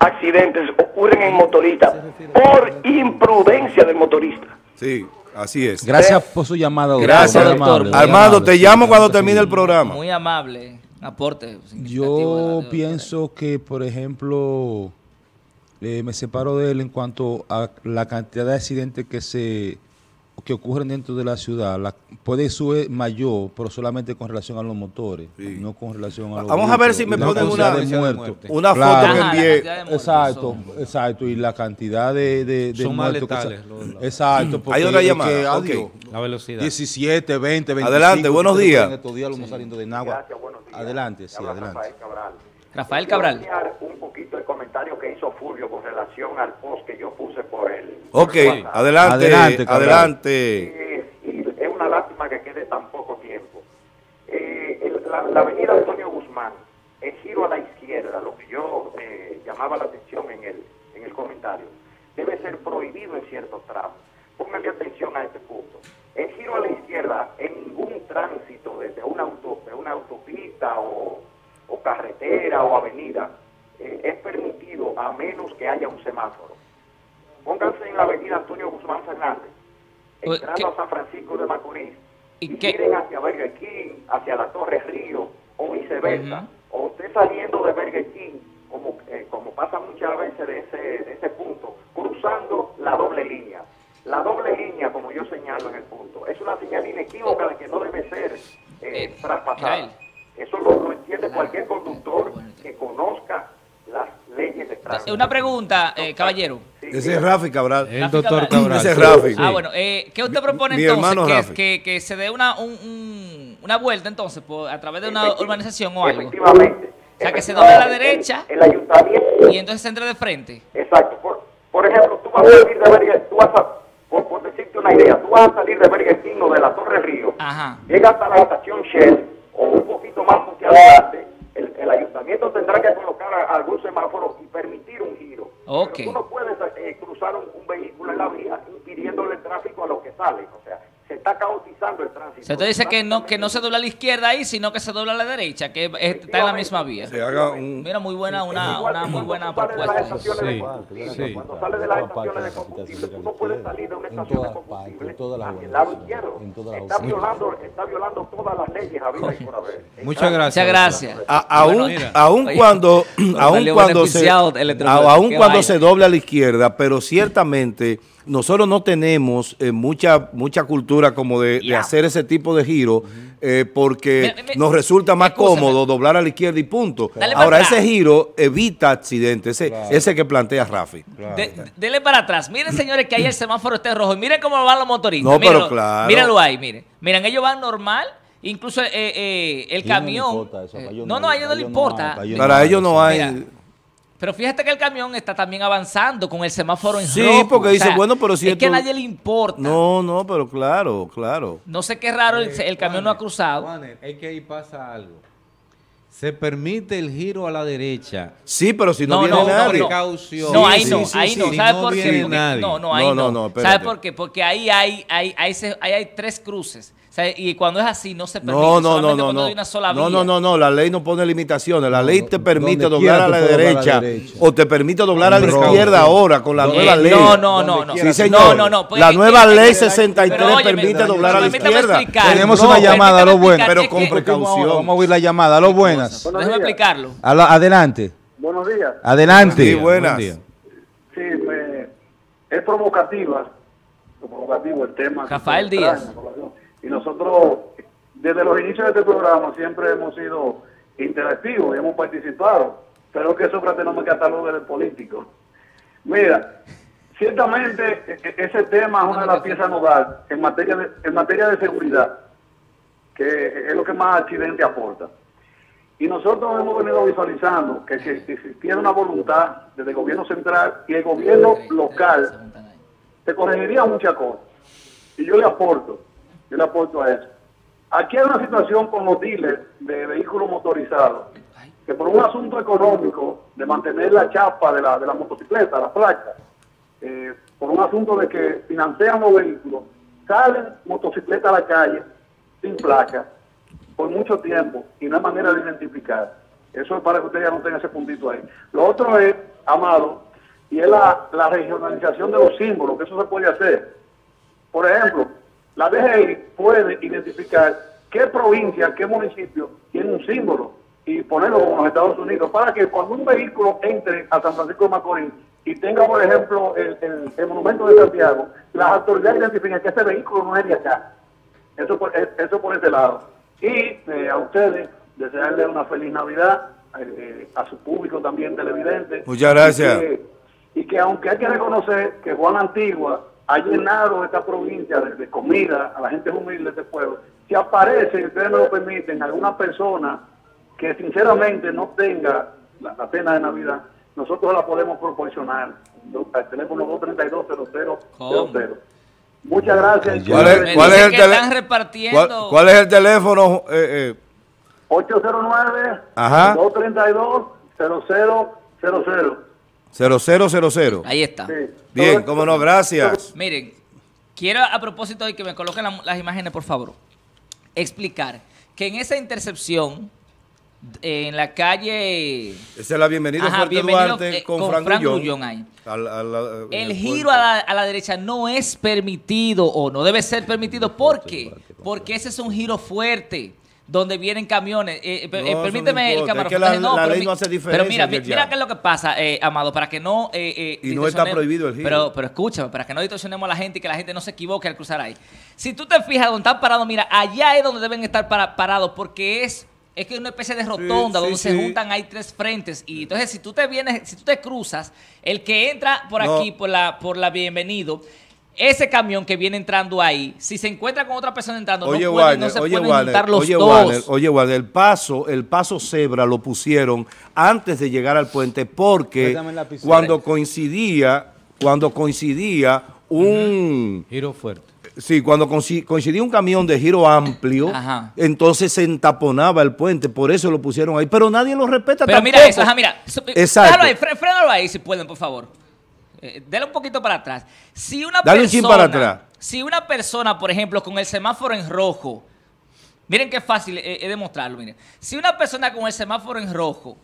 accidentes ocurren en motoristas por imprudencia del motorista. Sí, así es. Gracias ¿Eh? por su llamada. Gracias, doctor. Amable, Armando, amable, te llamo cuando termine el programa. Muy amable. Aporte. Yo pienso que, por ejemplo, eh, me separo de él en cuanto a la cantidad de accidentes que se... que ocurren dentro de la ciudad, la, puede ser mayor, pero solamente con relación a los motores, sí. No con relación a los... Vamos grupos, a ver si me ponen una, una claro. foto que envié. Exacto, son, exacto, y la cantidad de, de, de son muertos. Más letales, que, los, los, exacto. Porque hay otra llamada, que, okay. Adiós, la velocidad. diecisiete, veinte, veinticinco. Adelante, buenos días. En estos días lo vamos saliendo de Nagua. Adelante, sí, adelante. Rafael Cabral. Rafael Cabral. Un poquito el comentario que hizo Fulvio con relación al post que yo puse por él. Ok, sí. adelante, adelante. adelante. Y, y es una lástima que quede tan poco tiempo. Eh, el, la, la avenida Antonio Guzmán, el giro a la izquierda, lo que yo eh, llamaba la atención en el, en el comentario, debe ser prohibido en ciertos tramos. Póngale atención a este punto. El giro a la izquierda, en ningún tránsito desde una, auto, de una autopista o, o carretera o avenida, eh, es permitido a menos que haya un semáforo. Pónganse en la avenida Antonio Guzmán Fernández, entrando ¿Qué? a San Francisco de Macorís, y miren hacia Burger King, hacia la Torre Río, o viceversa, uh-huh. O usted saliendo de Burger King, como, eh, como pasa muchas veces de ese, de ese punto, cruzando la doble línea. La doble línea, como yo señalo en el punto, es una señal inequívoca de que no debe ser eh, traspasada. Eso lo, lo entiende cualquier conductor que conozca las leyes de tránsito. Una pregunta, eh, caballero. Ese es Rafi Cabral. El Rafi doctor Cabral. Cabral. Ese es Rafi. Ah, bueno. Eh, ¿Qué usted propone mi, entonces? Mi hermano, que, que, que se dé una, un, un, una vuelta entonces por, a través de una urbanización o algo. Efectivamente. O sea, que se doble a la derecha el, el ayuntamiento. Y entonces se entre de frente. Exacto. Por, por ejemplo, tú vas a salir de Berger, tú vas a, por, por decirte una idea, tú vas a salir de Berger King o de la Torre Río. Ajá. Llegas a la estación Shell o un poquito más hacia adelante. El, el ayuntamiento tendrá que colocar a, a algún semáforo y permitir un giro. Okay. Pero tú no puedes eh, cruzar un, un vehículo en la vía impidiéndole el tráfico a los que salen. O sea, se está caotizando el tránsito. Se te dice que no, que no se dobla a la izquierda ahí, sino que se dobla a la derecha, que está en la misma vía. Se haga un... Mira, muy buena, una, igual, una muy buena propuesta. Sí, sí, cuando sales de las estaciones de combustible, tú no puedes salir de una estación de combustible hacia el lado izquierdo. Está violando, está violando todas las leyes habidas y por haber. Muchas gracias. Muchas gracias. Aún aún cuando aún cuando se aún cuando se dobla a la izquierda, pero ciertamente nosotros no tenemos mucha mucha cultura cultura como de, de hacer ese tipo de giro, eh, porque me, me, nos resulta más escúchame. cómodo doblar a la izquierda y punto. Dale Ahora, ese giro evita accidentes, ese, claro. ese que plantea Rafi. Claro. De, de, dele para atrás. Miren, señores, que ahí el semáforo está en rojo. Miren cómo van los motoristas. No, mírenlo, pero claro. Mírenlo ahí, miren. Miren, ellos van normal. Incluso eh, eh, el camión... No, no, a ellos no les importa. Para ellos no hay... Mira, pero fíjate que el camión está también avanzando con el semáforo en rojo. Sí, porque dice, o sea, bueno, pero si... Es esto... que a nadie le importa. No, no, pero claro, claro. No sé qué raro, eh, el, el camión Juaner, no ha cruzado. Juaner, es que ahí pasa algo. Se permite el giro a la derecha. Sí, pero si no, no viene no, nadie. No, no. no, ahí no, ahí no. ¿Sabes por qué? No, no, ahí no. no ¿Sabes por qué? Porque ahí hay, hay, hay, hay, hay tres cruces. O sea, y cuando es así no se permite, no, no, solamente no, cuando no. hay una sola vía. No, no, no, no, la ley no pone limitaciones, la no, ley te permite doblar a la derecha, derecha o te permite doblar a la izquierda ahora con la no, nueva eh, ley. No, no, no, no. Sí, señor. No, no, no pues, la nueva eh, ley sesenta y tres pero, oye, permite me, doblar no, a la izquierda. Explicar, Tenemos bro, una llamada, a lo bueno, pero con precaución. Vamos a oír la llamada, a lo buenas. Buenos Déjame días. explicarlo. A la, adelante. Buenos días. Adelante. Sí, buenas. Sí, es provocativa, provocativo el tema. Rafael Díaz. Y nosotros, desde los inicios de este programa, siempre hemos sido interactivos y hemos participado. Pero que Sócrates no me catalogue de político. Mira, ciertamente ese tema es una de las piezas nodales en materia de, en materia de seguridad, que es lo que más accidente aporta. Y nosotros hemos venido visualizando que si existiera una voluntad desde el gobierno central y el gobierno local, se corregiría muchas cosas. Y yo le aporto. Yo le aporto a eso. Aquí hay una situación con los dealers de vehículos motorizados, que por un asunto económico de mantener la chapa de la, de la motocicleta, la placa, eh, por un asunto de que financian los vehículos, salen motocicletas a la calle sin placa por mucho tiempo y no hay manera de identificar. Eso es para que ustedes ya no tengan ese puntito ahí. Lo otro es, Amado, y es la, la regionalización de los símbolos, que eso se puede hacer. Por ejemplo, la D G I puede identificar qué provincia, qué municipio tiene un símbolo y ponerlo como los Estados Unidos para que cuando un vehículo entre a San Francisco de Macorís y tenga, por ejemplo, el, el, el monumento de Santiago, las autoridades identifican que este vehículo no es de acá. Eso por, eso por este lado. Y eh, a ustedes, desearles una feliz Navidad, eh, a su público también televidente. Muchas gracias. Y que, y que aunque hay que reconocer que Juan Antigua ha llenado esta provincia de, de comida a la gente humilde de este pueblo. Si aparece, y ustedes me lo permiten, alguna persona que sinceramente no tenga la, la pena de Navidad, nosotros la podemos proporcionar. Al teléfono dos tres dos cero cero cero cero. Muchas gracias. ¿Cuál es, cuál es, el, están repartiendo? ¿Cuál, cuál es el teléfono? Eh, eh. ocho cero nueve, dos tres dos, cero cero cero cero. cero cero cero cero. Ahí está. Sí. Bien, cómo no, gracias. Miren, quiero a propósito de que me coloquen la, las imágenes, por favor, explicar que en esa intercepción, eh, en la calle... Esa es la bienvenida Ajá, bienvenido, Duarte, eh, con, con Frank, Frank Gullón ahí. Al, al, al, el, el giro a la, a la derecha no es permitido o no debe ser permitido. ¿Por qué? Porque ese es un giro fuerte, donde vienen camiones. Eh, no, eh, permíteme el camarón. Es que la, no, la ley mi, no hace diferencia. Pero mira, mira, mira qué es lo que pasa, eh, Amado, para que no... Eh, eh, y no está prohibido el giro. Pero, pero escúchame, para que no distorsionemos a la gente y que la gente no se equivoque al cruzar ahí. Si tú te fijas donde están parados, mira, allá es donde deben estar para, parados porque es, es que es una especie de rotonda sí, donde sí, se sí. juntan, hay tres frentes. Y entonces si tú te vienes, si tú te cruzas, el que entra por no. aquí, por la, por la bienvenido... Ese camión que viene entrando ahí, si se encuentra con otra persona entrando, oye, no, pueden, Warner, no se oye, pueden Warner, juntar los oye, dos. Warner, oye, Warner, el paso, el paso cebra lo pusieron antes de llegar al puente porque cuando coincidía, cuando coincidía un... Uh-huh. Giro fuerte. Sí, cuando coincidía un camión de giro amplio, Ajá. entonces se entaponaba el puente, por eso lo pusieron ahí. Pero nadie lo respeta Pero tampoco. Mira eso, Ajá, mira. Exacto. Déjalo ahí, fre frenalo ahí si pueden, por favor. Eh, dale un poquito para atrás. Si una dale persona, un chin para atrás. Si una persona, por ejemplo, con el semáforo en rojo, miren qué fácil es eh, eh, demostrarlo, miren. Si una persona con el semáforo en rojo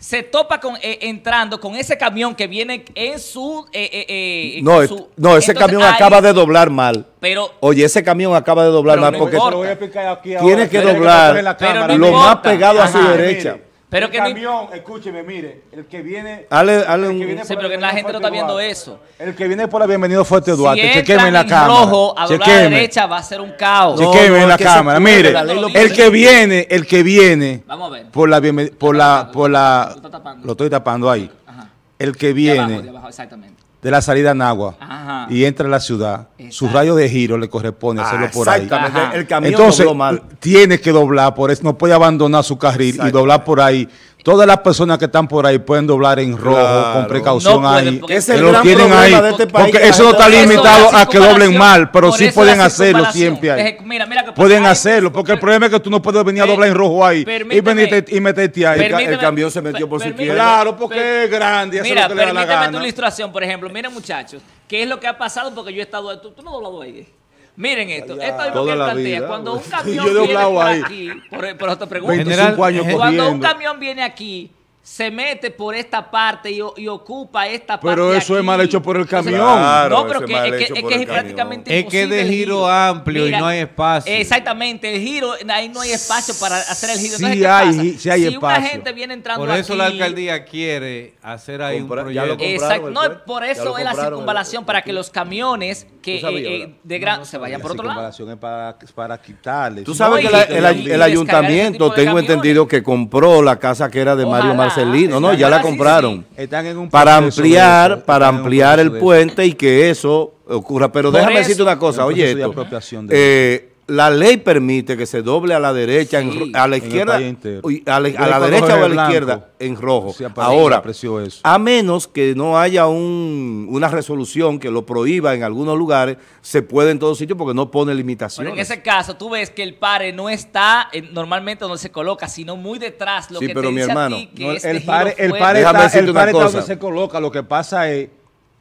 se topa con eh, entrando con ese camión que viene en su... Eh, eh, no, su, no, ese entonces, camión ahí, acaba de doblar mal. Pero, Oye, ese camión acaba de doblar mal porque... Lo voy a explicar aquí ahora, tiene que doblar que lo, la cámara, no lo más pegado Ajá, a su derecha. Mire. Pero el que camión, ni... escúcheme, mire, el que viene... Ale, ale, el que viene sí, pero que la, la gente no está viendo eso. El que viene por la Bienvenido Fuerte Duarte, si chequeme en la cámara. Rojo, a chequeme. La derecha va a ser un caos. No, chequeme no, en la cámara, mire, la ley, el que viene, el que viene... Vamos a ver. Por la... Bienven... Por la, por la... Lo estoy tapando ahí. Ajá. El que viene... De abajo, de abajo, exactamente. De la salida a Nagua. Ajá. Y entra a la ciudad. Exacto. Su radio de giro le corresponde ah, hacerlo por ahí. Ajá. El camión entonces dobló mal. Tiene que doblar por eso, no puede abandonar su carril y doblar por ahí. Todas las personas que están por ahí pueden doblar en rojo, claro, con precaución, no ahí. Puede, es el gran problema ahí, de este país. Porque eso no está limitado a que doblen mal, pero sí pueden hacerlo siempre ahí. Mira, mira que pueden ahí, hacerlo, porque el problema es que tú no puedes venir a doblar en rojo ahí y venirte y meterte ahí. El camión se metió por su izquierda. Claro, porque es grande. Mira, lo que permíteme le da la gana. Tu ilustración, por ejemplo. Miren, muchachos, ¿qué es lo que ha pasado? Porque yo he estado... Tú, tú no has doblado ahí. Miren esto, ya, esto es lo que él plantea. Vida. Cuando un camión yo viene por ahí. Aquí, por, por otra pregunta, general, cuando corriendo. Un camión viene aquí, se mete por esta parte y, y ocupa esta pero parte. Pero eso aquí. Es mal hecho por el camión. Claro, no, pero que, es, que, es, que es prácticamente es imposible. Es que es de giro, giro. amplio. Mira, y no hay espacio. Exactamente, el giro, ahí no hay espacio para hacer el giro. Sí, entonces, hay, ¿qué pasa? Sí hay si espacio. Una gente viene entrando por eso aquí, la alcaldía quiere hacer ahí comprar, un proyecto. Exacto, no, por eso es la circunvalación, para que los camiones que eh, de gran no, no se vayan por otro lado. La circunvalación es para, para quitarles. Tú sabes no, que el, el, el, el ayuntamiento, tengo entendido que compró la casa que era de Mario Martínez. Marcelino, no, ya la compraron. Sí, sí. Están en un para ampliar, eso, para ampliar el puente y que eso ocurra. Pero déjame eso. Decirte una cosa, oye, esto, de eh, la ley permite que se doble a la derecha, sí, en, a la izquierda, a la, a la derecha o a la blanco, izquierda en rojo. Sí, ahora, eso. A menos que no haya un, una resolución que lo prohíba en algunos lugares, se puede en todos sitios porque no pone limitaciones. Pero en ese caso, tú ves que el pare no está, eh, normalmente no se coloca, sino muy detrás. Lo sí, que pero te mi dice hermano, a ti que no, este el pare, el pare está, el pare está donde se coloca. Lo que pasa es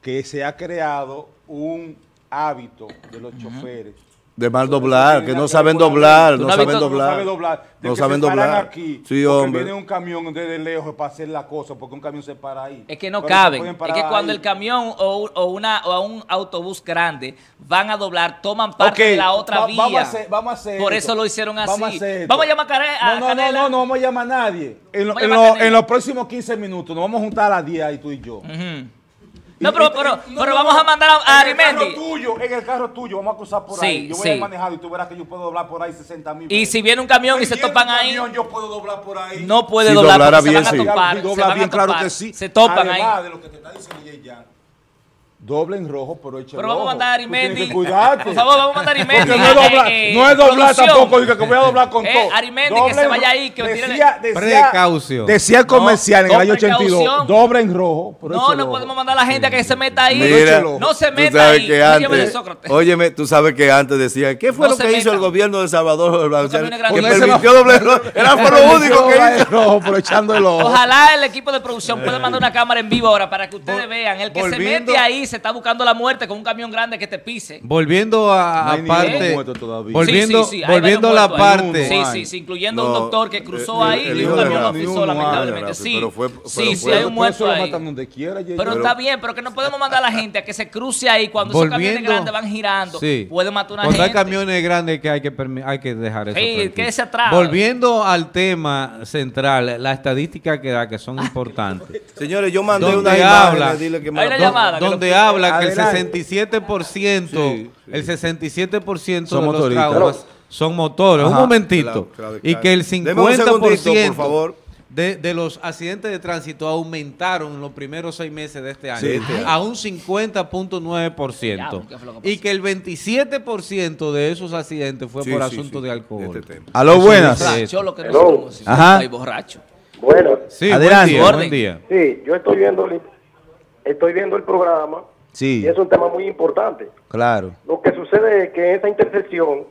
que se ha creado un hábito de los uh-huh. choferes. De mal doblar, que no saben doblar, no saben doblar, no saben doblar. Aquí, sí, hombre. Viene un camión desde lejos para hacer la cosa, porque un camión se para ahí. Es que no caben, es que cuando el camión o, o, una, o un autobús grande van a doblar, toman parte de la otra vía. Vamos a hacer, vamos a hacer por eso lo hicieron así. Vamos a, vamos a llamar a Canela. No, no, no, no vamos a llamar a nadie. En, lo, en, lo, en los próximos quince minutos nos vamos a juntar a las diez ahí tú y yo. Uh-huh. No, pero, pero, pero no, vamos a mandar a Arimendi. En el carro tuyo, en el carro tuyo, vamos a cruzar por sí, ahí. Yo voy sí. a manejar y tú verás que yo puedo doblar por ahí sesenta mil. Y si viene un camión si y se topan ahí. Camión, yo puedo doblar por ahí. No puede si doblar, doblar bien, se van a topar. Si dobla se van bien, a topar, claro que sí. Se topan además ahí. Además de lo que te está diciendo Yeyan. Doble en rojo, pero echa pero vamos a mandar a Arimendi. Por favor, vamos a mandar a Arimendi. No es doblar, eh, eh, no es doblar tampoco, que voy a doblar con eh, todo. Arimendi, doble que se vaya ahí. Que decía, decía, precaución. Decía el comercial no, en el año ochenta y dos, doble en rojo, pero no, no podemos mandar a la gente sí. a que se meta ahí. Mira, no se meta ahí. Antes, óyeme, tú sabes que antes decía, ¿qué fue no lo que hizo meta. El gobierno de El Salvador? No que permitió doble en rojo. Era por lo único que hizo. Rojo, pero echando el ojo. Ojalá el equipo de producción pueda mandar una cámara en vivo ahora para que ustedes vean. El que se mete ahí se está buscando la muerte con un camión grande que te pise. Volviendo a no parte, volviendo, sí, sí, sí, volviendo a la parte, sí, sí, sí, incluyendo no, un doctor que cruzó el, ahí el y un camión lo pisó, lamentablemente. Sí, pero fue, pero sí, fue, sí, hay un muerto ahí. Quiera, pero, pero está bien, pero que no podemos mandar a la gente a que se cruce ahí cuando esos camiones grandes van girando. Sí, puede matar una gente. Hay camiones grandes que hay que hay que dejar eso. Sí, que se atrás. Volviendo al tema central, la estadística que da que son importantes. Señores, yo mandé una llamada. Hay la llamada. Donde habla que el sesenta y siete por ciento, sí, sí. el sesenta y siete por ciento somos de los traumas son motores. Ajá, un momentito. Claro, claro, claro. Y que el cincuenta por ciento por favor. De, de los accidentes de tránsito aumentaron en los primeros seis meses de este año, sí, este año. A un cincuenta punto nueve por ciento. Y que el veintisiete por ciento de esos accidentes fue sí, por sí, asunto sí, de alcohol. Este a lo buenas. Borracho, lo que no sé Ajá. borracho. Bueno. Sí, adelante. Buen día. Buen día. Sí, yo estoy viendo... Estoy viendo el programa sí. y es un tema muy importante. Claro. Lo que sucede es que en esa intersección,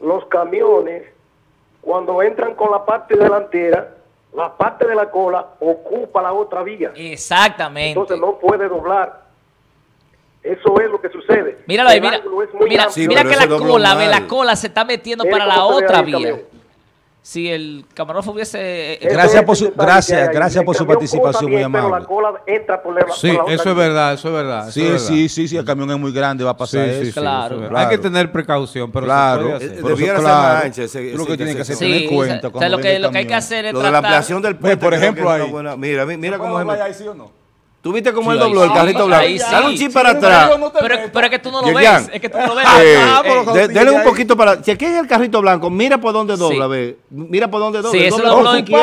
los camiones, cuando entran con la parte delantera, la parte de la cola ocupa la otra vía. Exactamente. Entonces no puede doblar. Eso es lo que sucede. Míralo ahí, mira, mira, mira, sí, mira que la cola, la cola se está metiendo para la otra vía. Camión. si el camarógrafo hubiese... Gracias por su, gracias, gracias por su participación, muy amable. Sí, eso es verdad, eso es verdad. Sí, sí, sí, sí, el camión es muy grande, va a pasar eso. Claro. Hay que tener precaución, pero claro, debiera ser más ancha. Lo que tiene que hacer es tener cuenta. Lo que hay que hacer es tratar... Lo de la ampliación del puente, por ejemplo, ahí. Mira, mira cómo es... ¿Tú viste cómo él dobló el carrito blanco? Dale un chip para atrás. Pero es que tú no lo ves. Es que tú no lo ves. Dale un poquito para... Si aquí es el carrito blanco, mira por dónde dobla, ve. Mira por dónde dobla. Sí, eso lo que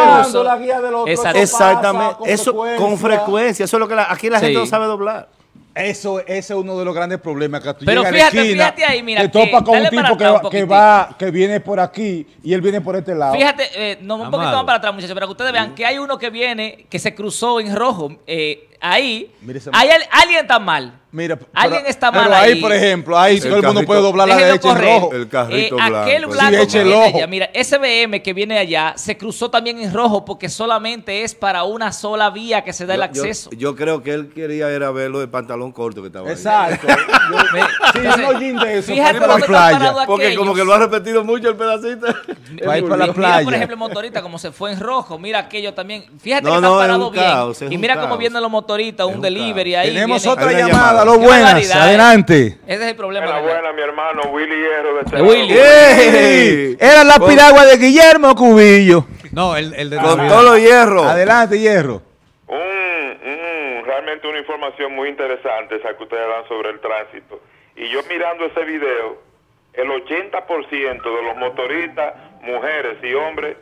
es. Exactamente. Eso con frecuencia. Eso es lo que aquí la gente no sabe doblar. Eso, ese es uno de los grandes problemas, que tú pero llegas fíjate, a la esquina, fíjate ahí, mira, te topas con un tipo que, un que va, que viene por aquí y él viene por este lado. Fíjate, eh, no, un Amado. poquito más para atrás, muchachos, para que ustedes vean que hay uno que viene, que se cruzó en rojo, eh, ahí, ahí el, alguien está mal. Mira, alguien está mal pero ahí, ahí, por ejemplo, ahí el todo el mundo puede doblar la derecha en rojo. El carrito eh, blanco. Aquel blanco sí, que viene allá, mira, ese B M que viene allá se cruzó también en rojo porque solamente es para una sola vía que se da yo, el acceso. Yo, yo creo que él quería era verlo de pantalón corto que estaba Exacto. ahí. Exacto. Sí, no de eso. Fíjate para la playa. Porque como que lo ha repetido mucho el pedacito. Para ir para la playa. Mira, por ejemplo, el motorista como se fue en rojo. Mira aquello también. Fíjate no, que no, está parado bien. Caos, y mira cómo vienen los motoristas, un delivery ahí. Tenemos otra llamada. Hola, buenas, adelante. Ese es el problema. Era buena, mi hermano, Willy Hierro de Telenor. Willy. Hey, era la piragua de Guillermo Cubillo. No, el, el de... Con todos los hierros. Adelante, Hierro. Un, un, realmente una información muy interesante esa que ustedes dan sobre el tránsito. Y yo mirando ese video, el ochenta por ciento de los motoristas, mujeres y hombres,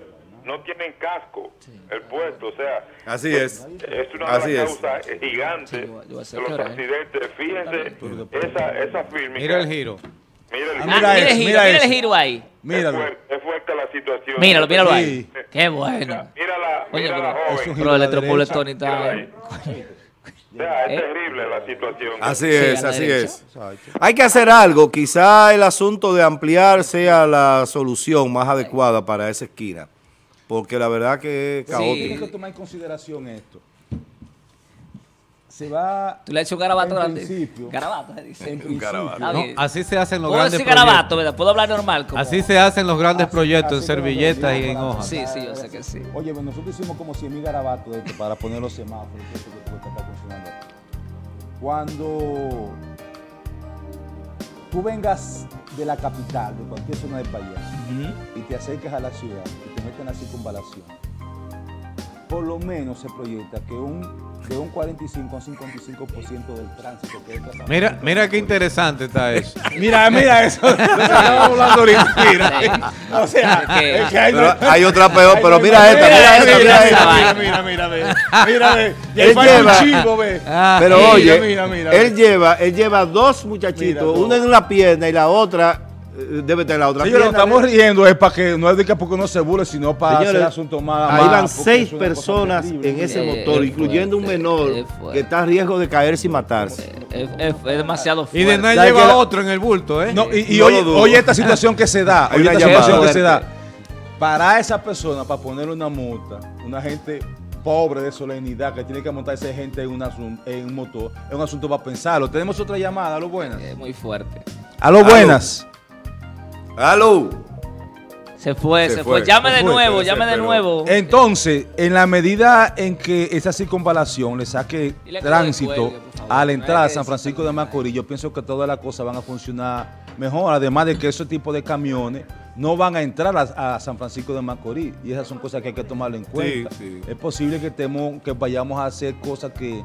no tienen casco el puesto, o sea, así es, es una así de las es. causas gigantes sí, yo, yo de los hora, accidentes. Eh. Fíjense esa, esa firme. Mira el giro. Mira el, ah, mira mira el giro, mira, mira el giro ahí. Míralo. Es fuerte, es fuerte la situación. Míralo, míralo sí. ahí. Qué bueno. Mira, mira la, Oye, mira pero, la joven. Pero el electropoletón y tal. O sea, es ¿Eh? terrible la situación. Así es, sí, así derecha. es. Hay que hacer algo. Quizá el asunto de ampliar sea la solución más adecuada para esa esquina. Porque la verdad que es caótico. Sí. Tienes que tomar en consideración esto. Se va... Tú le has hecho garabato grande. Garabato, se dice. En principio. No, así se hacen los grandes proyectos. Garabato, ¿verdad? Puedo hablar normal. Como... Así se hacen los grandes así, proyectos así en servilletas y en hojas. Sí, sí, yo sé que sí. Oye, bueno, nosotros hicimos como cien mil garabatos de esto para poner los semáforos. Esto que tú estás funcionando. Cuando tú vengas de la capital, de cualquier zona del país, uh-huh. y te acercas a la ciudad y te metes en la circunvalación, por lo menos se proyecta que un, que un cuarenta y cinco a cincuenta y cinco por ciento del tránsito que es Mira, mira qué interesante está eso. mira, mira eso. O sea, es que hay, pero hay otra peor, pero mira esta, mira esta, mira esta. Mira, mira, mira, mira, mira. Él lleva, chivo, ve. Ah, pero mira, oye, mira, mira, él lleva, él lleva dos muchachitos, una en una pierna y la otra debe tener la otra sí, pierna. Pero estamos ¿no? riendo es para que no es de que porque no se burle, sino para Señores, hacer asunto más. Ahí van seis personas en ese motor, eh, incluyendo fuerte, un menor eh, que está a riesgo de caerse y matarse. Eh, es, es demasiado fuerte. Y de nada lleva la... otro en el bulto, ¿eh? No, y, y no, hoy, hoy esta situación que se da, hoy esta situación que se da, para esa persona, para ponerle una multa, una gente pobre de solemnidad que tiene que montarse gente en un, en un motor, es un asunto para pensarlo. Tenemos otra llamada, a lo buenas. Es muy fuerte. A lo buenas. ¡Aló! Se fue, se, se fue. fue. Llame se de fue, nuevo, llame de nuevo. Entonces, en la medida en que esa circunvalación le saque le tránsito cuelgue, a la entrada de no San Francisco de Macorís, yo pienso que todas las cosas van a funcionar mejor, además de que ese tipo de camiones no van a entrar a, a San Francisco de Macorís, y esas son cosas que hay que tomarlo en cuenta. Sí, sí. Es posible que, temo, que vayamos a hacer cosas que,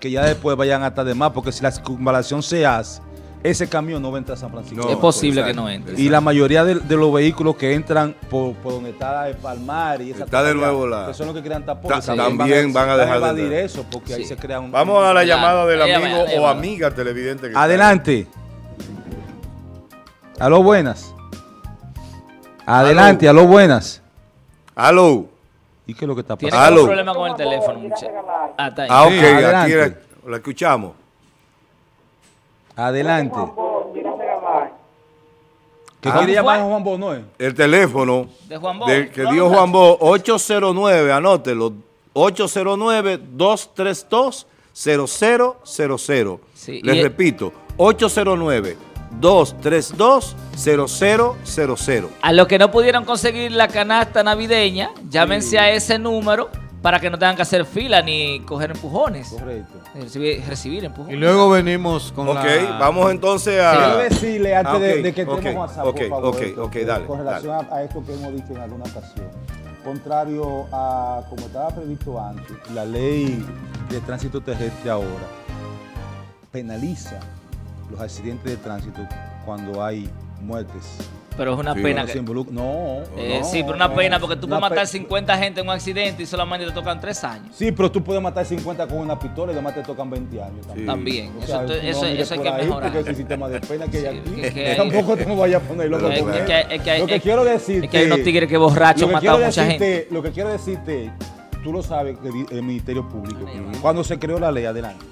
que ya después vayan hasta de más, porque si la circunvalación se hace, ese camión no va a entrar a San Francisco. No, es posible que no entre. Y la mayoría de, de los vehículos que entran por, por donde está el Palmar y esa está de nuevo la... Que son los que crean tapones. Ta también van a, van a dejar de entrar. Eso porque sí. ahí se crea un... Vamos a la llamada del amigo ella, ella, ella, o amiga televidente. Que adelante. A lo buenas. Adelante, a lo buenas. Aló. ¿Y qué es lo que está pasando? Tiene un problema con el teléfono, muchachos. Ah, está ahí. Ah, ok. Sí, aquí la, la escuchamos. Adelante. ¿Qué ah, quiere llamar a Juan Bosch? ¿No es? El teléfono de Juan Bosch, de, que dio Juan Bosch, ocho cero nueve, anótelo, ocho cero nueve, dos tres dos, cero cero cero cero. Sí, Les repito, ocho cero nueve, dos tres dos, cero cero cero cero. A los que no pudieron conseguir la canasta navideña, llámense sí. a ese número para que no tengan que hacer fila ni coger empujones. Correcto. Recibir, recibir empujones. Y luego venimos con okay, la... Ok, vamos entonces a... Quiero decirle antes ah, okay, de, de que okay, entremos a okay, WhatsApp, por favor, ok, ok, esto, dale. Con relación dale. a esto que hemos dicho en alguna ocasión. Contrario a, como estaba previsto antes, la ley de tránsito terrestre ahora penaliza los accidentes de tránsito cuando hay muertes. Pero es una sí, pena. Que... No, eh, no. Sí, pero una no, pena porque tú puedes matar pe... cincuenta gente en un accidente y solamente te tocan tres años. Sí, pero tú puedes matar cincuenta con una pistola y además te tocan veinte años. También. Sí. también. O sea, eso no, eso, eso hay que mejorar. Porque es el sistema de pena que hay aquí. Es que hay... Tampoco te voy a poner loco. Es, es que, es que hay, lo que es, quiero decirte. Es que hay unos tigres que borrachos mataron a mucha gente. Lo que quiero decirte, tú lo sabes, el, el Ministerio Público, Ay, cuando se creó la ley, adelante.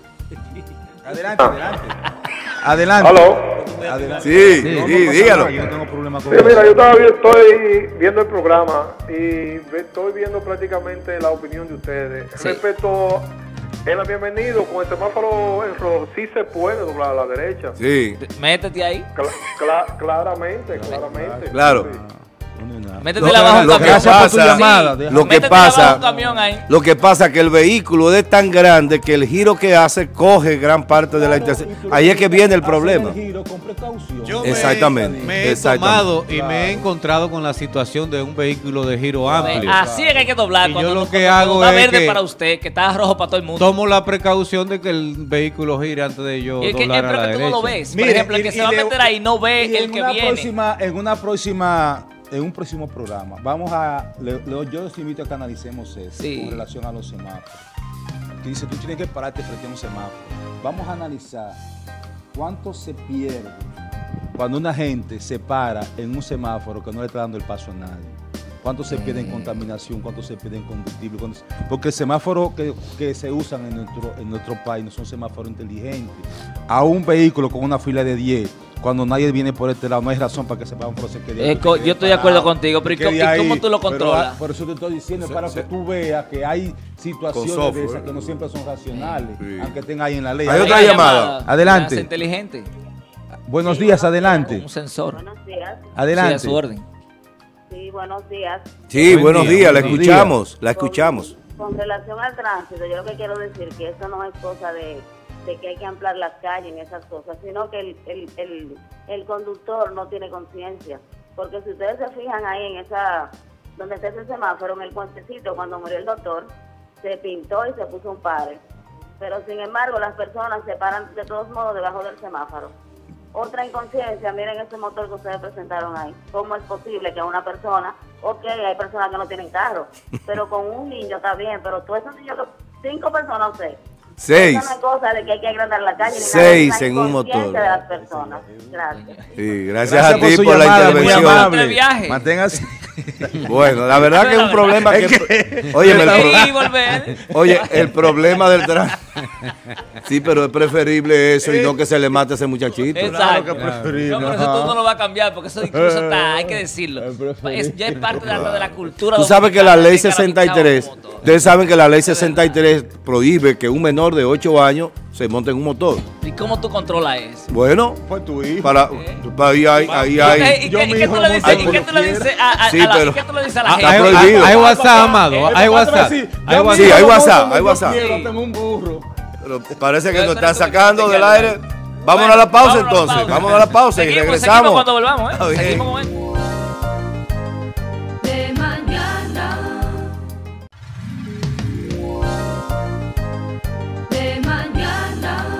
Adelante, adelante. Adelante. ¿Aló? Adelante. Sí, sí, no, sí no dígalo. Yo no tengo problema con sí, mira, yo todavía estoy viendo el programa y estoy viendo prácticamente la opinión de ustedes. Sí. Respecto el bienvenido, con el semáforo en rojo, sí se puede doblar a la derecha. Sí. Métete ahí. Cla cla claramente, claramente. Claro. Sí. Métete la bajo un camión. Lo que pasa, lo que pasa que el vehículo es tan grande que el giro que hace coge gran parte de la intersección. Ahí es que viene el problema. Exactamente. Me he tomado y me he encontrado con la situación de un vehículo de giro amplio. Así es que hay que doblar. Yo lo que hago es verde para usted, que está rojo para todo el mundo. Tomo la precaución de que el vehículo gire antes de yo doblar a la derecha. Pero que tú no lo ves. Por ejemplo, el que se va a meter ahí no ve el que viene. En una próxima... En un próximo programa, vamos a. Le, le, yo les invito a que analicemos esto sí. con relación a los semáforos. Que dice, tú tienes que pararte frente a un semáforo. Vamos a analizar cuánto se pierde cuando una gente se para en un semáforo que no le está dando el paso a nadie. Cuánto se pierde en contaminación, cuánto se pierde en combustible. Porque el semáforo que, que se usan en nuestro, en nuestro país no son semáforos inteligentes. A un vehículo con una fila de diez. Cuando nadie viene por este lado, no hay razón para que se vaya un proceso que eh, Yo estoy parado, de acuerdo contigo, pero ¿y ahí, cómo tú lo controlas? Por eso te estoy diciendo, se, para se, que tú veas que hay situaciones software, de esas que no siempre son racionales, sí. aunque estén ahí en la ley. Hay, ¿Hay otra llamada? llamada. Adelante. Inteligente. Buenos sí, días, adelante. Un sensor. Buenos días. Adelante. Sí, a su orden. Sí, buenos días. Sí, buenos días, días. la buenos escuchamos, días. la escuchamos. Con, con relación al tránsito, yo lo que quiero decir que eso no es cosa de... de que hay que ampliar las calles y esas cosas, sino que el, el, el, el conductor no tiene conciencia. Porque si ustedes se fijan ahí en esa, donde está ese semáforo, en el puentecito, cuando murió el doctor, se pintó y se puso un pare. Pero sin embargo, las personas se paran de todos modos debajo del semáforo. Otra inconsciencia, miren ese motor que ustedes presentaron ahí. ¿Cómo es posible que una persona, ok, hay personas que no tienen carro, pero con un niño está bien, pero tú esos niños, cinco personas, seis. Seis. Una cosa de que hay que agrandar la calle. Seis en un motor. De las personas. Gracias. Sí, gracias, gracias a ti por, por llamada, la intervención. Manténgase. Bueno, la verdad que es un problema que... que oye, el pro... oye, el problema del tránsito. Sí, pero es preferible eso y no que se le mate a ese muchachito. Exacto. Claro que no, pero eso tú no lo vas a cambiar porque eso incluso está, hay que decirlo. Es, ya es parte de la, de la cultura. Tú sabes que la ley sesenta y tres, ustedes saben que la ley sesenta y tres prohíbe que un menor de ocho años se monte en un motor. ¿Y cómo tú controlas eso? Bueno, pues tu hijo. Para, para ahí hay... Ahí, ahí. ¿Y qué tú le dices, ¿y qué tú le dices a, a, sí, a la, ¿qué tú le dices a la gente? Está prohibido. Hay WhatsApp, Amado. Hay WhatsApp. Sí, hay WhatsApp. Hay WhatsApp. Tengo un burro. Pero parece que nos están sacando del aire. Vámonos a la pausa entonces. Vámonos a la pausa y regresamos. Cuando volvamos, ¿eh? Seguimos. De mañana. De mañana.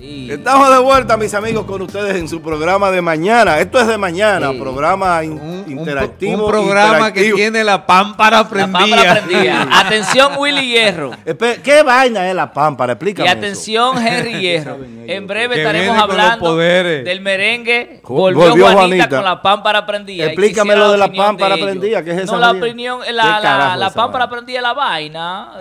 Estamos de vuelta, mis amigos, con ustedes en su programa de mañana. Esto es de mañana, sí. programa in un, interactivo. Un programa interactivo. que tiene la pámpara prendida. La pámpara prendida. Sí. Atención, Willy Hierro. ¿Qué vaina es la pámpara? Explícame. Y atención, eso. Henry Hierro. En breve que estaremos hablando del merengue. Volvió, Volvió Juanita, Juanita con la pámpara prendida. Explícame lo de la pámpara prendida. ¿Qué es esa? No, la opinión, la, la, la pámpara prendida es la vaina.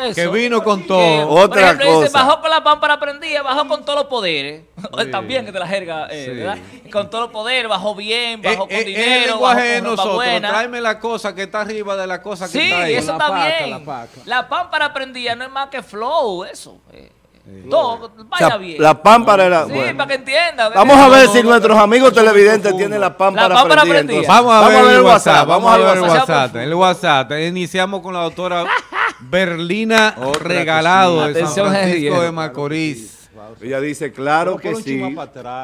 Eso. Que vino con todo. Que, Otra por ejemplo, cosa. Dice, bajó con la pámpara prendida, bajó con todos los poderes. Sí. También que te la jerga, eh, sí. ¿verdad? Con todos los poderes, bajó bien, bajó eh, con eh, dinero, bajó con ropa buena. Tráeme la cosa que está arriba de la cosa que sí, está ahí. Sí, eso está bien. La, paca. la pámpara prendida no es más que flow, eso. Eh. Sí. Todo, vaya o sea, bien. La pámpara era. Sí, bueno. para que entienda. Vamos a ver no, si no, nuestros no, amigos no, televidentes no, tienen la pámpara prendida. Vamos a, vamos a ver el WhatsApp. WhatsApp vamos a ver el WhatsApp. WhatsApp el WhatsApp. Iniciamos con la doctora Berlina oh, Regalado sí. de San Francisco de Macorís. Ella dice, claro que sí,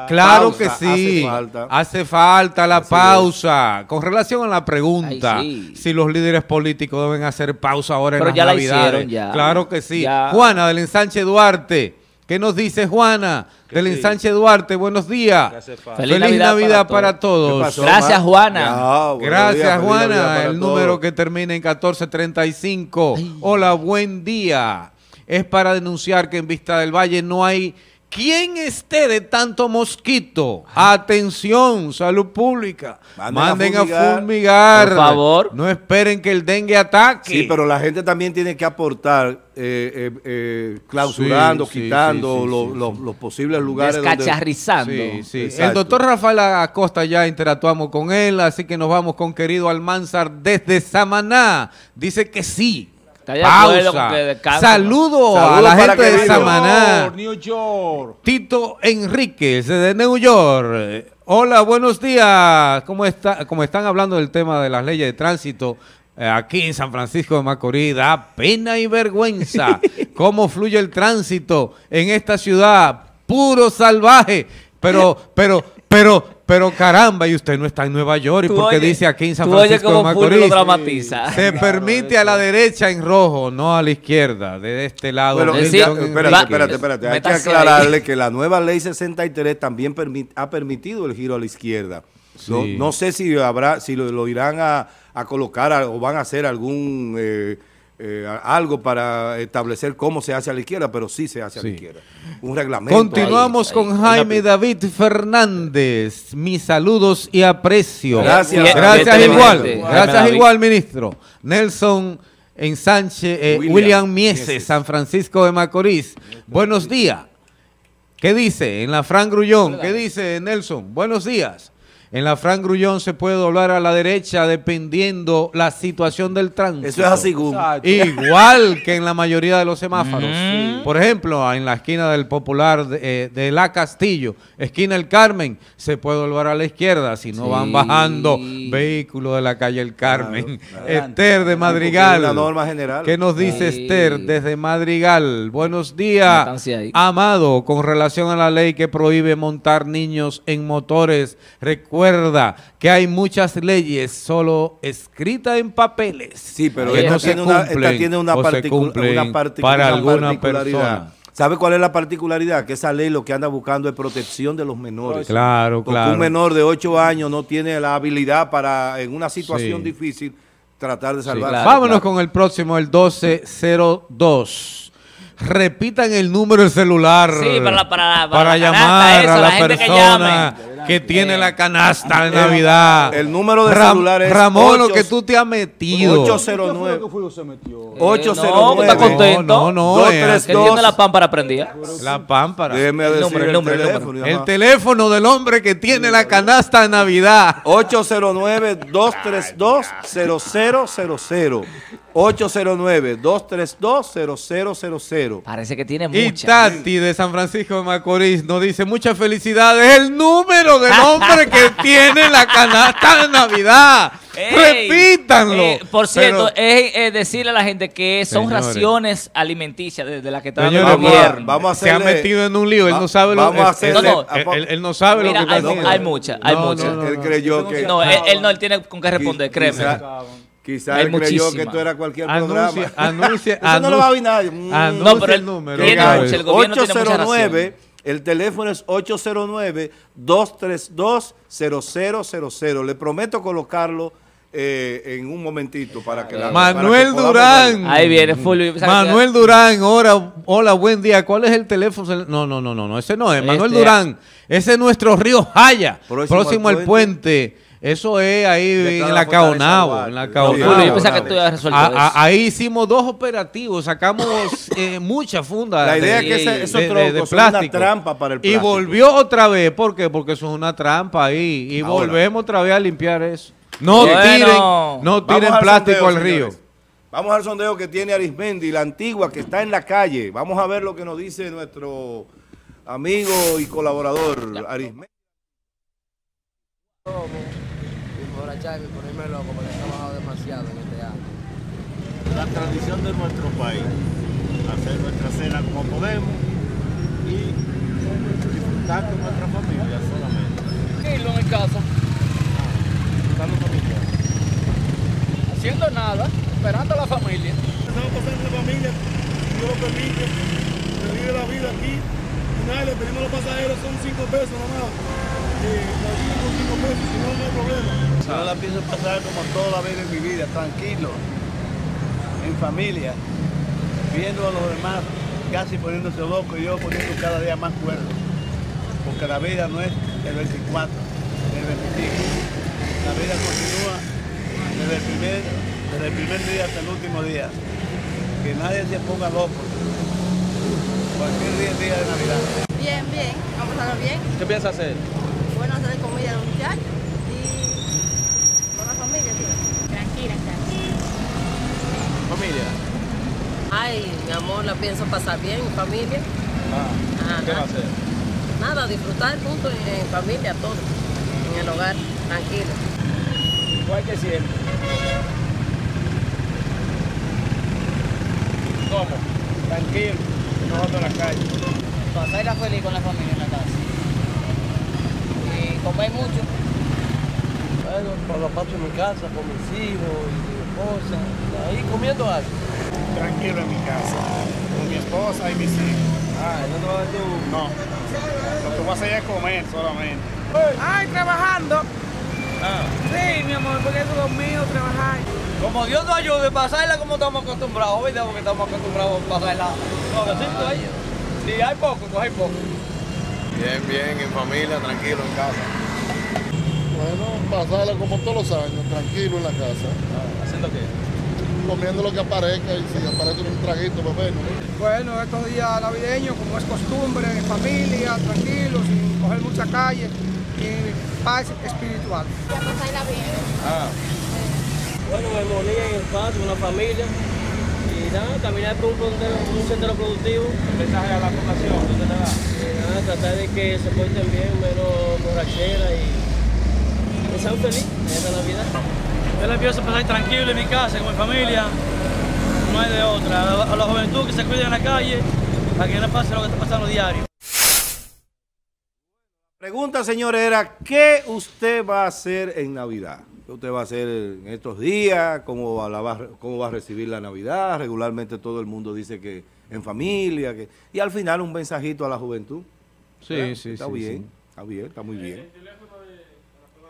claro que sí, hace falta la pausa. Con relación a la pregunta, si los líderes políticos deben hacer pausa ahora en las Navidades. Claro que sí. Juana del Ensanche Duarte, ¿qué nos dice Juana? Del Ensanche Duarte, buenos días. Feliz Navidad para todos. Gracias, Juana. Gracias, Juana. El número que termina en catorce treinta y cinco. Hola, buen día. Es para denunciar que en Vista del Valle no hay quien esté de tanto mosquito. Atención, salud pública. Manden, Manden a, fumigar. a fumigar. Por favor. No esperen que el dengue ataque. Sí, pero la gente también tiene que aportar, eh, eh, eh, clausurando, sí, sí, quitando sí, sí, los, sí, sí. Los, los, los posibles lugares. Descacharrizando. Donde... Sí, sí. El doctor Rafael Acosta ya interactuamos con él, así que nos vamos con querido Almanzar desde Samaná. Dice que sí. Pausa. Saludos Saludo a la gente de Samaná. New York. Tito Enríquez de New York. Hola, buenos días. ¿Cómo está? Como están hablando del tema de las leyes de tránsito eh, aquí en San Francisco de Macorís, da pena y vergüenza cómo fluye el tránsito en esta ciudad, puro salvaje. Pero, pero, pero. Pero caramba, y usted no está en Nueva York, ¿y porque oye, dice aquí en San Francisco de Macorís? Lo dramatiza. Se claro, permite a la derecha en rojo, no a la izquierda, de este lado. Bueno, es decir, espérate, va, espérate, espérate. Hay que aclararle ahí. que la nueva ley sesenta y tres también permit, ha permitido el giro a la izquierda. Sí. No, no sé si habrá, si lo, lo irán a, a colocar a, o van a hacer algún... Eh, Eh, algo para establecer cómo se hace a la izquierda, pero sí se hace sí. a la izquierda. Un reglamento. Continuamos ahí, con ahí, Jaime David Fernández. Mis saludos y aprecio. Gracias. Gracias, gracias igual. Gracias David. igual, ministro. Nelson Ensanche, eh, William, William Mieses, Mieses, San Francisco de Macorís. Mieses. Buenos días. ¿Qué dice? En la Fran Grullón. ¿Qué dice, Nelson? Buenos días. En la Fran Grullón se puede doblar a la derecha dependiendo la situación del tránsito. Eso es así, igual que en la mayoría de los semáforos. Mm. Por ejemplo, en la esquina del Popular de, de La Castillo, esquina El Carmen, se puede doblar a la izquierda si no sí. van bajando vehículos de la calle El Carmen. Claro, claro. Esther de Madrigal. La norma general. ¿Qué nos dice sí. Esther desde Madrigal? Buenos días, Amado. Con relación a la ley que prohíbe montar niños en motores, recuerda Recuerda que hay muchas leyes solo escritas en papeles. Sí, pero esta, no tiene, cumplen, una, esta tiene una, particul una, partic para una alguna particularidad. Persona. ¿Sabe cuál es la particularidad? Que esa ley lo que anda buscando es protección de los menores. Claro, porque claro. un menor de ocho años no tiene la habilidad para, en una situación sí. difícil, tratar de salvarse. Sí, claro, Vámonos claro. con el próximo, el doce cero dos. Repitan el número del celular sí, para, para, para, para llamar eso, a la, la persona que, que tiene la canasta de Navidad. El, el número de Ram, celular es Ramón, lo que tú te has metido. ocho cero nueve. ocho cero nueve. No, no, no. ¿Qué tiene la pámpara prendida? La pámpara. Déjeme el, nombre, el, nombre, el, teléfono, el teléfono del hombre que tiene la canasta de Navidad. ocho cero nueve, dos tres dos, cero cero cero cero. ocho cero nueve, dos tres dos, cero cero cero cero. Parece que tiene muchas. Y Tati de San Francisco de Macorís nos dice, muchas felicidades, el número del hombre que tiene la canasta de Navidad. Ey, Repítanlo. Eh, por cierto, pero, es eh, decirle a la gente que son señores, raciones alimenticias de, de las que está dando el gobierno. Vamos a hacerle, se ha metido en un lío, él no sabe lo que hace. No, no, él, él no sabe mira, lo que hay, hay muchas, hay no, muchas. No, no, él creyó que... No, él, él no él tiene con qué responder, créeme. Quizá, Quizás él muchísima. creyó que esto era cualquier anuncia, programa. Anuncia, Eso anuncia, no lo va a ver nadie. Mm, no, pero el, el número. El ocho cero nueve, el teléfono es ocho cero nueve, dos tres dos, cero cero cero cero. Le prometo colocarlo eh, en un momentito para que la... Manuel para que Durán. Ahí viene Fulvio. Manuel Durán, hola, hola, buen día. ¿Cuál es el teléfono? No, no, no, no, no ese no es. Manuel este. Durán, ese es nuestro Río Jaya, próximo, próximo al puente. puente. Eso es ahí en la Caonabo. En la Caonabo. Ahí hicimos dos operativos, sacamos eh, mucha funda. La idea de, es que esos troncos son una trampa para el plástico. Y volvió otra vez. ¿Por qué? Porque eso es una trampa ahí. Y ahora volvemos otra vez a limpiar eso. No bueno. tiren, no tiren al plástico sondeo, al río. Señores. Vamos al sondeo que tiene Arismendi, la antigua que está en la calle. Vamos a ver lo que nos dice nuestro amigo y colaborador Arismendi. Emborracharme, ponerme loco, porque he trabajado demasiado en este año. La tradición de nuestro país, hacer nuestra cena como podemos y disfrutar con nuestra familia solamente. Kilo en mi casa, disfrutando familia. Haciendo nada, esperando a la familia. Estamos pasando la familia, Dios lo permite, se vive la vida aquí. Nada, le pedimos a los pasajeros, son cinco pesos nomás. Eh, cinco pesos, si no, no hay problema. Yo la pienso pasar como toda la vez en mi vida, tranquilo, en familia, viendo a los demás casi poniéndose loco y yo poniendo cada día más cuerdo, porque la vida no es el veinticuatro, el veinticinco, la vida continúa desde el primer, desde el primer día hasta el último día, que nadie se ponga loco, cualquier día es día de Navidad. Bien, bien, vamos a hablar bien. ¿Qué piensas hacer? Bueno, hacer comida a los muchachos y con la familia, tío. Tranquila, tranquila. ¿Familia? Ay, mi amor, la pienso pasar bien en familia. Ah, ajá, ¿qué va a hacer? Nada, disfrutar juntos en familia, todo, en el hogar, tranquilo. Igual que siempre. ¿Cómo? Tranquilo, nosotros en la calle. Pasarla feliz con la familia en la casa. Comer mucho. Bueno, por los pasos en mi casa, con mis hijos y mi esposa, ahí comiendo algo. Tranquilo en mi casa, con mi esposa y mis hijos. Ah, ¿no te vas a hacer tú? No, lo que voy a hacer es comer solamente. Ay, trabajando. Ah. Sí, mi amor, porque eso es lo mío, trabajar. Como Dios nos ayude, pasarla como estamos acostumbrados, ¿verdad? Porque estamos acostumbrados a pasarla. No, que sí, todavía. Sí, hay poco, pues hay poco. Bien, bien, en familia, tranquilo en casa. Bueno, pasarla como todos los años, tranquilo en la casa. Ah, ¿haciendo qué? Comiendo lo que aparezca y si aparece un traguito, pues bueno. Bueno, estos días navideños, como es costumbre, en familia, tranquilo, sin coger mucha calle, y paz espiritual. Ya pasarla bien. Ah. Sí. Bueno, armonía en el espacio, una familia. Y nada, caminar por un centro productivo. El mensaje a la población, ¿dónde te vas? Nada, tratar de que se porten bien, menos borrachera y que sean felices en la Navidad. Yo la pienso pasar tranquilo en mi casa, con mi familia, no hay de otra. A la juventud que se cuiden en la calle, para que no pase lo que está pasando diario. La pregunta, señores, era ¿qué usted va a hacer en Navidad? ¿Qué usted va a hacer en estos días? ¿Cómo va, la va, cómo va a recibir la Navidad? Regularmente todo el mundo dice que en familia. Que, y al final un mensajito a la juventud. Sí, ¿verdad? Sí, está sí, bien, sí. Está bien, está muy bien. El teléfono de la canasta.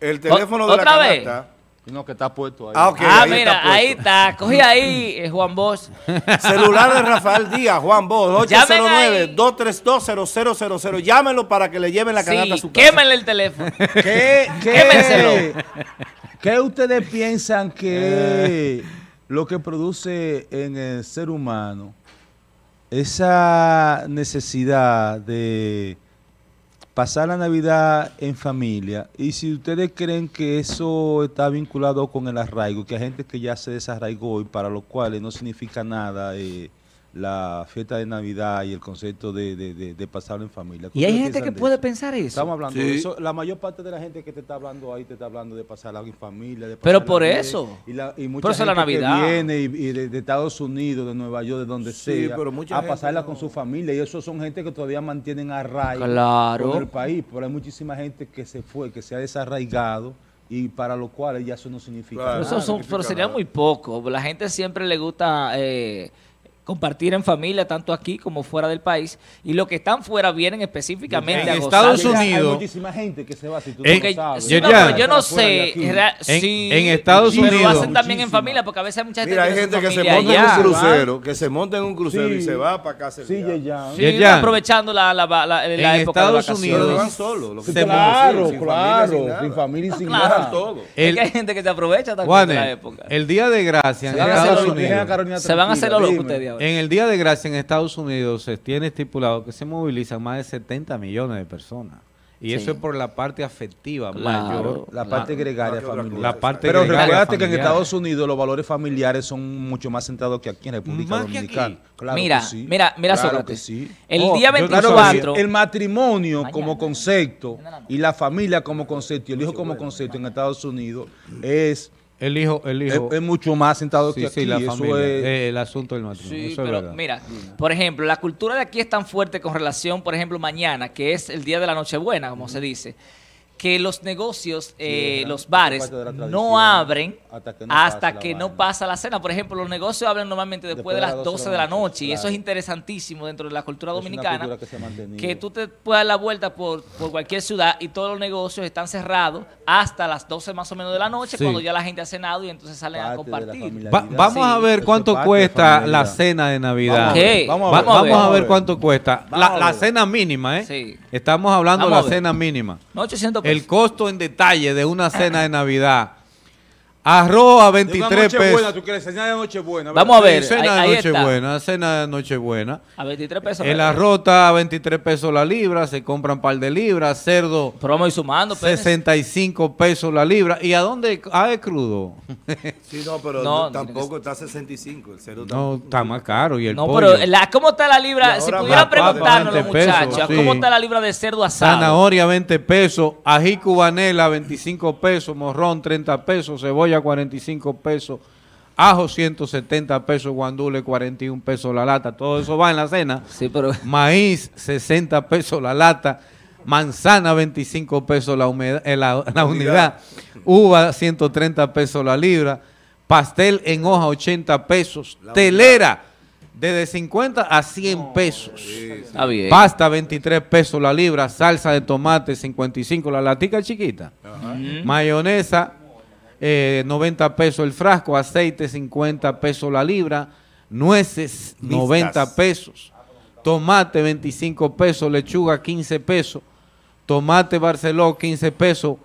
¿El teléfono de la canasta? No, que está puesto ahí. Ah, okay, ah ahí mira, está puesto. Ahí está. Cogí ahí, eh, Juan Bosch. Celular de Rafael Díaz, Juan Bosch, ocho cero nueve, dos tres dos, cero cero cero cero. Llámenlo para que le lleven la canasta sí, a su casa. Quémenle el teléfono. ¿Qué, qué, Quémenselo. ¿Qué ustedes piensan que lo que produce en el ser humano esa necesidad de pasar la Navidad en familia, y si ustedes creen que eso está vinculado con el arraigo, que hay gente que ya se desarraigó y para los cuales no significa nada eh, la fiesta de Navidad y el concepto de, de, de, de pasarlo en familia. ¿Y hay gente que puede eso? Pensar eso? Estamos hablando sí. de eso. La mayor parte de la gente que te está hablando ahí te está hablando de pasar algo en familia. De pasar Pero por la eso. Y, la, y mucha por eso gente la Navidad. Que viene y, y de, de Estados Unidos, de Nueva York, de donde sí, sea, pero mucha a gente pasarla no. con su familia. Y eso son gente que todavía mantienen arraigo claro. con el país. Pero hay muchísima gente que se fue, que se ha desarraigado. Y para lo cual ya eso no significa claro. nada. Pero, eso son, pero sería muy poco. La gente siempre le gusta... Eh, compartir en familia, tanto aquí como fuera del país, y los que están fuera vienen específicamente en a Estados gozar. Unidos. Hay muchísima gente que se va, si tú en, no sabes. Yo, no, ya, yo no sé, real, en, sí, en Estados pero Unidos. Pero lo hacen también muchísima. En familia, porque a veces hay mucha gente. Mira, hay gente que se monta allá, en un crucero, ¿verdad? Que se monta en un crucero sí, y se va para acá. Sí, ya, ya. Sí, ya. Aprovechando la, la, la, la en época Estados de vacaciones. Unidos van solos. Claro, sin claro, sin familia y sin nada. Es que hay gente que se aprovecha también de la época. El día de gracia en Estados Unidos. Se van a hacer los locos ustedes ahora. En el día de gracia en Estados Unidos se tiene estipulado que se movilizan más de setenta millones de personas. Y sí. Eso es por la parte afectiva, claro, mayor. La parte la, gregaria familiar. La parte Pero recuérdate que en Estados Unidos los valores familiares son mucho más centrados que aquí en República más Dominicana. Claro mira, que sí. mira, mira, claro Sócrates. Sí. El oh, día veinticuatro. El matrimonio mañana, como concepto mañana, no. y la familia como concepto y el hijo como concepto en Estados Unidos es... El hijo, el hijo. Es, es mucho más sentado sí, que aquí. Sí, la eso familia, es eh, el asunto del matrimonio. Sí, eso pero es mira, por ejemplo, la cultura de aquí es tan fuerte con relación, por ejemplo, mañana, que es el día de la Nochebuena, como mm. se dice, que los negocios, eh, sí, los bares, no abren hasta que no, hasta que no pasa la cena. Por ejemplo, los negocios abren normalmente después, después de las doce de la noche, claro. Y eso es interesantísimo dentro de la cultura es dominicana, cultura que, que tú te puedas dar la vuelta por, por cualquier ciudad y todos los negocios están cerrados hasta las doce más o menos de la noche, sí. Cuando ya la gente ha cenado y entonces salen parte a compartir. Va, vamos sí. a ver cuánto cuesta la cena de Navidad. Okay. Vamos, a va, vamos a ver cuánto cuesta. La, la cena mínima, ¿eh? Sí. Estamos hablando vamos de la cena mínima. ochocientos pesos. El costo en detalle de una cena de Navidad. Arroz a veintitrés pesos. Vamos a ver. Cena de Nochebuena, cena de Nochebuena. A veintitrés pesos. El arroz a veintitrés pesos la libra, se compran par de libras, cerdo. Pero vamos a ir sumando, sesenta y cinco pesos la libra. ¿Y a dónde? Ah, es crudo. Sí, no, pero no, no, tampoco está sesenta y cinco, el cerdo no, está, está más caro y el No, pollo. Pero la, ¿cómo está la libra? Si pudieran preguntarnos los muchachos, sí. ¿Cómo está la libra de cerdo asado? Zanahoria veinte pesos, ají cubanela veinticinco pesos, morrón treinta pesos, cebolla cuarenta y cinco pesos, ajo ciento setenta pesos, guandule cuarenta y un pesos la lata, todo eso va en la cena. Sí, pero... Maíz sesenta pesos la lata, manzana veinticinco pesos la, humedad, eh, la, la unidad, uva ciento treinta pesos la libra, pastel en hoja ochenta pesos, telera desde cincuenta a cien pesos, sí, sí. Pasta veintitrés pesos la libra, salsa de tomate cincuenta y cinco, la latica chiquita, ajá. Mayonesa Eh, noventa pesos el frasco, aceite cincuenta pesos la libra, nueces noventa pesos, tomate veinticinco pesos, lechuga quince pesos, tomate Barceló quince pesos,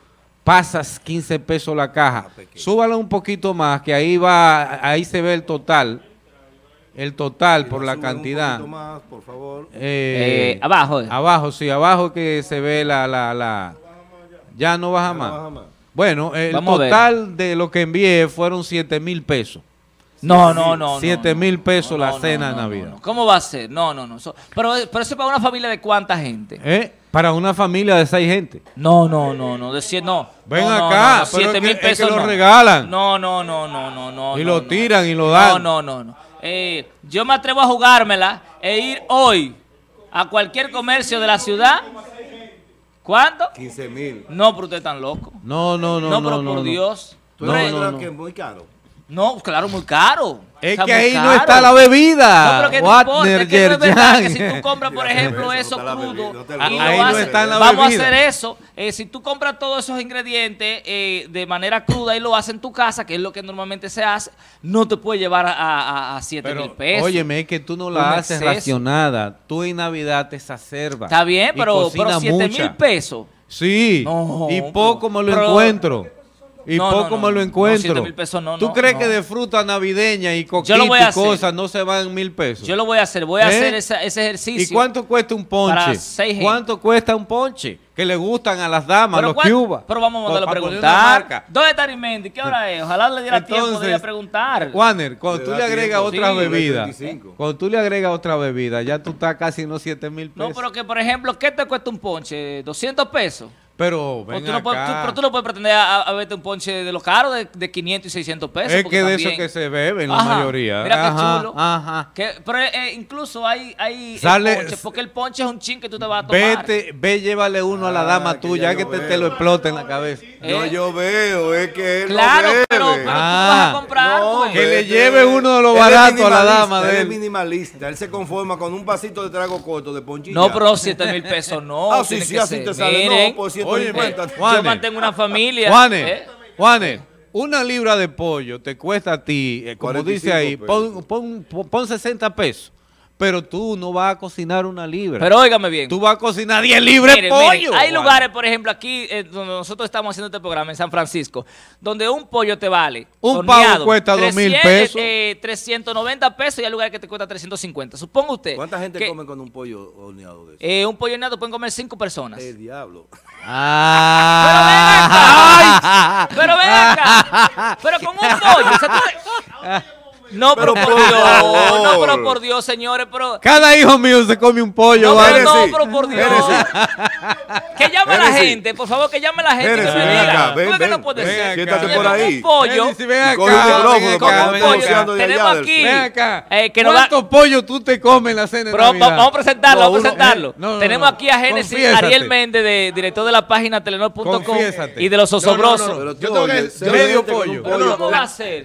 pasas quince pesos la caja. Súbalo un poquito más que ahí va, ahí se ve el total. El total por la cantidad. Un más, por favor. Eh, eh, abajo. Eh. Abajo, sí, abajo que se ve la... la, la. Ya no baja más. No baja más. Bueno, el Vamos total de lo que envié fueron siete mil pesos. No, no, no. siete mil pesos no, no, la no, cena no, no, de Navidad. No, no. ¿Cómo va a ser? No, no, no. So, pero, pero eso es para una familia de cuánta gente. ¿Eh? Para una familia de seis gente. No, no, no, no. De cien, no. Ven no, acá, no, no, pero siete mil es que, pesos es que lo no. regalan. No, no, no, no, no, no. Y no, lo no, tiran y lo dan. No, no, no, no. Eh, yo me atrevo a jugármela e ir hoy a cualquier comercio de la ciudad. ¿Cuánto? quince mil. No, pero usted es tan loco. No, no, no. No, pero no, por no, Dios. ¿Tú no, crees no, no. que es muy caro? No, claro, muy caro. Es o sea, que ahí caro. No está la bebida. No, pero que Wagner, es que no es verdad que si tú compras, por ejemplo, eso crudo, no te ahí no haces, está la vamos bebida. A hacer eso. Eh, si tú compras todos esos ingredientes eh, de manera cruda y lo haces en tu casa, que es lo que normalmente se hace, no te puede llevar a, a, a siete mil pesos. Óyeme, es que tú no la haces exceso. Racionada. Tú en Navidad te exacerbas. Está bien, pero, pero siete mil pesos. Sí, no, y poco me lo pero, encuentro. Y no, poco no, no, me lo encuentro. No, siete mil pesos no, ¿Tú no, crees no. que de fruta navideña y coquito y cosas no se van mil pesos? Yo lo voy a hacer. Voy ¿Eh? a hacer esa, ese ejercicio. ¿Y cuánto cuesta un ponche? ¿Cuánto cuesta un ponche? Que le gustan a las damas, pero los cubas. Pero vamos a mandarle a preguntar. ¿Dónde está Arimendi? ¿Qué hora es? Ojalá le diera Entonces, tiempo de ir a preguntar. Juaner, cuando tú le agregas otra sí, bebida, cuando tú le agregas otra bebida, ya tú estás casi en los siete mil pesos. No, pero que por ejemplo, ¿qué te cuesta un ponche? ¿doscientos pesos? Pero, ven tú no acá. Puedes, tú, pero tú no puedes pretender a, a verte un ponche de los caros de, de quinientos y seiscientos pesos. Es que de también... eso que se beben la ajá, mayoría. Mira ajá, qué chulo. Ajá. Que, pero eh, incluso hay, hay Sale, ponche, porque el ponche es un chin que tú te vas a tomar. Vete, ve, llévale uno ah, a la dama que tuya, que te, te lo explota en la cabeza. No, eh, yo veo, es que él Claro, no bebe. pero, pero ah, tú vas a comprar. No, pues. Que le lleve uno de los baratos a la dama. Él es minimalista, él se conforma con un vasito de trago corto de ponchilla. No, pero siete mil pesos no. Ah, sí, sí, así te sale. No, por cierto. Oye, eh, Juanes, yo mantengo una familia. Juanes, ¿eh? Juanes, una libra de pollo te cuesta a ti, eh, como dice ahí, pon, pon, pon sesenta pesos. Pero tú no vas a cocinar una libra. Pero óigame bien. Tú vas a cocinar diez libras de pollo. Miren, hay Juanes. lugares, por ejemplo, aquí eh, donde nosotros estamos haciendo este programa, en San Francisco, donde un pollo te vale. Un pavo cuesta dos mil pesos. Eh, trescientos noventa pesos, y hay lugares que te cuesta trescientos cincuenta. Suponga usted. ¿Cuánta gente que, come con un pollo horneado de eso? Eh, un pollo horneado pueden comer cinco personas. ¡El diablo! Ah. ¡Pero ven acá! ¡Pero ven acá! ¡Pero con un pollo! O sea, tú, No, pero, pero por Dios, por... no, pero por Dios, señores, pero... Cada hijo mío se come un pollo. No, pero, no, sí. pero por Dios. Que llame a la gente, por favor, que llame a la gente. ¿Por qué no puede ser? Siéntate por ahí. Un pollo. Tenemos aquí. Ven acá. ¿Cuántos pollos tú te comes en la cena de Navidad? Vamos a presentarlo, vamos a presentarlo. Tenemos aquí a Génesis Ariel Méndez, director de la página telenor punto com y de Los Osobrosos. Yo tengo que medio pollo.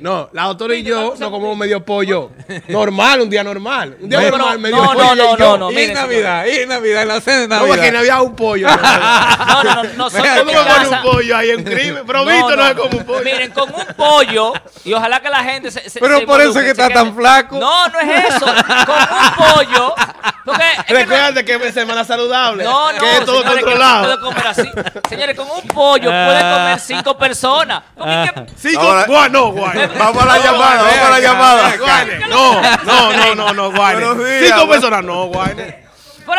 No, la autora y yo no comemos medio pollo normal, un día normal. Un día no, normal, medio no, pollo. No, no, no, no. Y en Navidad, y en Navidad, en la cena de Navidad. No, porque en Navidad un pollo. No, no, no. Nosotros en mi casa. Un pollo ahí en crimen, pero visto no, no. no es como un pollo. Miren, con un pollo, y ojalá que la gente se. se pero se por eso es que está tan flaco. No, no es eso. Con un pollo. Recuerden que es no, semana saludable. No, no, que es todo señores, controlado. Que no puedo comer así. Señores, con un pollo ah. pueden comer cinco personas. Porque cinco. Guay, no, guay. Vamos a la llamada, vamos a la llamada. No, no, no, no, no, Guayne. Cinco personas, no, Guayne.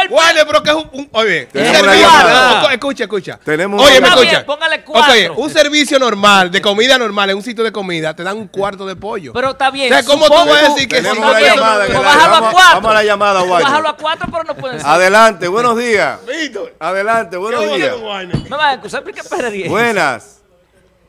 Guayne, pero que es un... un oye, un servicio, no, escucha, escucha. Tenemos oye, me escucha. Póngale cuatro. Okay, un servicio normal, de comida normal, en un sitio de comida, te dan un cuarto de pollo. Pero está bien. O sea, ¿cómo supongo, tú vas a decir que... Tenemos la llamada. Vamos a la llamada, Guayne. Bájalo a cuatro, pero no pueden ser. Adelante, buenos días. Víctor. Adelante, buenos días. No vas a excusar, porque perdería. Buenas.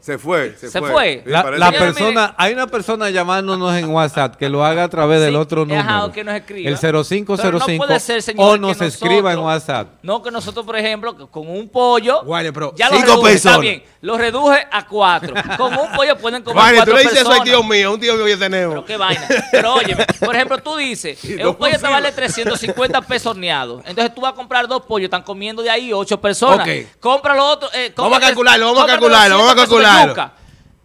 Se fue, se, se fue. fue. La, la persona, mire. Hay una persona llamándonos en WhatsApp que lo haga a través sí, del otro número. Ajá, o que nos escriba. El cero cinco cero cinco. Pero no puede ser, señor, o nos nosotros, escriba en WhatsApp. No, que nosotros, por ejemplo, con un pollo. Guayne, pero ya cinco reduje, personas. Está bien, lo reduje a cuatro. Con un pollo pueden comer Guayne, cuatro personas. Tú le dices personas. Eso al tío mío, un tío mío que tenemos. Pero qué vaina. Pero oye, por ejemplo, tú dices, sí, el no pollo posible. te vale trescientos cincuenta pesos horneados. Entonces tú vas a comprar dos pollos, están comiendo de ahí ocho personas. Okay. Compra los otros. Eh, vamos a calcularlo, vamos a calcularlo, vamos a calcularlo. Claro.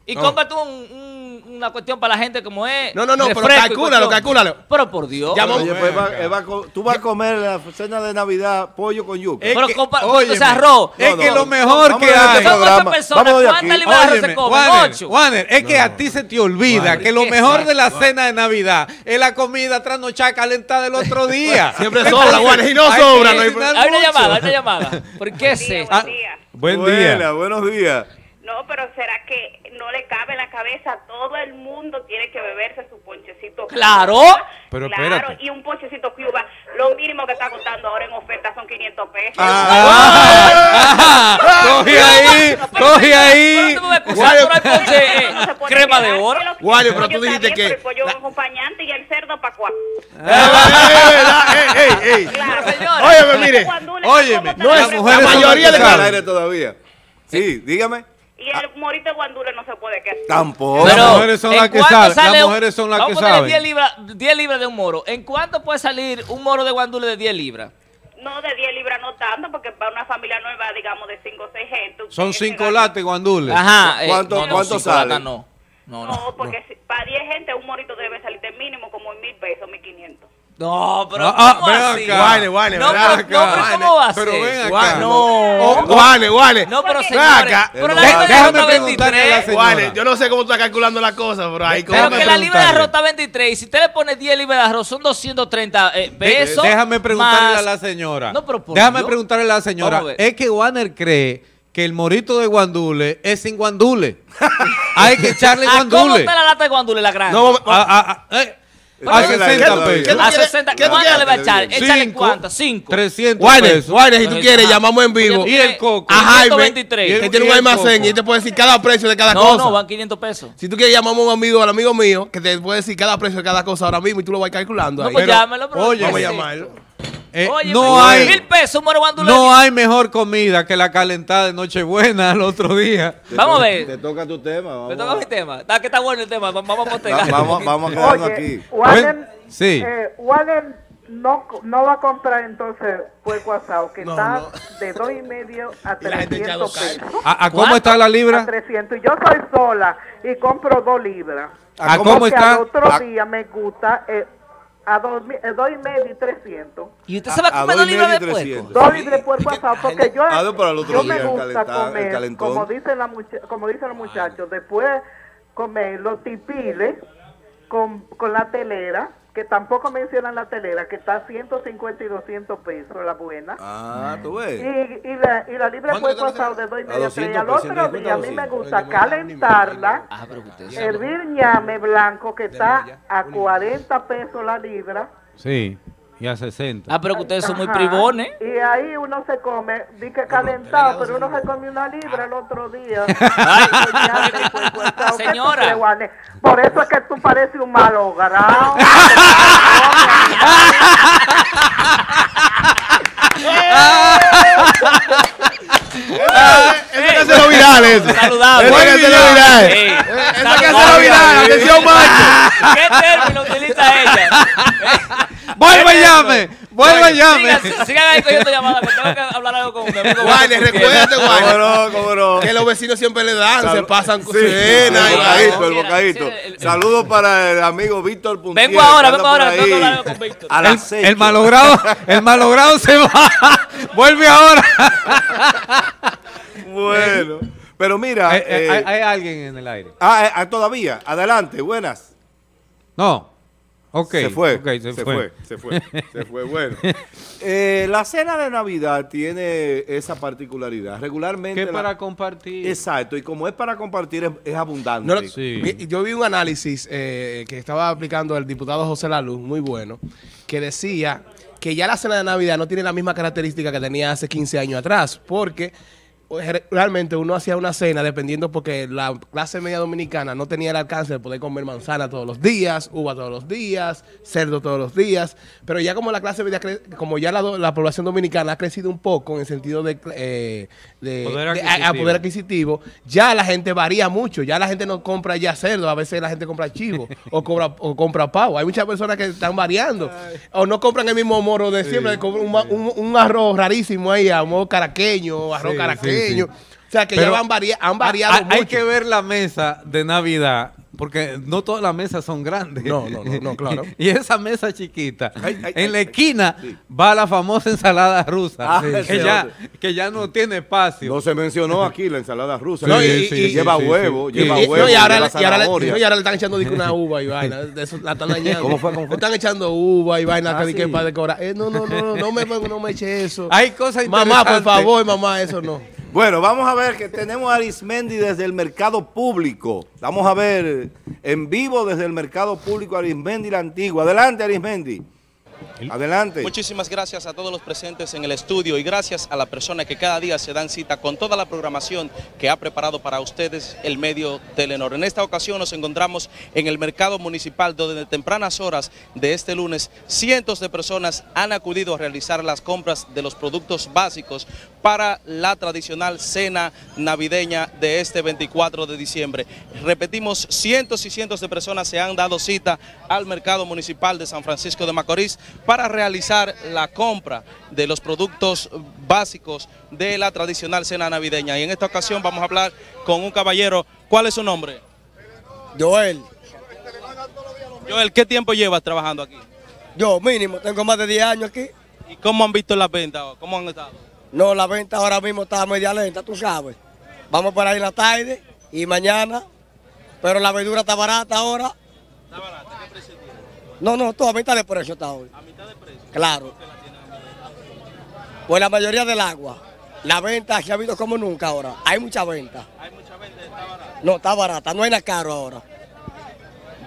Y no. cómprate un, un, una cuestión para la gente como es. No, no, no, pero calcúlalo, calcúlalo. Pero por Dios. Oye, pues, va, va, tú vas a comer la cena de Navidad pollo con yuca. Es pero con ese arroz. Es no, que no, lo mejor no, que hay. ¿Cuántas libras de arroz se comen? Ocho. Juaner, es no. que a ti se te olvida Juaner, que lo mejor de la Juaner. cena de Navidad es la comida trasnochada calentada del otro día. Siempre sobra, Juaner, y no sobra. Hay una llamada, hay una llamada. ¿Por qué es eso? Buen día. Buenos días. No, pero será que no le cabe en la cabeza. Todo el mundo tiene que beberse su ponchecito. Claro, pero claro, espérate. Y un ponchecito Cuba, lo mínimo que está costando ahora en oferta son quinientos pesos. Ah, coge ahí, coge ahí. Crema de oro. Guario, pero tú dijiste que el pollo acompañante y el cerdo para cuatro. Ey, ey, ey. Óyeme, mire. Óyeme, no es la mayoría de al aire todavía. Sí, dígame. Y el morito de guandule no se puede quedar. Tampoco. Pero las mujeres son las que saben. Las mujeres son las que saben. Vamos a poner diez libras de un moro. ¿En cuánto puede salir un moro de guandule de diez libras? No, de diez libras no tanto, porque para una familia nueva, digamos, de cinco o seis gente. Son cinco latas guandules. Ajá. ¿Cuánto, eh, no, ¿cuánto sale? No. No, no, no, porque no. Si, para diez gente un morito debe salir de mínimo como en mil pesos, mil quinientos. No, pero ah, ¿cómo ah, así? Vale, vale, no, pero, acá. No, pero ¿cómo va a ser? Pero ven acá. Guane, no. Oh, guane, guane. No, pero señores. Pero la libra de arroz veintitrés. Guane, yo no sé cómo tú estás calculando la cosa, pero ahí como. Pero que la libra de arroz está veintitrés. Y si usted le pone diez libras de arroz, son doscientos treinta pesos. Eh, déjame preguntarle más... a la señora. No, pero por Déjame Dios. preguntarle a la señora. A es que Warner cree que el morito de guandule es sin guandule. Hay que echarle guandule. ¿A cómo está la lata de guandule, la grande? No, a... a, a eh. A sesenta pesos. A sesenta, ¿cuánto le va a echar? Échale cuánto, cinco. trescientos pesos. Guaynes, si tú quieres, llamamos en vivo. Y el coco. A Jaime, que tiene un almacén y te puede decir cada precio de cada cosa. No, no, van quinientos pesos. Si tú quieres, llamamos a un amigo, al amigo mío, que te puede decir cada precio de cada cosa ahora mismo y tú lo vas calculando. No, pues llámalo, bro. Oye, vamos a llamarlo. Eh, Oye, no hay mil pesos, no hay mejor comida que la calentada de Nochebuena al otro día. Vamos a ver. Te toca tu tema. Vamos. Te toca mi tema. Está que está bueno el tema. Vamos a postergar. Vamos, vamos a quedarnos aquí. Wallen, sí. eh, Wallen no, no va a comprar entonces puerco asado, que no, está no. de dos y medio a trescientos pesos. ¿A, a cómo está la libra? A trescientos. Yo soy sola y compro dos libras. ¿A, ¿A cómo está? Al otro a... día me gusta... Eh, A dos, dos y medio y trescientos. ¿Y usted se va a comer dos libras de puerco? Dos libras de puerco asado, porque yo, yo me gusta comer, como dicen, la mucha, como dicen los muchachos, después comer los tipiles con, con la telera, que tampoco mencionan la telera, que está a ciento cincuenta y doscientos pesos, la buena. Ah, tú ves. Y, y, la, y la libre puede pasar de dos y media a tres. Al otro día a mí me gusta calentarla, hervir ñame blanco, que está a cuarenta pesos la libra. Sí, y a sesenta. Ah, pero que ustedes son muy privones. Y ahí uno se come, di que calentado, pero uno se come una libra el otro día. Señora. Por eso es que tú pareces un malogrado. Eso que se lo viral, eso. Saludable. Eso que se lo viral. Eso que se lo viral. Atención, macho. ¿Qué término utiliza ella? ¡Vuelva y llame! ¡Vuelva y llame! Sigan ahí cogiendo llamadas, que tengo que hablar algo con usted. Guaynes, recuérdate, Guaynes. Cómo no, cómo no. Que los vecinos siempre le dan, Salud. se pasan con sí. cena. El bocadito, el bocadito. Saludos para el amigo Víctor Puntier. Vengo ahora, vengo ahora. Tengo que hablar algo con Víctor. A las seis. El malogrado, el malogrado se va. ¡Vuelve ahora! Bueno. Pero mira. Hay, eh, hay, hay alguien en el aire. Ah, todavía. Adelante, buenas. No. Okay, se fue, okay, se, se fue. fue, se fue, se fue, bueno. Eh, la cena de Navidad tiene esa particularidad. Regularmente... Que para la... compartir. Exacto, y como es para compartir es, es abundante. No, sí. Yo vi un análisis eh, que estaba aplicando el diputado José Laluz, muy bueno, que decía que ya la cena de Navidad no tiene la misma característica que tenía hace quince años atrás, porque... realmente uno hacía una cena dependiendo, porque la clase media dominicana no tenía el alcance de poder comer manzana todos los días, uva todos los días, cerdo todos los días, pero ya como la clase media, como ya la, la población dominicana ha crecido un poco en el sentido de, eh, de, poder, de adquisitivo. A, a poder adquisitivo, ya la gente varía mucho, ya la gente no compra ya cerdo, a veces la gente compra chivo o, cobra, o compra pavo, hay muchas personas que están variando, Ay. o no compran el mismo moro de sí, siempre, un, sí. un, un arroz rarísimo ahí, arroz caraqueño, arroz sí, caraqueño, sí. Sí, sí. O sea, que pero ya han, vari han variado hay, mucho. Hay que ver la mesa de Navidad, porque no todas las mesas son grandes. No, no, no, no claro. Y esa mesa chiquita, ay, ay, en la esquina sí. va la famosa ensalada rusa, ah, sí, que, ya, que ya no tiene espacio. No se mencionó aquí la ensalada rusa, no, y, y, sí, y, y lleva huevo, sí, sí, lleva sí, huevo, y, y, lleva no, y, ahora, y, ahora, y ahora le están echando una uva y vaina, eso, la están dañando. ¿Cómo fue? ¿Cómo fue? Le están echando uva y vaina ah, sí. para decorar. Eh, no, no, no, no, no me, no me eche eso. Hay cosas interesantes. Mamá, por favor, mamá, eso no. Bueno, vamos a ver que tenemos a Arismendi desde el mercado público. Vamos a ver en vivo desde el mercado público Arismendi la Antigua. Adelante, Arismendi. Adelante. Muchísimas gracias a todos los presentes en el estudio y gracias a las personas que cada día se dan cita con toda la programación que ha preparado para ustedes el medio Telenor. En esta ocasión nos encontramos en el mercado municipal, donde desde tempranas horas de este lunes cientos de personas han acudido a realizar las compras de los productos básicos para la tradicional cena navideña de este veinticuatro de diciembre. Repetimos, cientos y cientos de personas se han dado cita al mercado municipal de San Francisco de Macorís para realizar la compra de los productos básicos de la tradicional cena navideña. Y en esta ocasión vamos a hablar con un caballero. ¿Cuál es su nombre? Joel. Joel, ¿qué tiempo llevas trabajando aquí? Yo, mínimo, tengo más de diez años aquí. ¿Y cómo han visto las ventas? ¿Cómo han estado? No, la venta ahora mismo está media lenta, tú sabes. Vamos por ahí en la tarde y mañana, pero la verdura está barata ahora. ¿Está barata? ¿Qué precio tiene? No, no, todo a mitad de precio está hoy. ¿A mitad de precio? Claro. Pues la mayoría del agua. La venta se ha habido como nunca ahora. Hay mucha venta. ¿Hay mucha venta? ¿Está barata? No, está barata. No hay nada caro ahora.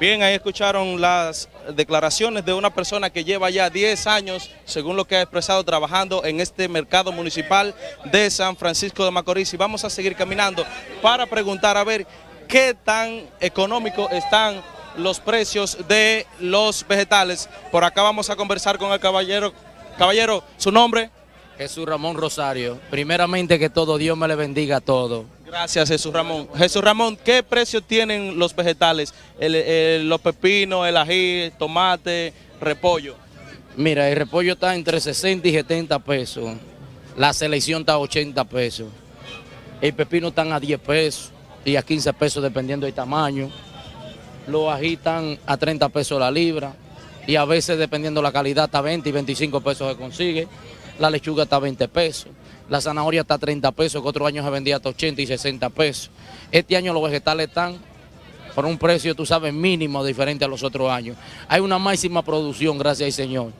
Bien, ahí escucharon las declaraciones de una persona que lleva ya diez años, según lo que ha expresado, trabajando en este mercado municipal de San Francisco de Macorís. Y vamos a seguir caminando para preguntar a ver qué tan económico están los precios de los vegetales. Por acá vamos a conversar con el caballero. Caballero, ¿su nombre? Jesús Ramón Rosario. Primeramente que todo, Dios me le bendiga a todos. Gracias, Jesús Ramón. Jesús Ramón, ¿qué precio tienen los vegetales? El, el, los pepinos, el ají, el tomate, repollo. Mira, el repollo está entre sesenta y setenta pesos. La selección está a ochenta pesos. El pepino está a diez pesos y a quince pesos dependiendo del tamaño. Los ají están a treinta pesos la libra y a veces dependiendo la calidad está veinte y veinticinco pesos se consigue. La lechuga está a veinte pesos. La zanahoria está a treinta pesos, que otros años se vendía hasta ochenta y sesenta pesos. Este año los vegetales están por un precio, tú sabes, mínimo, diferente a los otros años. Hay una máxima producción, gracias al Señor.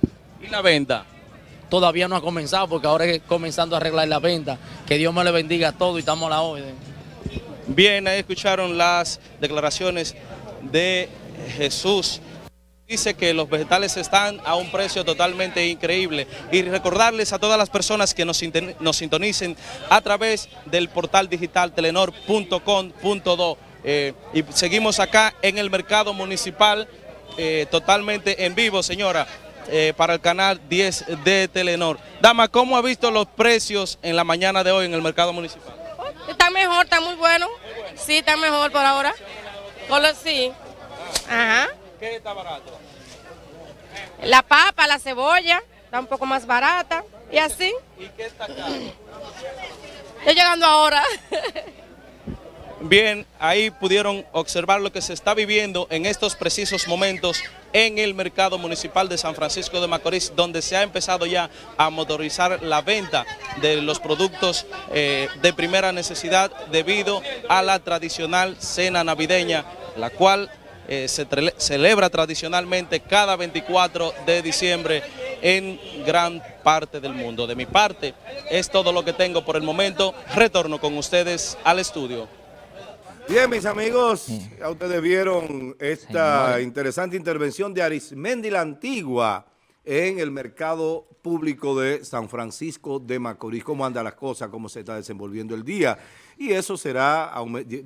¿Y la venta? Todavía no ha comenzado, porque ahora es comenzando a arreglar la venta. Que Dios me le bendiga a todos y estamos a la orden. Bien, ahí escucharon las declaraciones de Jesús. Dice que los vegetales están a un precio totalmente increíble. Y recordarles a todas las personas que nos, nos sintonicen a través del portal digital telenor punto com punto do. Eh, y seguimos acá en el mercado municipal, eh, totalmente en vivo, señora, eh, para el canal diez de Telenor. Dama, ¿cómo ha visto los precios en la mañana de hoy en el mercado municipal? Está mejor, está muy bueno. Sí, está mejor por ahora. Sí. Ajá. ¿Qué está barato? La papa, la cebolla, está un poco más barata, y así. ¿Y qué está caro? Estoy llegando ahora. Bien, ahí pudieron observar lo que se está viviendo en estos precisos momentos en el mercado municipal de San Francisco de Macorís, donde se ha empezado ya a motorizar la venta de los productos eh, de primera necesidad debido a la tradicional cena navideña, la cual Eh, se celebra tradicionalmente cada veinticuatro de diciembre en gran parte del mundo. De mi parte, es todo lo que tengo por el momento. Retorno con ustedes al estudio. Bien, mis amigos, ya ustedes vieron esta Señor. interesante intervención de Arismendi la Antigua en el mercado público de San Francisco de Macorís. Cómo andan las cosas, cómo se está desenvolviendo el día. Y eso será,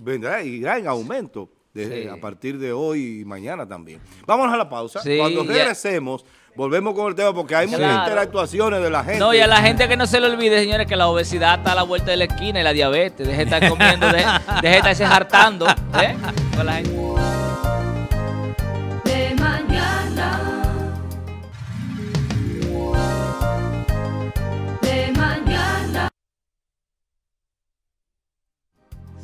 vendrá y irá en aumento. Desde, sí. A partir de hoy y mañana también. Vamos a la pausa. Sí, cuando regresemos, ya. volvemos con el tema porque hay sí. muchas interactuaciones de la gente. No, y a la gente que no se le olvide, señores, que la obesidad está a la vuelta de la esquina y la diabetes. Deje de estar comiendo, deje, deje de estarse hartando. ¿eh? Con la gente. De mañana. De mañana.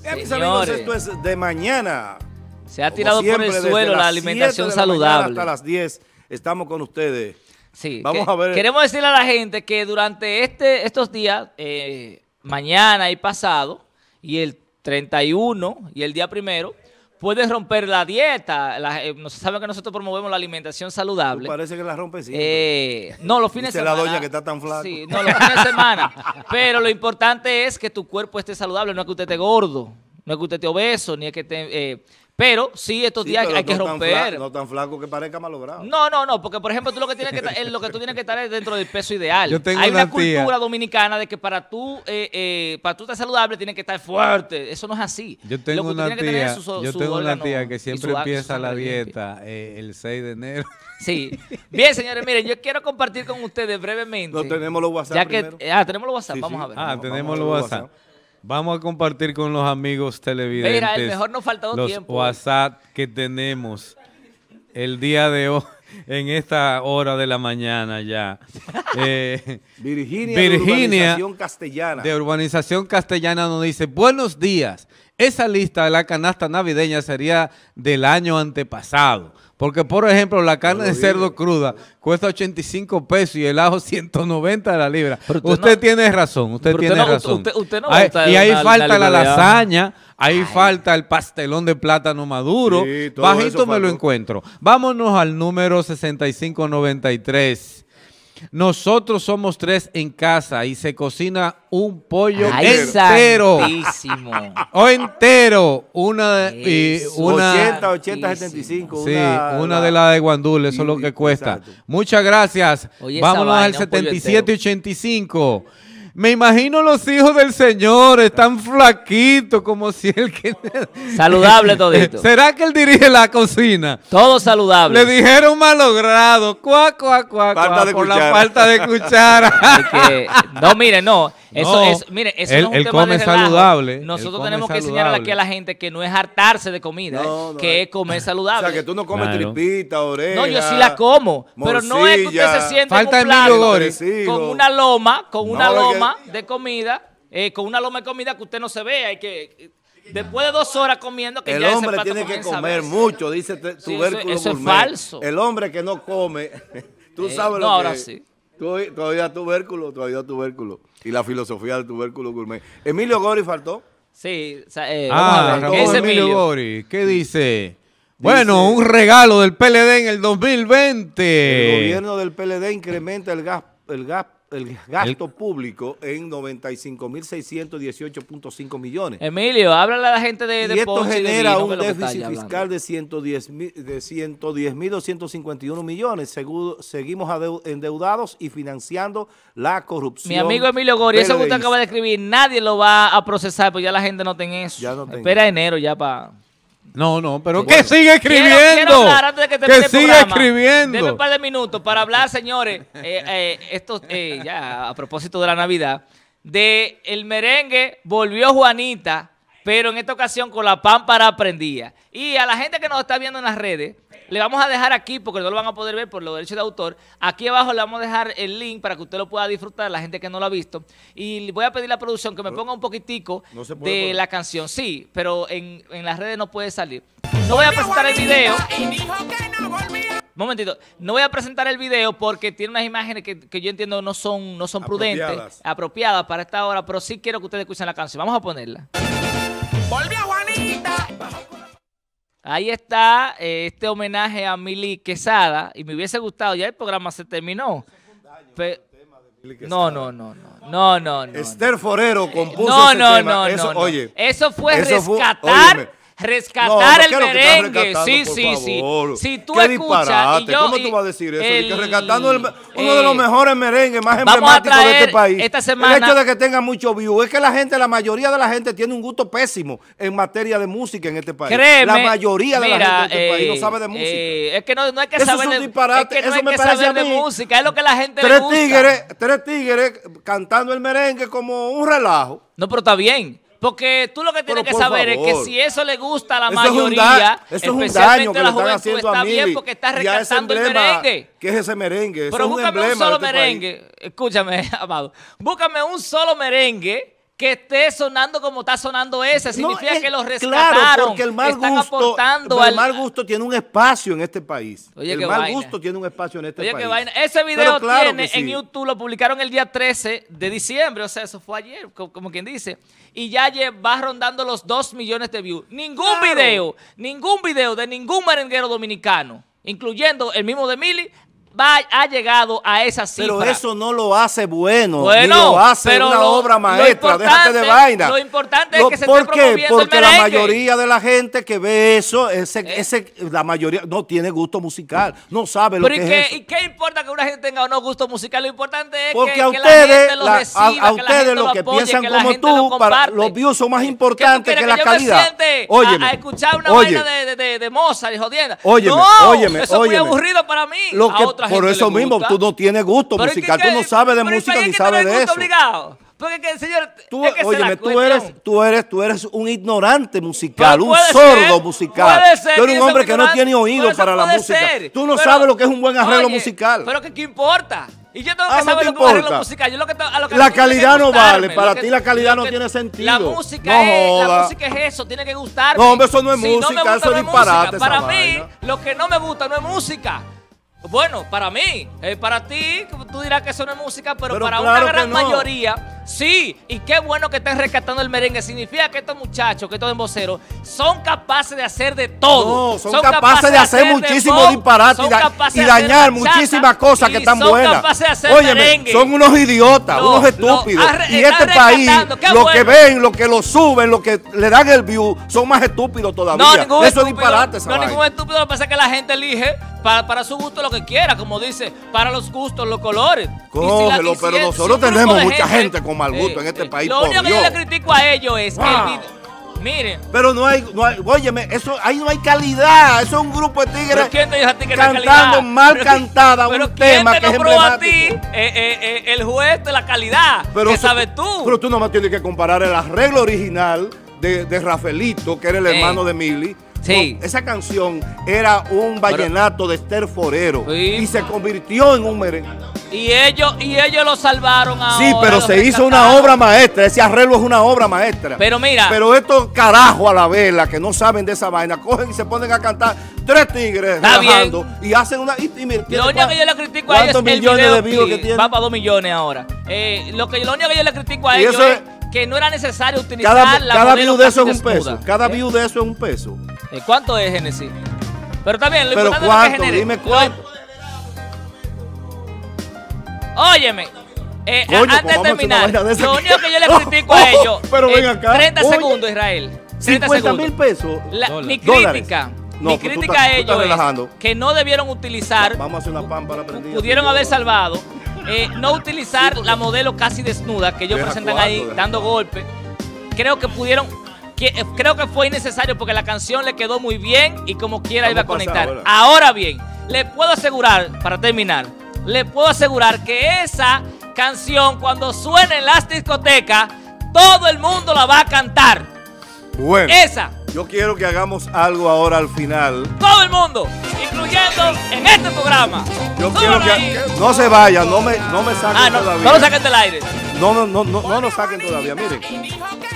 Eh, mis amigos, esto es De Mañana. Se ha tirado siempre, por el suelo la alimentación saludable. Hasta las diez estamos con ustedes. Sí, vamos que, a ver. Queremos decirle a la gente que durante este, estos días, eh, mañana y pasado, y el treinta y uno y el día primero, puedes romper la dieta. La, eh, saben que nosotros promovemos la alimentación saludable. Parece que la rompe, sí. Eh, no, los fines de semana. Dice la doña que está tan flaca. Sí, no, los fines de semana. Pero lo importante es que tu cuerpo esté saludable, no es que usted esté gordo, no es que usted esté obeso, ni es que esté... Eh, Pero sí, estos sí, días hay no que romper. Tan flaco, no tan flaco que parezca malogrado. No, no, no, porque por ejemplo tú lo que tienes que, lo que, tú tienes que estar es dentro del peso ideal. Yo tengo hay una, una cultura tía. dominicana de que para tú, eh, eh, para tú estar saludable tienes que estar fuerte. Eso no es así. Yo tengo, lo que una, tía, que tener es su, su, yo tengo una tía que siempre su, empieza su, la dieta eh, el seis de enero. Sí. Bien, señores, miren, yo quiero compartir con ustedes brevemente. No tenemos los WhatsApp ya que, eh, Ah, tenemos los WhatsApp, sí, vamos sí. a ver. Ah, vamos, tenemos los WhatsApp. WhatsApp. Vamos a compartir con los amigos televidentes. Mira, el mejor nos faltó los tiempo. WhatsApp que tenemos el día de hoy, en esta hora de la mañana ya. eh, Virginia, Virginia de Urbanización Castellana. De Urbanización Castellana nos dice, buenos días. Esa lista de la canasta navideña sería del año antepasado. Porque, por ejemplo, la carne de cerdo cruda cuesta ochenta y cinco pesos y el ajo ciento noventa de la libra. Pero usted usted no, tiene razón, usted tiene usted no, razón. Usted, usted no hay, y ahí una, falta la, la lasaña, ahí Ay. falta el pastelón de plátano maduro. Sí, Bajito me lo encuentro. Vámonos al número sesenta y cinco noventa y tres. Nosotros somos tres en casa y se cocina un pollo Ay, entero. Santísimo. O entero. Una, y una ochenta, ochenta, setenta y cinco. Sí, una, una de las de guandule, eso es lo que cuesta. Exacto. Muchas gracias. Oye, vámonos vaina, al setenta y siete ochenta y cinco. Me imagino los hijos del Señor están flaquitos como si él... Que... Saludable todito. ¿Será que él dirige la cocina? Todo saludable. Le dijeron malogrado, cuá, cuá, cuá, cuá, por cuchara. La falta de cuchara. Es que... No, mire, no. Eso, no, eso, mire, eso él, no es un tema de relajo. Saludable. Nosotros come tenemos que saludable. Enseñar aquí a la gente que no es hartarse de comida, no, no, que es comer saludable. O sea, que tú no comes claro. tripita, oreja. No, yo sí la como, morcilla, pero no es que usted se siente en un plato con una loma, con no, una loma que... de comida, eh, con una loma de comida que usted no se vea y que... Después de dos horas comiendo, que el ya hombre ese plato tiene que comer mucho, dice tubérculo. Sí, eso, eso es falso. El hombre que no come, tú eh, sabes no, lo que ahora es. Sí. Todavía tubérculo, todavía tubérculo. Y la filosofía del tubérculo gourmet. Emilio Gori faltó. Sí. O sea, eh, ah, vamos a ver. ¿Qué es Emilio Gori? ¿Qué dice? Bueno, dice, un regalo del P L D en el dos mil veinte. El gobierno del P L D incrementa el gas, el gas, el gasto el, público en noventa y cinco mil seiscientos dieciocho punto cinco millones. Emilio, háblale a la gente de... Y de esto genera de un déficit fiscal de ciento diez mil doscientos cincuenta y uno millones. Segu, seguimos adeu, endeudados y financiando la corrupción. Mi amigo Emilio Gori, eso que usted acaba de escribir, nadie lo va a procesar, pues ya la gente no tiene eso. Ya no tengo. Espera enero ya para... No, no, pero bueno, que sigue escribiendo. Quiero, quiero hablar antes de que termine el programa. Que sigue escribiendo. Denme un par de minutos para hablar, señores, eh, eh, esto, eh, ya a propósito de la Navidad, de el merengue volvió Juanita, pero en esta ocasión con la pámpara prendía. Y a la gente que nos está viendo en las redes, le vamos a dejar aquí, porque no lo van a poder ver por los derechos de autor, aquí abajo le vamos a dejar el link para que usted lo pueda disfrutar, la gente que no lo ha visto. Y voy a pedir a la producción que me ponga un poquitico no de poder. La canción. Sí, pero en, en las redes no puede salir. No voy a presentar el video. Momentito, no voy a presentar el video porque tiene unas imágenes que, que yo entiendo no son, no son prudentes, apropiadas. apropiadas para esta hora, pero sí quiero que ustedes escuchen la canción. Vamos a ponerla. Volvió Juanita. Ahí está eh, este homenaje a Mili Quesada. Y me hubiese gustado, ya el programa se terminó. Pe no, no, no, no, no, no, no. Esther Forero compuso no, ese no, tema. No, eso, no, no. Oye, eso fue eso rescatar. Fue, Rescatar no, no el merengue, sí, sí, sí. Si tú escuchas, y yo, ¿cómo y tú vas a decir eso? El, que rescatando el, uno eh, de los mejores merengues más emblemáticos de este país. Esta semana, el hecho de que tenga mucho view es que la gente, la mayoría de la gente tiene un gusto pésimo en materia de música en este país. Créeme, la mayoría de mira, la gente de este eh, país no sabe de música. Eh, es que no, no hay que eso saber es un disparate, de, es que no eso hay que saber de música, es lo que la gente tres le gusta. Tigres, tres tigres cantando el merengue como un relajo. No, pero está bien. Porque tú lo que tienes que saber favor. Es que si eso le gusta a la eso mayoría, es eso especialmente es un daño que la juventud, está bien porque está rescatando emblema, el merengue. ¿Qué es ese merengue? Eso pero es búscame un, un solo este merengue, país. Escúchame, Amado, búscame un solo merengue que esté sonando como está sonando ese, significa no, es, que los rescataron, claro, porque el mal están gusto, aportando al... El mal gusto tiene un espacio en este país. Oye, el mal vaina. Gusto tiene un espacio en este Oye, país. Oye, qué vaina. Ese video claro tiene sí. en YouTube, lo publicaron el día trece de diciembre, o sea, eso fue ayer, como, como quien dice, y ya va rondando los dos millones de views. Ningún claro. video, ningún video de ningún merenguero dominicano, incluyendo el mismo de Mili, Va, ha llegado a esa cifra. Pero eso no lo hace bueno, bueno ni lo hace pero una lo, obra maestra, déjate de vaina. Lo importante es lo, que se ¿por esté qué? Porque el la mayoría de la gente que ve eso, ese, eh. ese, la mayoría no tiene gusto musical, no sabe lo pero que y es que, eso. ¿Y qué importa que una gente tenga o no gusto musical? Lo importante es porque que, a ustedes, que la gente lo reciba, la, a, a ustedes que la gente lo que apoye, piensan que la como gente tú, lo para, los views son más importantes que, que la que calidad. Oye, a, a escuchar una óyeme, vaina de, de, de Mozart y jodienda. Óyeme, no, óyeme, eso es muy aburrido para mí. Por eso mismo, gusta. Tú no tienes gusto pero musical, es que, tú no sabes de música ni sabes de eso. Obligado. Porque que, señor, tú, es que óyeme, tú eres, tú eres, tú eres un ignorante musical, pero un sordo ser, musical. Ser, tú eres un hombre que no tiene oído para la música. Ser, tú no pero, sabes lo que es un buen arreglo oye, musical. Pero que, ¿qué importa? Y yo tengo que ah, saber no te lo que arreglo musical. Yo lo que, a lo que la calidad no vale, para ti la calidad no tiene sentido. La música, no es, la música es eso, tiene que gustarme. No, hombre, eso no es si música, no eso es disparate. Para mí, lo que no me gusta no es música. Bueno, para mí, eh, para ti, tú dirás que eso no es música, pero, pero para claro una gran no. mayoría, Sí, y qué bueno que están rescatando el merengue. Significa que estos muchachos, que estos emboceros, son capaces de hacer de todo. No, son, son capaces, capaces de hacer muchísimos disparates y dañar muchísimas cosas que están buenas. Óyeme, son unos idiotas, no, unos estúpidos. Lo, y este país, lo bueno. que ven, lo que lo suben, lo que le dan el view, son más estúpidos todavía. No, ningún Eso estúpido, disparate, no, ningún estúpido. Lo que pasa es que la gente elige para, para su gusto lo que quiera, como dice, para los gustos, los colores. Cógelo, si pero si nosotros tenemos mucha gente, gente con mal gusto eh, en este eh, país. Lo único que yo le critico a ellos es wow. que el Miren. Pero no hay, no hay, óyeme, eso, ahí no hay calidad. Eso es un grupo de tigres tigre cantando mal pero, cantada pero un tema te que no es emblemático. Pero ¿quién te a ti eh, eh, eh, el juez de la calidad? Pero ¿Qué eso, sabes tú? Pero tú nomás tienes que comparar el arreglo original de, de Rafaelito, que era el eh. hermano de Mili. Sí. No, esa canción era un vallenato de Esther Forero sí. y se convirtió en un merengue. Y ellos, y ellos lo salvaron ahora. Sí, pero se hizo una obra maestra. Ese arreglo es una obra maestra. Pero mira. Pero estos carajos a la vela que no saben de esa vaina, cogen y se ponen a cantar tres tigres relajando y hacen una. Y, y mira, lo único que yo le critico a ellos es millones de views que tienen. Va para dos millones ahora. Eh, lo, que, lo único que yo le critico a ellos es que no era necesario utilizar cada, la Cada view de eso es un peso. Cada view de eso es un peso. ¿Cuánto es, Genesis? Pero también, lo importante es lo que genere. Dime cuánto. Óyeme, eh, Coño, antes de terminar, de lo único que yo le critico a ellos, pero ven acá, treinta segundos, Israel. cincuenta mil pesos. La, mi crítica, no, mi crítica está, a ellos es que no debieron utilizar, vamos a hacer una pámpara prendida, pudieron haber salvado, eh, no utilizar sí, la modelo casi desnuda que ellos presentan cuatro, ahí dando golpes. Creo que pudieron, que, creo que fue innecesario porque la canción le quedó muy bien y como quiera vamos iba a conectar. Pasar, Ahora bien, le puedo asegurar, para terminar, le puedo asegurar que esa canción, cuando suene en las discotecas, todo el mundo la va a cantar. Bueno. Esa. Yo quiero que hagamos algo ahora al final. Todo el mundo, incluyendo en este programa. Yo quiero que... Ahí. No se vayan, no me, no me saquen ah, no, todavía. No lo saquen del aire. No, no, no, no, no nos saquen todavía. Miren,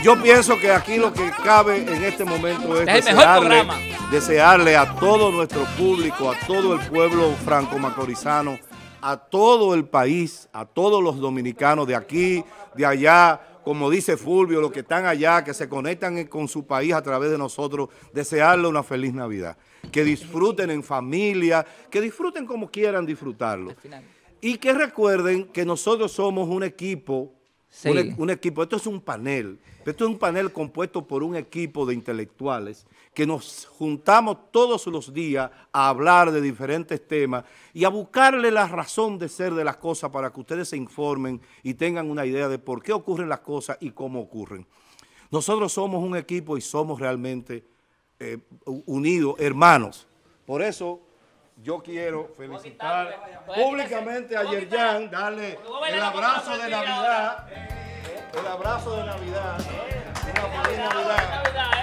yo pienso que aquí lo que cabe en este momento es, es desearle, desearle a todo nuestro público, a todo el pueblo franco-macorizano, a todo el país, a todos los dominicanos de aquí, de allá, como dice Fulvio, los que están allá, que se conectan con su país a través de nosotros, desearle una feliz Navidad. Que disfruten en familia, que disfruten como quieran disfrutarlo. Y que recuerden que nosotros somos un equipo, sí. un, un equipo, esto es un panel, esto es un panel compuesto por un equipo de intelectuales que nos juntamos todos los días a hablar de diferentes temas y a buscarle la razón de ser de las cosas para que ustedes se informen y tengan una idea de por qué ocurren las cosas y cómo ocurren. Nosotros somos un equipo y somos realmente eh, unidos, hermanos. Por eso yo quiero felicitar públicamente a Yerjan, darle el abrazo de Navidad, el abrazo de Navidad, una feliz Navidad.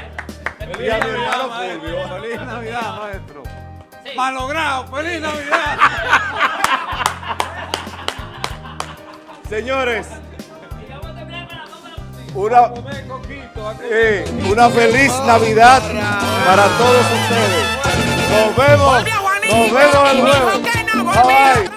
Y a mi hermano Fulvio. Feliz Navidad, maestro. Sí. Malogrado, feliz Navidad. Señores, una, eh, una feliz Navidad para todos ustedes. Nos vemos. Nos vemos el jueves. Bye.